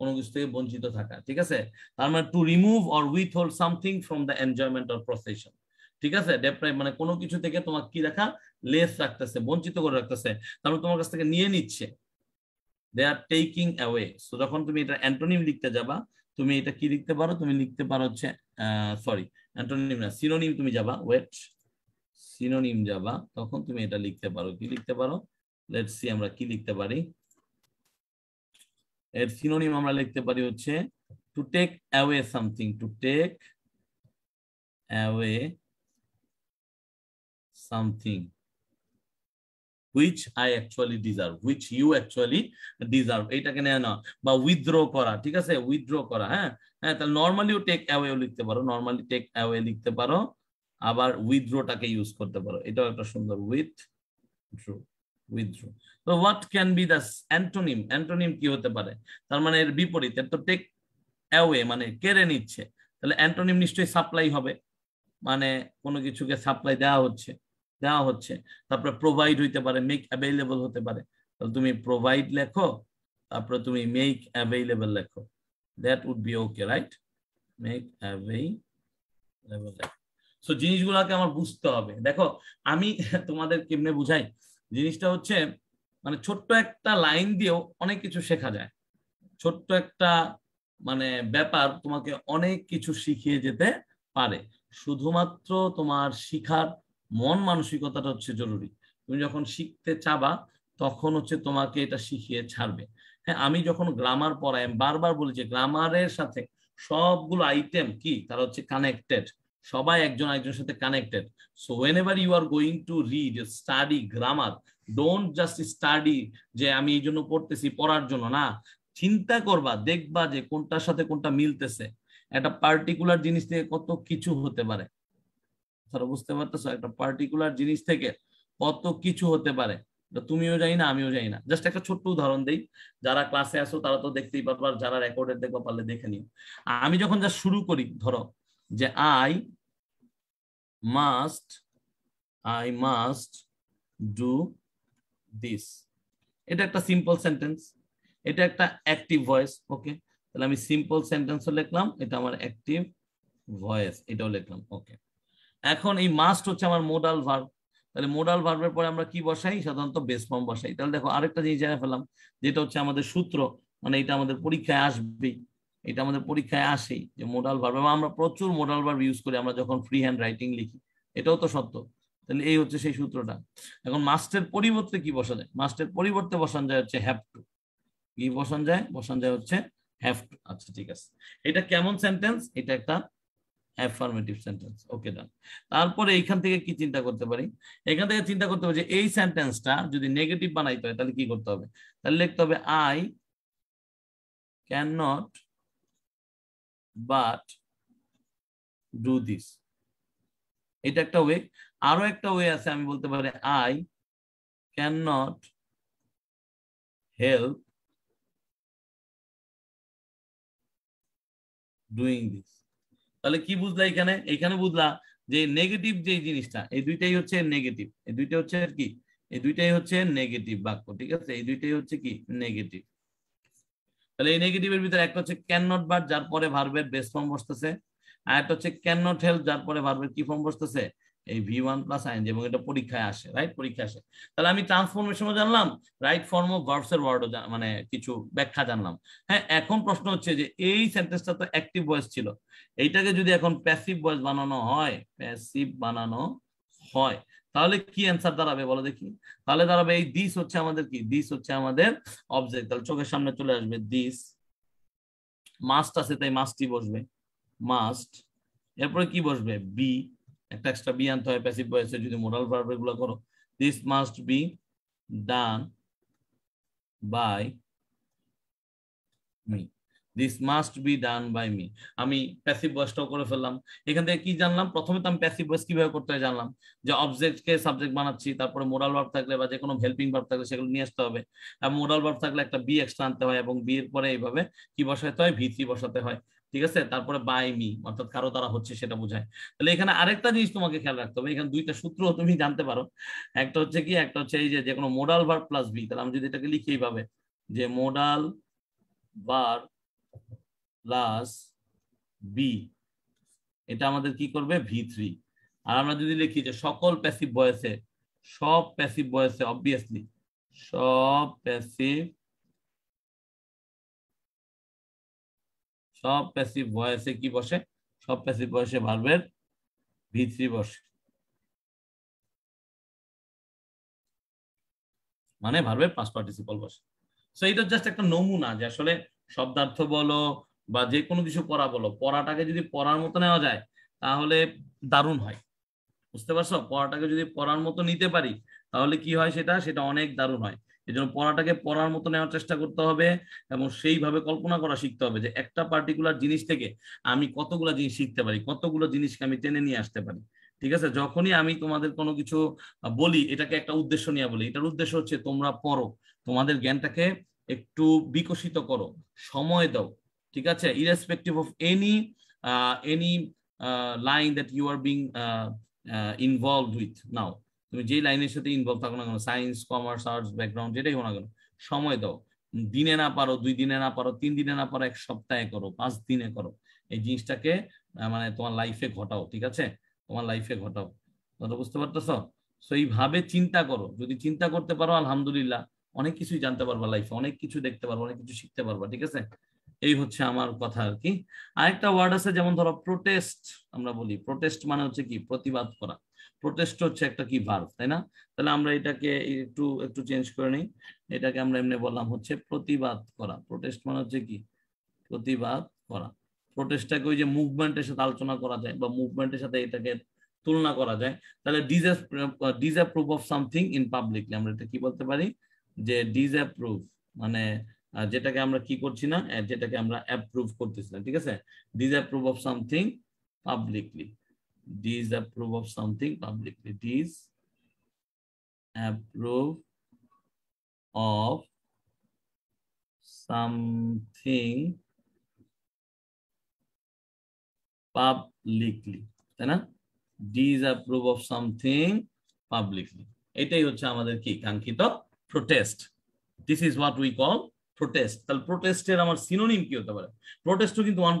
কোনো কিছু থেকে বঞ্চিত থাকা, ঠিক আছে। তার মানে to remove or withhold something from the enjoyment or possession, ঠিক আছে ডেপ্রাইভ মানে কোনো কিছু থেকে তোমাকে কি রাখা লেস রাখতেছে বঞ্চিত করে রাখতেছে তাহলে তোমার কাছ থেকে নিয়ে নিচ্ছে they are taking away so যখন তুমি এটা অ্যান্টোনিম লিখতে যাবা তুমি এটা কি লিখতে পারো তুমি লিখতে পারো হচ্ছে সরি অ্যান্টোনিম না সিনোনিম তুমি যাবা ওয়েট সিনোনিম যাবা তখন তুমি এটা লিখতে পারো কি লিখতে পারো লেটস সি আমরা কি লিখতে পারি এর সিনোনিম আমরা লিখতে পারি হচ্ছে to take away something to take away something which I actually deserve, which you actually deserve. Eta ke neya na, ba withdraw kora. Thik ache, withdraw kora. Ha, ha. Tale normally you take away likhte paro. Normally take away likhte paro. Abar withdraw ta ke use korte paro. Eta ekta sundor withdraw, withdraw. So what can be the antonym? Antonym ki hote pare. Tar mane er biporite. To take away mane kere niche. Tale antonym nishchoi supply hobe. Mane kono kichu ke supply deoa hocche. দেওয়া হচ্ছে তারপরে provide হইতে পারে make available হতে পারে তাহলে তুমি provide লেখো তারপরে তুমি মেক अवेलेबल লেখো that would be okay right make available so জিনিসগুলোকে আমার বুঝতে হবে দেখো আমি তোমাদের কেমনে বুঝাই জিনিসটা হচ্ছে মানে ছোট্ট একটা লাইন দিয়েও অনেক কিছু শেখা যায় ছোট্ট একটা মানে ব্যাপার তোমাকে অনেক কিছু শিখিয়ে যেতে পারে শুধুমাত্র তোমার শিখার মন মানসিকতাটা হচ্ছে জরুরি তুমি যখন শিখতে চাবা তখন হচ্ছে তোমাকে এটা শিখিয়ে ছাড়বে হ্যাঁ আমি যখন গ্রামার পড়াই আমি বারবার বলি যে গ্রামারের সাথে সবগুলো আইটেম কি তার হচ্ছে কানেক্টেড সবাই একজন আরেকজনের সাথে connected so whenever you are going to read or study grammar don't just study যে আমি এইজন্য পড়তেছি পড়ার জন্য না চিন্তা করবা দেখবা যে কোনটার সাথে কোনটা মিলতেছে একটা পার্টিকুলার জিনিস থেকে কত কিছু হতে পারে তাহলে বুঝতে পারতেছো একটা পার্টিকুলার জিনিস থেকে কত কিছু হতে পারে তুমিও জানি না আমিও জানি না জাস্ট একটা ছোট উদাহরণ দেই যারা ক্লাসে আসো তারা তো দেখতেই পারবা যারা রেকর্ডেড দেখবা পারলে দেখে নিও আমি যখন যা শুরু করি ধরো যে I must I must do this এটা একটা সিম্পল সেন্টেন্স এটা একটা অ্যাকটিভ ভয়েস ওকে তাহলে আমি সিম্পল সেন্টেন্সও লিখলাম এটা আমার অ্যাকটিভ ভয়েস এটাও লিখলাম ওকে এখন এই মাস্ট হচ্ছে আমার মোডাল ভার্ব তাহলে মোডাল ভার্বের পরে আমরা কি বসাই সাধারণত বেস ফর্ম বসাই তাহলে দেখো আরেকটা জিনিস জানা ফেলাম যেটা হচ্ছে আমাদের সূত্র মানে এটা আমাদের পরীক্ষায় আসবে এটা আমাদের পরীক্ষায় আসে যে মোডাল ভার্ব আমরা প্রচুর মোডাল ভার্ব ইউজ করি আমরা যখন ফ্রি হ্যান্ড রাইটিং লিখি এটাও তো সত্য তাহলে এই হচ্ছে সেই সূত্রটা এখন মাস্টের পরিবর্তে কি বসা যায় মাস্টের পরিবর্তে বসানো যায় হচ্ছে হ্যাভ টু কি বসানো যায় বসানো যায় হচ্ছে হ্যাভ টু আচ্ছা ঠিক আছে এটা কেমন সেন্টেন্স এটা একটা affirmative sentence okay done তারপরে এইখান থেকে কি চিন্তা করতে পারি এইখান থেকে চিন্তা করতে হবে যে এই সেন্টেন্সটা যদি নেগেটিভ বানাইতে হয় তাহলে কি করতে হবে তাহলে লিখতে হবে I cannot but do this এটা একটা ওয়ে আরো একটা ওয়ে আছে আমি বলতে পারি I cannot help doing this তাহলে কি বুঝলা এখানে এখানে বুঝলা যে নেগেটিভ যে জিনিসটা এই দুইটাই হচ্ছে নেগেটিভ এই দুইটা হচ্ছে কি এই দুইটাই হচ্ছে নেগেটিভ বাক্য ঠিক আছে এই দুইটাই হচ্ছে কি নেগেটিভ তাহলে এই নেগেটিভের ভিতর একটা হচ্ছে ক্যান নট বাট যার পরে ভার্বের বেস ফর্ম বসতেছে আর একটা হচ্ছে ক্যান নট হেল্প যার পরে ভার্বের কি ফর্ম বসতেছে এই ভি ওয়ান প্লাস আইএনজি এবং এটা পরীক্ষায় আসে রাইট পরীক্ষায় আসে তাহলে আমি ট্রান্সফরমেশনও জানলাম রাইট ফর্ম অফ ভার্বস এর ওয়ার্ডও মানে কিছু ব্যাখ্যা জানলাম হ্যাঁ এখন প্রশ্ন হচ্ছে যে এই সেন্টেন্সটা তো অ্যাকটিভ ভয়েস ছিল এইটাকে যদি এখন প্যাসিভ ভয়েস বানানো হয় প্যাসিভ বানানো হয় তাহলে কি অ্যানসার দাঁড়াবে বলো দেখি তাহলে দাঁড়াবে এই দিস হচ্ছে আমাদের কি দিস হচ্ছে আমাদের অবজেক্ট তাহলে চোখের সামনে চলে আসবে দিস মাস্ট আছে তাই মাস্টই বসবে মাস্ট এরপরে কি বসবে বি একটা এক্সট্রা বি আনতে হয় প্যাসিভ ভয়েসে যদি মোডাল ভার্ব এগুলো করো this must be done by me this must be done by me আমি প্যাসিভ ভয়েসটাও করে ফেললাম এখান থেকে কি জানলাম প্রথমে তো আমি প্যাসিভ ভয়েস কিভাবে করতে হয় জানলাম যে অবজেক্টকে সাবজেক্ট বানাচ্ছি তারপরে মোডাল ভার্ব থাকলে বা যে কোনো হেল্পিং ভার্ব থাকলে সেগুলো নিয়ে আসতে হবে আর মোডাল ভার্ব থাকলে একটা বি এক্সট্রা আনতে হয় এবং বি এর পরে এইভাবে কি বসাতে হয় ভি থ্রি বসাতে হয় ঠিক আছে তারপরে বাই মি অর্থাৎ কারো দ্বারা হচ্ছে সেটা বোঝায় তাহলে এখানে আরেকটা জিনিস তোমাকে খেয়াল রাখতে হবে এখানে দুইটা সূত্র তুমি জানতে পারো একটা হচ্ছে কি একটা হচ্ছে এই যে যে কোনো মোডাল ভার্ব প্লাস বি তাহলে আমি যদি এটাকে লিখি এইভাবে যে মোডাল ভার্ব প্লাস বি এটা আমাদের কি করবে ভি থ্রি আর আমরা যদি লিখি যে সকল প্যাসিভ ভয়েসে, সব প্যাসিভ ভয়েসে অবভিয়াসলি সব প্যাসিভ সব প্যাসিভ ভয়েসে কি বসে? সব প্যাসিভ ভয়েসে ভার্বের ভি থ্রি বসে, মানে ভার্বের past participle বসে। সো এটা জাস্ট একটা নমুনা যে আসলে শব্দার্থ বলো বা যে কোনো কিছু পড়া বলো, পড়াটাকে যদি পড়ার মতো নেওয়া যায় তাহলে দারুণ হয়, বুঝতে পারছো? পড়াটাকে যদি পড়ার মতো নিতে পারি তাহলে কি হয়, সেটা সেটা অনেক দারুণ হয়। এই জন্য পড়াটাকে পড়ার মতো নেওয়ার চেষ্টা করতে হবে এবং সেইভাবে কল্পনা করা শিখতে হবে যে একটা পার্টিকুলার জিনিস থেকে আমি কতগুলো জিনিস শিখতে পারি, কতগুলো জিনিসকে আমি টেনে নিয়ে আসতে পারি। ঠিক আছে, যখনই আমি তোমাদের কোনো কিছু বলি এটাকে একটা উদ্দেশ্য নিয়ে বলি, এটার উদ্দেশ্য হচ্ছে তোমরা পড়ো, তোমাদের জ্ঞানটাকে একটু বিকশিত করো, সময় দাও। ঠিক আছে, irrespective of any any line that you are being involve with now, তুমি যেই লাইনের সাথে ইনভলভ থাকো না কেন, সায়েন্স, কমার্স, আর্টস, ব্যাকগ্রাউন্ড যেটাই হোক না কেন, সময় দাও। দিনে না পারো, দুই দিনে না পারো, তিন দিনে না পারো, এক সপ্তাহে করো, পাঁচ দিনে করো। এই জিনিসটাকে মানে তোমার লাইফে ঘটাও। ঠিক আছে, তোমার লাইফে ঘটাও, কথা বুঝতে পারতেছ? সো এইভাবে চিন্তা করো, যদি চিন্তা করতে পারো আলহামদুলিল্লাহ অনেক কিছুই জানতে পারবা, লাইফে অনেক কিছু দেখতে পারবা, অনেক কিছু শিখতে পারবা। ঠিক আছে, এই হচ্ছে আমার কথা আর কি। আরেকটা ওয়ার্ড আছে, যেমন ধরো প্রোটেস্ট, আমরা বলি প্রোটেস্ট মানে হচ্ছে কি, প্রতিবাদ করা। প্রোটেস্ট হচ্ছে একটা কি ভার্ব, তাই না? তাহলে আমরা এটাকে একটু একটু চেঞ্জ করে নিই, এটাকে আমরা এমনি বললাম হচ্ছে প্রতিবাদ করা। প্রোটেস্ট মানে হচ্ছে কি, প্রতিবাদ করা। প্রোটেস্টটাকে ওই যে মুভমেন্টের সাথে আলোচনা করা যায় বা মুভমেন্টের সাথে এটাকে তুলনা করা যায়। তাহলে disapprove of something in publicly, আমরা এটা কি বলতে পারি যে ডিসঅ্যাপ্রুভ, মানে যেটাকে আমরা কি করছি না, যেটাকে আমরা অ্যাপ্রুভ করতেছি না। ঠিক আছে, disapprove of something publicly, disapprove of something publicly, disapprove of something publicly, তাই না? disapprove of something publicly, এটাই হচ্ছে আমাদের কি কাঙ্ক্ষিত protest. This is what we call protest. তাহলে প্রোটেস্টের আমার সিনোনিম কি হতে পারে? প্রোটেস্টও কিন্তু one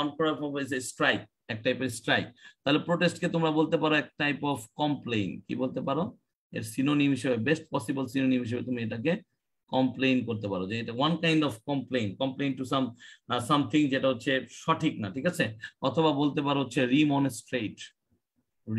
one type of is a strike, এক টাইপের স্ট্রাইক। তাহলে প্রোটেস্টকে তোমরা বলতে পারো এক টাইপ অফ কমপ্লেইন। কি বলতে পারো এর সিনোনিম হিসেবে, বেস্ট পসিবল সিনোনিম হিসেবে তুমি এটাকে কমপ্লেইন করতে পারো, যে এটা one kind of complain, complain to some something যেটা হচ্ছে সঠিক না। ঠিক আছে, অথবা বলতে পারো হচ্ছে রিমনস্ট্রেট।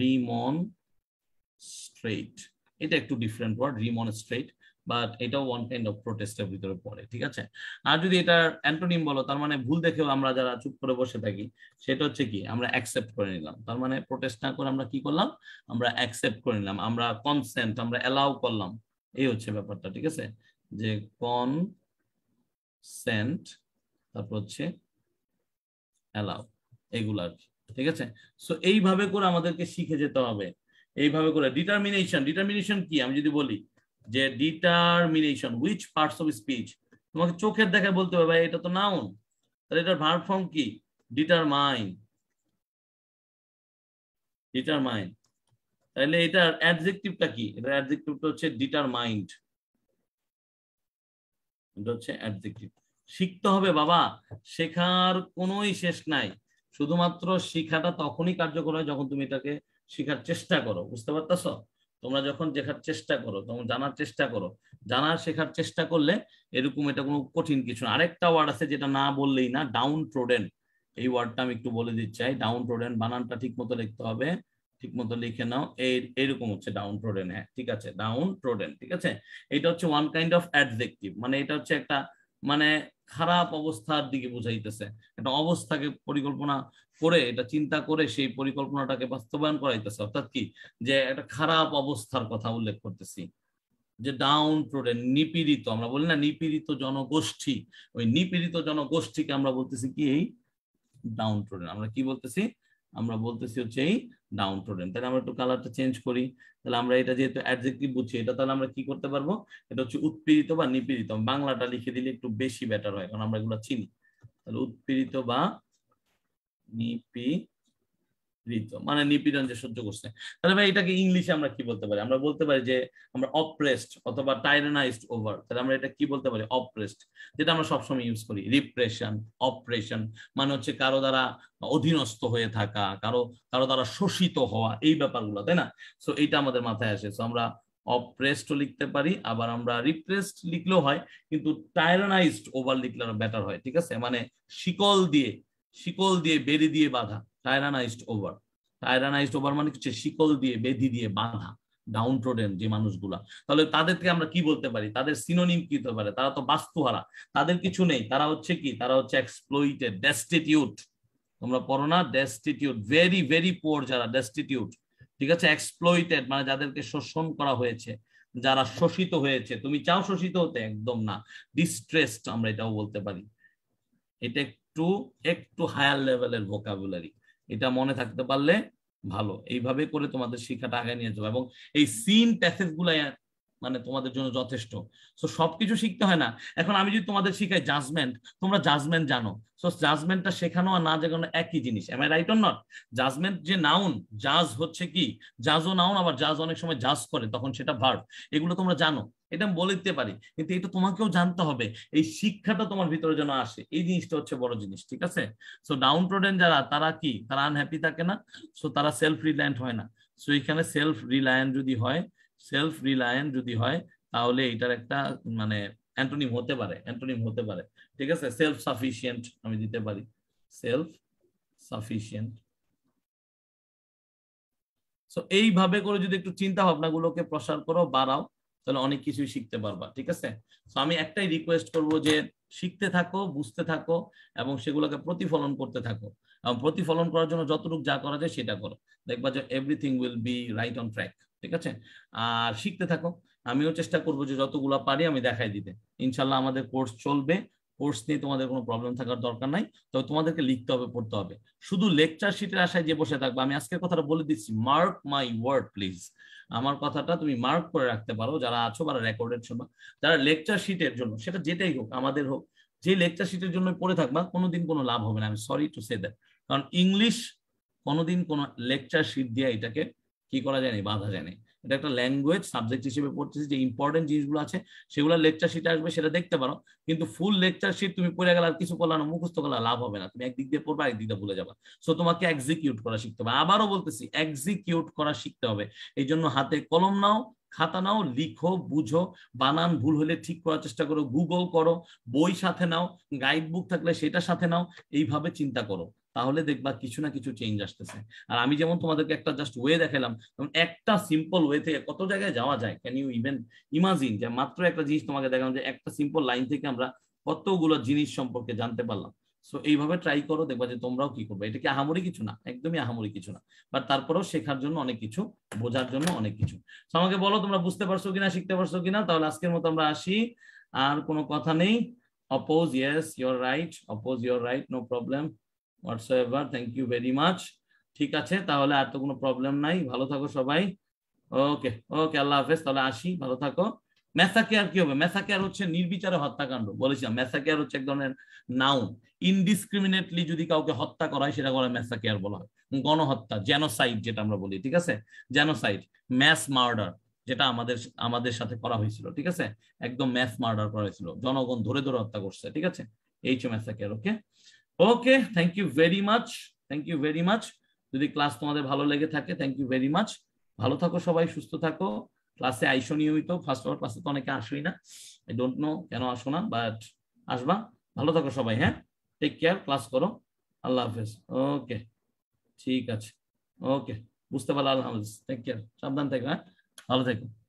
রিমনস্ট্রেট এটা একটু ডিফারেন্ট ওয়ার্ড, রিমনস্ট্রেট, বাট এটাও ওয়ান কাইন্ড অফ প্রোটেস্টের ভিতরে পড়ে। ঠিক আছে, আর যদি এটা অ্যান্টোনিম বলো, তার মানে ভুল দেখেও আমরা যারা চুপ করে বসে থাকি সেটা হচ্ছে কি, আমরা অ্যাকসেপ্ট করে নিলাম। তার মানে প্রোটেস্ট না করে আমরা কি করলাম, আমরা অ্যাকসেপ্ট করে নিলাম, আমরা কনসেন্ট, আমরা অ্যালাউ করলাম। এই হচ্ছে ব্যাপারটা। ঠিক আছে, যে কনসেন্ট, তারপর হচ্ছে অ্যালাউ, এগুলো আর কি। ঠিক আছে, সো এইভাবে করে আমাদেরকে শিখে যেতে হবে, এইভাবে করে। ডিটারমিনেশন, ডিটারমিনেশন কি আমি যদি বলি যে determination, which parts of speech, তোমাকে চোখের দেখায় বলতে হবে ভাই এটা তো নাউন, তাহলে এটার ভার্ব ফর্ম কি, ডিটারমাইন। ডিটারমাইন, তাহলে এটার অ্যাডজেক্টিভটা কি, এটার অ্যাডজেক্টিভটা হচ্ছে ডিটারমাইন্ড, এটা হচ্ছে অ্যাডজেক্টিভ। শিখতে হবে বাবা, শেখার কোনোই শেষ নাই, শুধুমাত্র শিখাটা তখনই কার্যকর হয় যখন তুমি এটাকে শেখার চেষ্টা করো, বুঝতে পারতেছ? তোমরা যখন শেখার চেষ্টা করো, তখন জানার চেষ্টা করো, জানার শেখার চেষ্টা করলে এরকম, এটা কোনো কঠিন কিছু না। আরেকটা ওয়ার্ড আছে যেটা না বললেই না, ডাউন ট্রোডেন। এই ওয়ার্ডটা আমি একটু বলে দিতে চাই। ডাউন ট্রোডেন বানানটা ঠিক মতো লিখতে হবে, ঠিক মতো লিখে নাও, এই এরকম হচ্ছে ডাউন ট্রোডেন। হ্যাঁ ঠিক আছে, ডাউন ট্রোডেন। ঠিক আছে, এটা হচ্ছে ওয়ান কাইন্ড অফ অ্যাডজেক্টিভ, মানে এটা হচ্ছে একটা মানে খারাপ অবস্থার দিকে বোঝাইতেছে, একটা অবস্থাকে পরিকল্পনা করে, এটা চিন্তা করে সেই পরিকল্পনাটাকে বাস্তবায়ন করাইতেছে। অর্থাৎ কি, যে একটা খারাপ অবস্থার কথা উল্লেখ করতেছি, যে ডাউন ট্রোডেন, নিপীড়িত, আমরা বলি না নিপীড়িত জনগোষ্ঠী, ওই নিপীড়িত জনগোষ্ঠীকে আমরা বলতেছি কি এই ডাউন ট্রোডেন। আমরা কি বলতেছি, আমরা বলতেছি হচ্ছে এই ডাউন ট্রোডেন। তাহলে আমরা একটু কালারটা চেঞ্জ করি, তাহলে আমরা এটা যেহেতু অ্যাডজেক্টিভ বুঝছি এটা, তাহলে আমরা কি করতে পারবো, এটা হচ্ছে উৎপীড়িত বা নিপীড়িত। বাংলাটা লিখে দিলে একটু বেশি বেটার হয়, কারণ আমরা এগুলো চিনি। তাহলে উৎপীড়িত বা নিপীড়িত, নিত মানে নিপীড়ন যে সহ্য করছে তাহলে ভাই এটাকে ইংলিশে আমরা কি বলতে পারি আমরা বলতে পারি যে আমরা অপ্রেসড অথবা টাইরানাইজড ওভার তাহলে আমরা এটা কি বলতে পারি অপ্রেসড যেটা আমরা সব সময় ইউজ করি রিপ্রেশন অপারেশন মানে হচ্ছে কারো দ্বারা অধীনস্থ হয়ে থাকা কারো কারো দ্বারা শোষিত হওয়া এই ব্যাপারগুলো তাই না সো এটা আমাদের মাথায় আসে সো আমরা অপ্রেসড লিখতে পারি আবার আমরা রিপ্রেসড লিখলেও হয় কিন্তু টাইরানাইজড ওভার লিখলে বেটার হয় ঠিক আছে মানে শিকল দিয়ে শিকল দিয়ে বেড়ি দিয়ে বাঁধা Tyrannized over. Tyrannized over মানে কিছু শিকল দিয়ে বেঁধি দিয়ে বাঁধা ডাউনট্রোডেন যে মানুষগুলা তাহলে তাদেরকে আমরা কি বলতে পারি তাদের সিনোনিম কি হতে পারে তারা তো বাস্তুহারা তাদের কিছু নেই তারা হচ্ছে কি তারা হচ্ছে এক্সপ্লয়েটেড ডেস্টিটিউট তোমরা পড়ো না ডেস্টিটিউট ভেরি ভেরি পোর যারা ডেস্টিটিউট ঠিক আছে এক্সপ্লয়েটেড মানে যাদেরকে শোষণ করা হয়েছে যারা শোষিত হয়েছে তুমি চাও শোষিত হতে একদম না ডিস্ট্রেসড আমরা এটাও বলতে পারি এটা একটু একটু হায়ার লেভেলের ভোকাবুলারি এটা মনে থাকতে পারলে ভালো এইভাবে করে তোমাদের শিক্ষাটা আগে নিয়ে যাবে এবং এই সিন প্যাসেজ গুলাই মানে তোমাদের জন্য যথেষ্ট সো সবকিছু শিখতে হয় না এখন আমি যদি তোমাদের শিখাই জাজমেন্ট তোমরা জাজমেন্ট জানো সো জাজমেন্টটা শেখানো আর না জানানো একই জিনিস am I right or not judgement যে নাউন জাজ হচ্ছে কি জাজও নাউন আবার জাজ অনেক সময় জাজ করে তখন সেটা ভার্ব এগুলো তোমরা জানো এটা বলতে পারি কিন্তু এটা তোমাকেও জানতে হবে এই শিক্ষাটা তোমার ভিতরে যেন আসে এই জিনিসটা হচ্ছে বড় জিনিস ঠিক আছে সো ডাউনট্রোডেন যারা তারা কি তারা আনহ্যাপি থাকে না সো তারা সেলফ রিলায়েন্ট হয় না সো এখানে সেলফ রিলায়েন্ট যদি হয় সেলফ রিলায়েন্ট যদি হয় তাহলে এটার একটা মানে অ্যান্টোনিম হতে পারে অ্যান্টোনিম হতে পারে ঠিক আছে সেলফ সাফিসিয়েন্ট আমি দিতে পারি সেলফ সাফিসিয়েন্ট সো এইভাবে করে যদি একটু চিন্তা ভাবনাগুলোকে প্রসার করো বাড়াও তাহলে অনেক কিছু শিখতে পারবা ঠিক আছে সো আমি একটাই রিকোয়েস্ট করব যে শিখতে থাকো বুঝতে থাকো এবং সেগুলোকে প্রতিফলন করতে থাকো এবং প্রতিফলন করার জন্য যতটুকু যা করা যায় সেটা করো দেখবা যে everything will be right on track ঠিক আছে আর শিখতে থাকো আমিও চেষ্টা করব যে যতগুলা পারি আমি দেখাই দিতে ইনশাআল্লাহ আমাদের কোর্স চলবে কোর্স নিয়ে তোমাদের কোনো প্রবলেম থাকার দরকার নাই তবে তোমাদেরকে লিখতে হবে পড়তে হবে শুধু লেকচার শীটের আশায় যে বসে থাকবা আমি আজকের কথাটা বলে দিচ্ছি মার্ক মাই ওয়ার্ড প্লিজ আমার কথাটা তুমি মার্ক করে রাখতে পারো যারা আছো বা রেকর্ডেড শোনা যারা লেকচার শীটের জন্য সেটা যেটাই হোক আমাদের হোক যে লেকচার শীটের জন্য পড়ে থাকবা কোনোদিন কোনো লাভ হবে না আমি সরি টু সে দ্যাট কারণ ইংলিশ কোনোদিন কোনো লেকচার শীট দিয়ে এটাকে কি করা যায় না বাধা যায় না এটা একটা ল্যাঙ্গুয়েজ সাবজেক্ট হিসেবে পড়তেছি যে ইম্পর্টেন্ট জিনিসগুলো আছে সেগুলো লেকচার শিটে আসবে সেটা দেখতে পারো কিন্তু ফুল লেকচার শিট তুমি পড়ে গেলে আর কিছু করলে না মুখস্থ করলে লাভ হবে না তুমি একদিক দিয়ে পড়বে একদিক দিয়ে ভুলে যাবা সো তোমাকে এক্সিকিউট করা শিখতে হবে আবারও বলতেছি এক্সিকিউট করা শিখতে হবে এই জন্য হাতে কলম নাও খাতা নাও লিখো বুঝো বানান ভুল হলে ঠিক করার চেষ্টা করো গুগল করো বই সাথে নাও গাইড বুক থাকলে সেটা সাথে নাও এইভাবে চিন্তা করো তাহলে দেখবা কিছু না কিছু চেঞ্জ আসতেছে আর আমি যেমন তোমাদেরকে একটা জাস্ট ওয়ে দেখালাম একটা সিম্পল ওয়ে থেকে কত জায়গায় যাওয়া যায় ক্যান ইউ ইভেন ইমাজিন যে মাত্র একটা জিনিস তোমাকে দেখালাম যে একটা সিম্পল লাইন থেকে আমরা কতগুলো জিনিস সম্পর্কে জানতে পারলাম সো এইভাবে ট্রাই করো দেখবা যে তোমরাও কি করবে এটা কি আহামরি কিছু না একদমই আহামরি কিছু না বাট তারপরেও শেখার জন্য অনেক কিছু বোঝার জন্য অনেক কিছু সো আমাকে বলো তোমরা বুঝতে পারছো কিনা শিখতে পারছো কিনা তাহলে আজকের মতো আমরা আসি আর কোনো কথা নেই oppose yes your right oppose your right no problem whatsoever thank you very much ঠিক আছে তাহলে আর তো কোনো প্রবলেম নাই ভালো থাকো সবাই ওকে ওকে আল্লাহ হাফেজ তাহলে আসি ভালো থাকো ম্যাসাকেয়ার কি হবে ম্যাসাকেয়ার হচ্ছে নির্বিচারে হত্যাকাণ্ড বলেছিলাম ম্যাসাকেয়ার হচ্ছে এক ধরনের নাউন ইনডিসক্রিমিনেটলি যদি কাউকে হত্যা করা হয় সেটা বলে ম্যাসাকেয়ার বলা হয় গণহত্যা জেনোসাইড যেটা আমরা বলি ঠিক আছে জেনোসাইড ম্যাস মার্ডার যেটা আমাদের আমাদের সাথে করা হয়েছিল ঠিক আছে একদম ম্যাস মার্ডার করা হয়েছিল জনগণ ধরে ধরে হত্যা করছে ঠিক আছে এই হচ্ছে massacre okay okay thank you very much thank you very much যদি ক্লাস তোমাদের ভালো লেগে থাকে থ্যাংক ইউ ভেরি মাচ ভালো থাকো সবাই সুস্থ থাকো ক্লাসে আইসো নিয়মিত ফার্স্ট আওয়ার ক্লাসে তো অনেকে আসোই না আই ডোন্ট নো কেন আসো না বাট আসবা ভালো থাকো সবাই হ্যাঁ টেক কেয়ার ক্লাস করো আল্লাহ হাফেজ ওকে ঠিক আছে ওকে বুঝতে পারলাম আল্লাহ হাফেজ টেক কেয়ার সাবধান থেকো হ্যাঁ ভালো থেকো